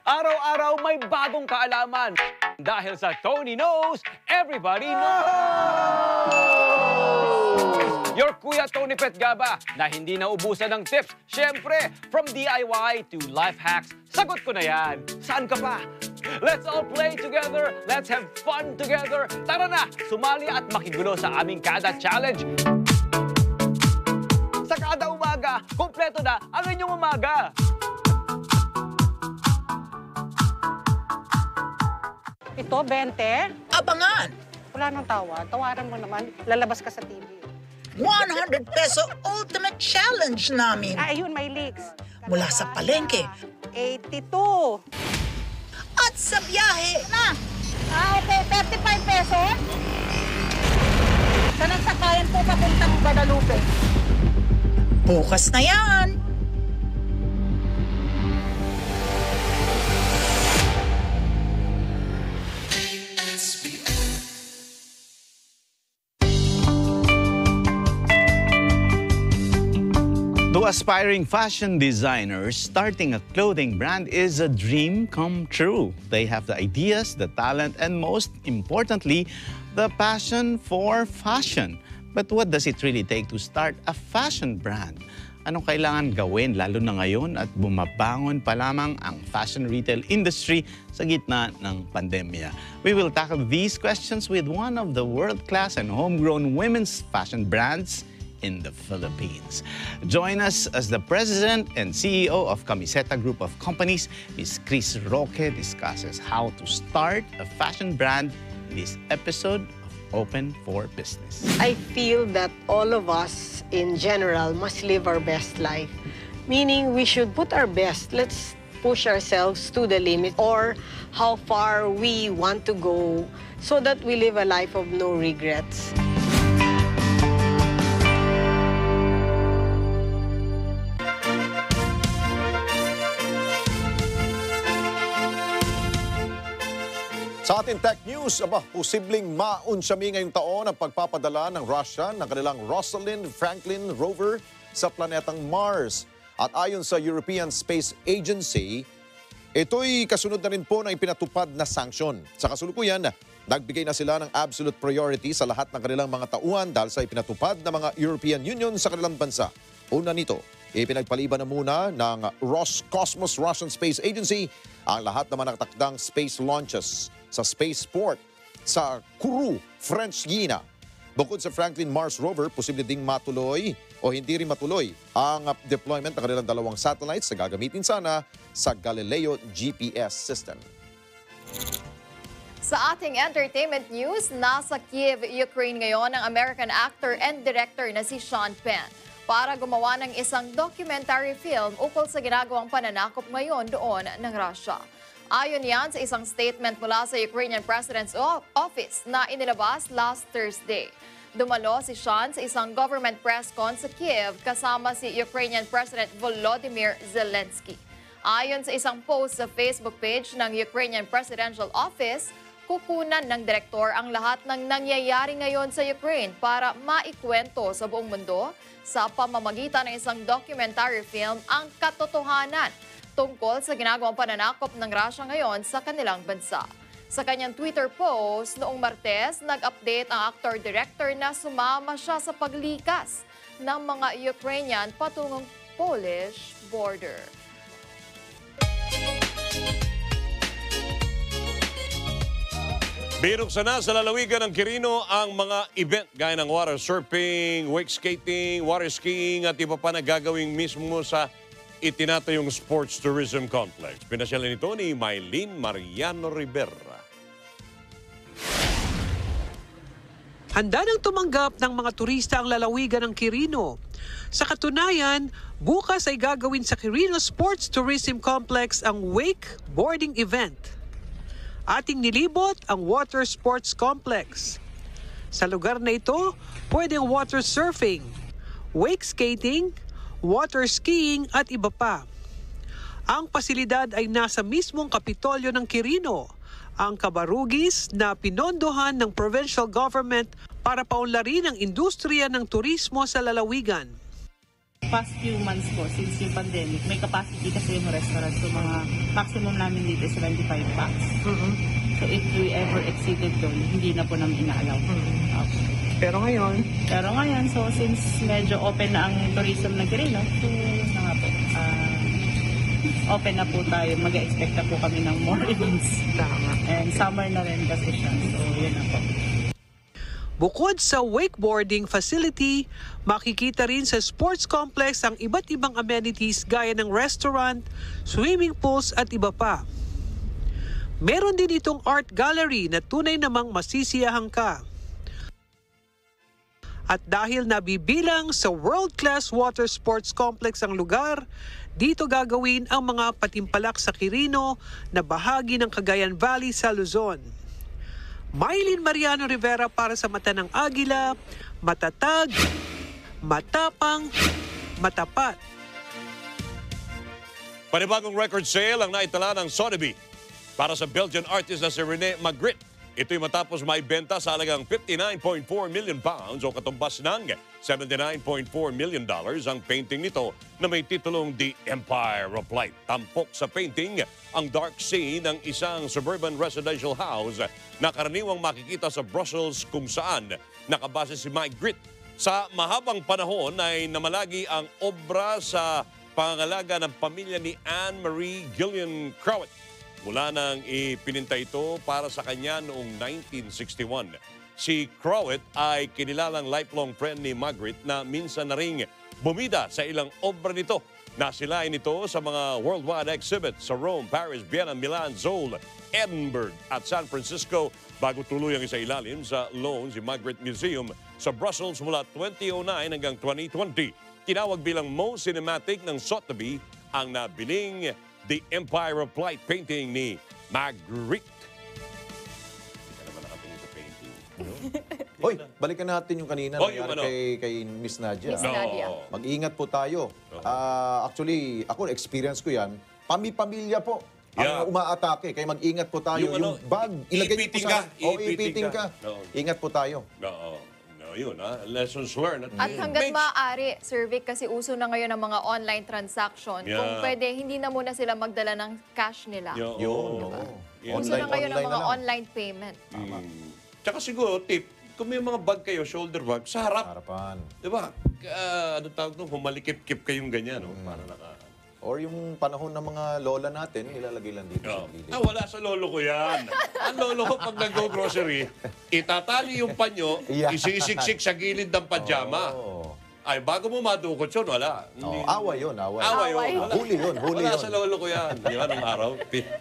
Araw-araw may bagong kaalaman. Dahil sa Tony Knows, everybody knows! Your Kuya Tony Petgaba na hindi naubusan ng tips. Siyempre, from D I Y to life hacks, sagot ko na yan. Saan ka pa? Let's all play together. Let's have fun together. Tara na, sumali at makigulo sa aming kada challenge. Sa kada umaga, kompleto na ang inyong umaga. Ito, twenty. Abangan! Wala nang tawa. Tawaran mo naman. Lalabas ka sa T V. one hundred peso ultimate challenge namin. Ah, ayun, may leaks. Mula sa palengke. eighty-two. At sa biyahe. Na! Ah, thirty-five peso? Saan ang sakayan po papuntang Guadalupe? Bukas na yan! To aspiring fashion designers, starting a clothing brand is a dream come true. They have the ideas, the talent, and most importantly, the passion for fashion. But what does it really take to start a fashion brand? Anong kailangan gawin lalo na ngayon at bumabangon pa lamang ang fashion retail industry sa gitna ng pandemya? We will tackle these questions with one of the world-class and homegrown women's fashion brands in the Philippines. Join us as the President and C E O of Camiseta Group of Companies, Miz Chris Roque, discusses how to start a fashion brand in this episode of Open for Business. I feel that all of us in general must live our best life, meaning we should put our best. Let's push ourselves to the limit or how far we want to go so that we live a life of no regrets. Sa ating Tech News, aba, posibleng maunsyami ngayong taon ang pagpapadala ng Russia ng kanilang Rosalind Franklin rover sa planetang Mars. At ayon sa European Space Agency, ito'y kasunod na rin po ng ipinatupad na sanksyon. Sa kasulukuyan, nagbigay na sila ng absolute priority sa lahat ng kanilang mga tauhan dahil sa ipinatupad ng mga European Union sa kanilang bansa. Una nito, ipinagpaliban na muna ng Roscosmos Russian Space Agency ang lahat ng mga nakatakdang space launches sa spaceport sa Kourou, French Guiana. Bukod sa Franklin Mars Rover, posible ding matuloy o hindi rin matuloy ang deployment ng kanilang dalawang satellites na gagamitin sana sa Galileo G P S system. Sa ating entertainment news, nasa Kiev, Ukraine ngayon ang American actor and director na si Sean Penn para gumawa ng isang documentary film ukol sa ginagawang pananakop ngayon doon ng Russia. Ayon yan sa isang statement mula sa Ukrainian President's Office na inilabas last Thursday. Dumalo si Sean sa isang government press con sa Kiev kasama si Ukrainian President Volodymyr Zelensky. Ayon sa isang post sa Facebook page ng Ukrainian Presidential Office, kukunan ng direktor ang lahat ng nangyayari ngayon sa Ukraine para maikwento sa buong mundo sa pamamagitan ng isang documentary film ang katotohanan tungkol sa ginagawang pananakop ng Russia ngayon sa kanilang bansa. Sa kanyang Twitter post noong Martes, nag-update ang actor-director na sumama siya sa paglikas ng mga Ukrainian patungong Polish border. Binuksan na sa lalawigan ng Quirino ang mga event gaya ng water surfing, wake skating, water skiing at iba pa na gagawin mismo sa itinatayong Sports Tourism Complex. Pinasyalan nito ni Maylene Mariano Rivera. Handa nang tumanggap ng mga turista ang lalawigan ng Quirino. Sa katunayan, bukas ay gagawin sa Quirino Sports Tourism Complex ang wakeboarding event. Ating nilibot ang Water Sports Complex. Sa lugar na ito, pwedeng water surfing, wake skating, water skiing at iba pa. Ang pasilidad ay nasa mismong Kapitolyo ng Quirino, ang kabarugis na pinondohan ng provincial government para paunlarin ang industriya ng turismo sa lalawigan. Past few months po, since yung pandemic, may capacity kasi yung restaurant. So mga maximum namin dito is seventy-five packs. Mm-hmm. So if we ever exceeded doon, hindi na po namin inaalaw. Mm-hmm. Okay. Pero ngayon, pero ngayon, so since medyo open na ang tourism ng Quirino, so na po, uh, open na po tayo, mag-expect na po kami ng more events. Tama. And summer na rin kasi siya, so yun na po. Bukod sa wakeboarding facility, makikita rin sa sports complex ang iba't ibang amenities gaya ng restaurant, swimming pools at iba pa. Meron din itong art gallery na tunay namang masisiyahan ka. At dahil nabibilang sa world-class water sports complex ang lugar, dito gagawin ang mga patimpalak sa Quirino na bahagi ng Cagayan Valley sa Luzon. Maylene Mariano Rivera para sa Mata ng Agila, matatag, matapang, matapat. Panibagong record sale ang naitala ng Sotheby para sa Belgian artist na si Rene Magritte. Ito'y matapos maibenta sa halagang fifty-nine point four million pounds o katumbas ng seventy-nine point four million dollars ang painting nito na may titulong The Empire of Light. Tampok sa painting ang dark scene ng isang suburban residential house na karaniwang makikita sa Brussels kung saan nakabase si Mike Gritt. Sa mahabang panahon ay namalagi ang obra sa pangangalaga ng pamilya ni Anne-Marie Gillian-Crowett. Mula nang ipininta ito para sa kanya noong nineteen sixty-one. Si Crowett ay kinilalang lifelong friend ni Margaret na minsan na ring bumida sa ilang obra nito. Nasilain nito sa mga worldwide exhibits sa Rome, Paris, Vienna, Milan, Seoul, Edinburgh at San Francisco bago tuluyang isailalim sa Loan si Margaret Museum sa Brussels mula twenty oh nine hanggang twenty twenty. Tinawag bilang most cinematic ng Sotheby ang nabiling The Empire of Light painting ni Magritte. Hindi ka naman nakatingin sa painting. Hoy, balikan natin yung kanina oh, yung ano? kay, kay Miss Nadia. Miss Nadia. No. Mag-iingat po tayo. Uh, actually, ako, experience ko yan. Pami-pamilya po. Yeah. Ang umaatake. Kaya mag-ingat po tayo. Yung, ano, yung bag, ilagay po sa... O, ipiting ka. ka. No. Ingat po tayo. Oo. No. Yun, ha? Lessons learned. At hanggat maaari, Sir Vic, kasi uso na ngayon ang mga online transaction. Yeah. Kung pwede, hindi na muna sila magdala ng cash nila. Yo, yo, yo. Yeah. Uso online, na ngayon ang mga na online payment. Tama. Hmm. Tsaka siguro, tip, kung may mga bag kayo, shoulder bag, sa harap. Harapan. Diba? Uh, ano tawag nung, humalikip-kip kayong ganyan, no? Hmm. Para naka... Or yung panahon ng mga lola natin, ilalagay lang dito oh. sa gilid. Ah, wala sa lolo ko yan. Ang lolo ko pag nag-grocery, itatali yung panyo, yeah. isisiksik sa gilid ng pajama. Oh. Ay, bago mo madukot yun, wala. Oh. Awa yun, awa. Awa yun. Wala. Huli yun, huli wala yun. Wala sa lolo ko yan. Di ba, nung araw,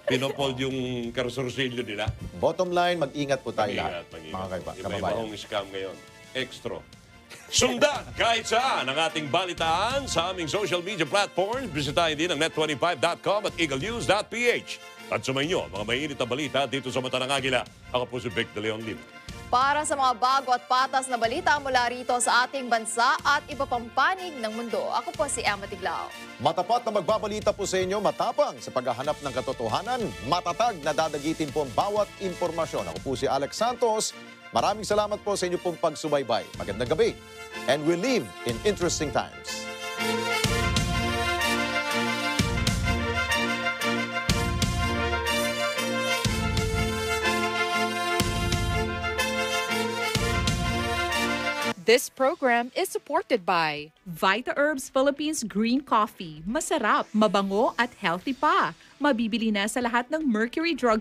pinopold yung karsursilyo nila. Bottom line, mag-ingat po tayo lahat. Mag-ingat, mag-ingat. Iba-iba akong scam ngayon. Extra. Sundan kahit saan ang ating balitaan sa aming social media platforms. Bisitahin din ang net twenty-five dot com at eaglenews dot p h. At sumayin nyo mga mainit na balita dito sa Mata ng Agila. Ako po si Vic De Leon Lim. Para sa mga bago at patas na balita mula rito sa ating bansa at iba pang panig ng mundo, ako po si Emma Tiglao. Matapat na magbabalita po sa inyo, matapang sa paghahanap ng katotohanan, matatag na dadagitin po ang bawat impormasyon. Ako po si Alex Santos. Maraming salamat po sa inyo pong pagsubaybay. Magandang gabi. And we live in interesting times. This program is supported by Vita Herbs Philippines Green Coffee. Masarap, mabango at healthy pa. Mabibili na sa lahat ng Mercury Drug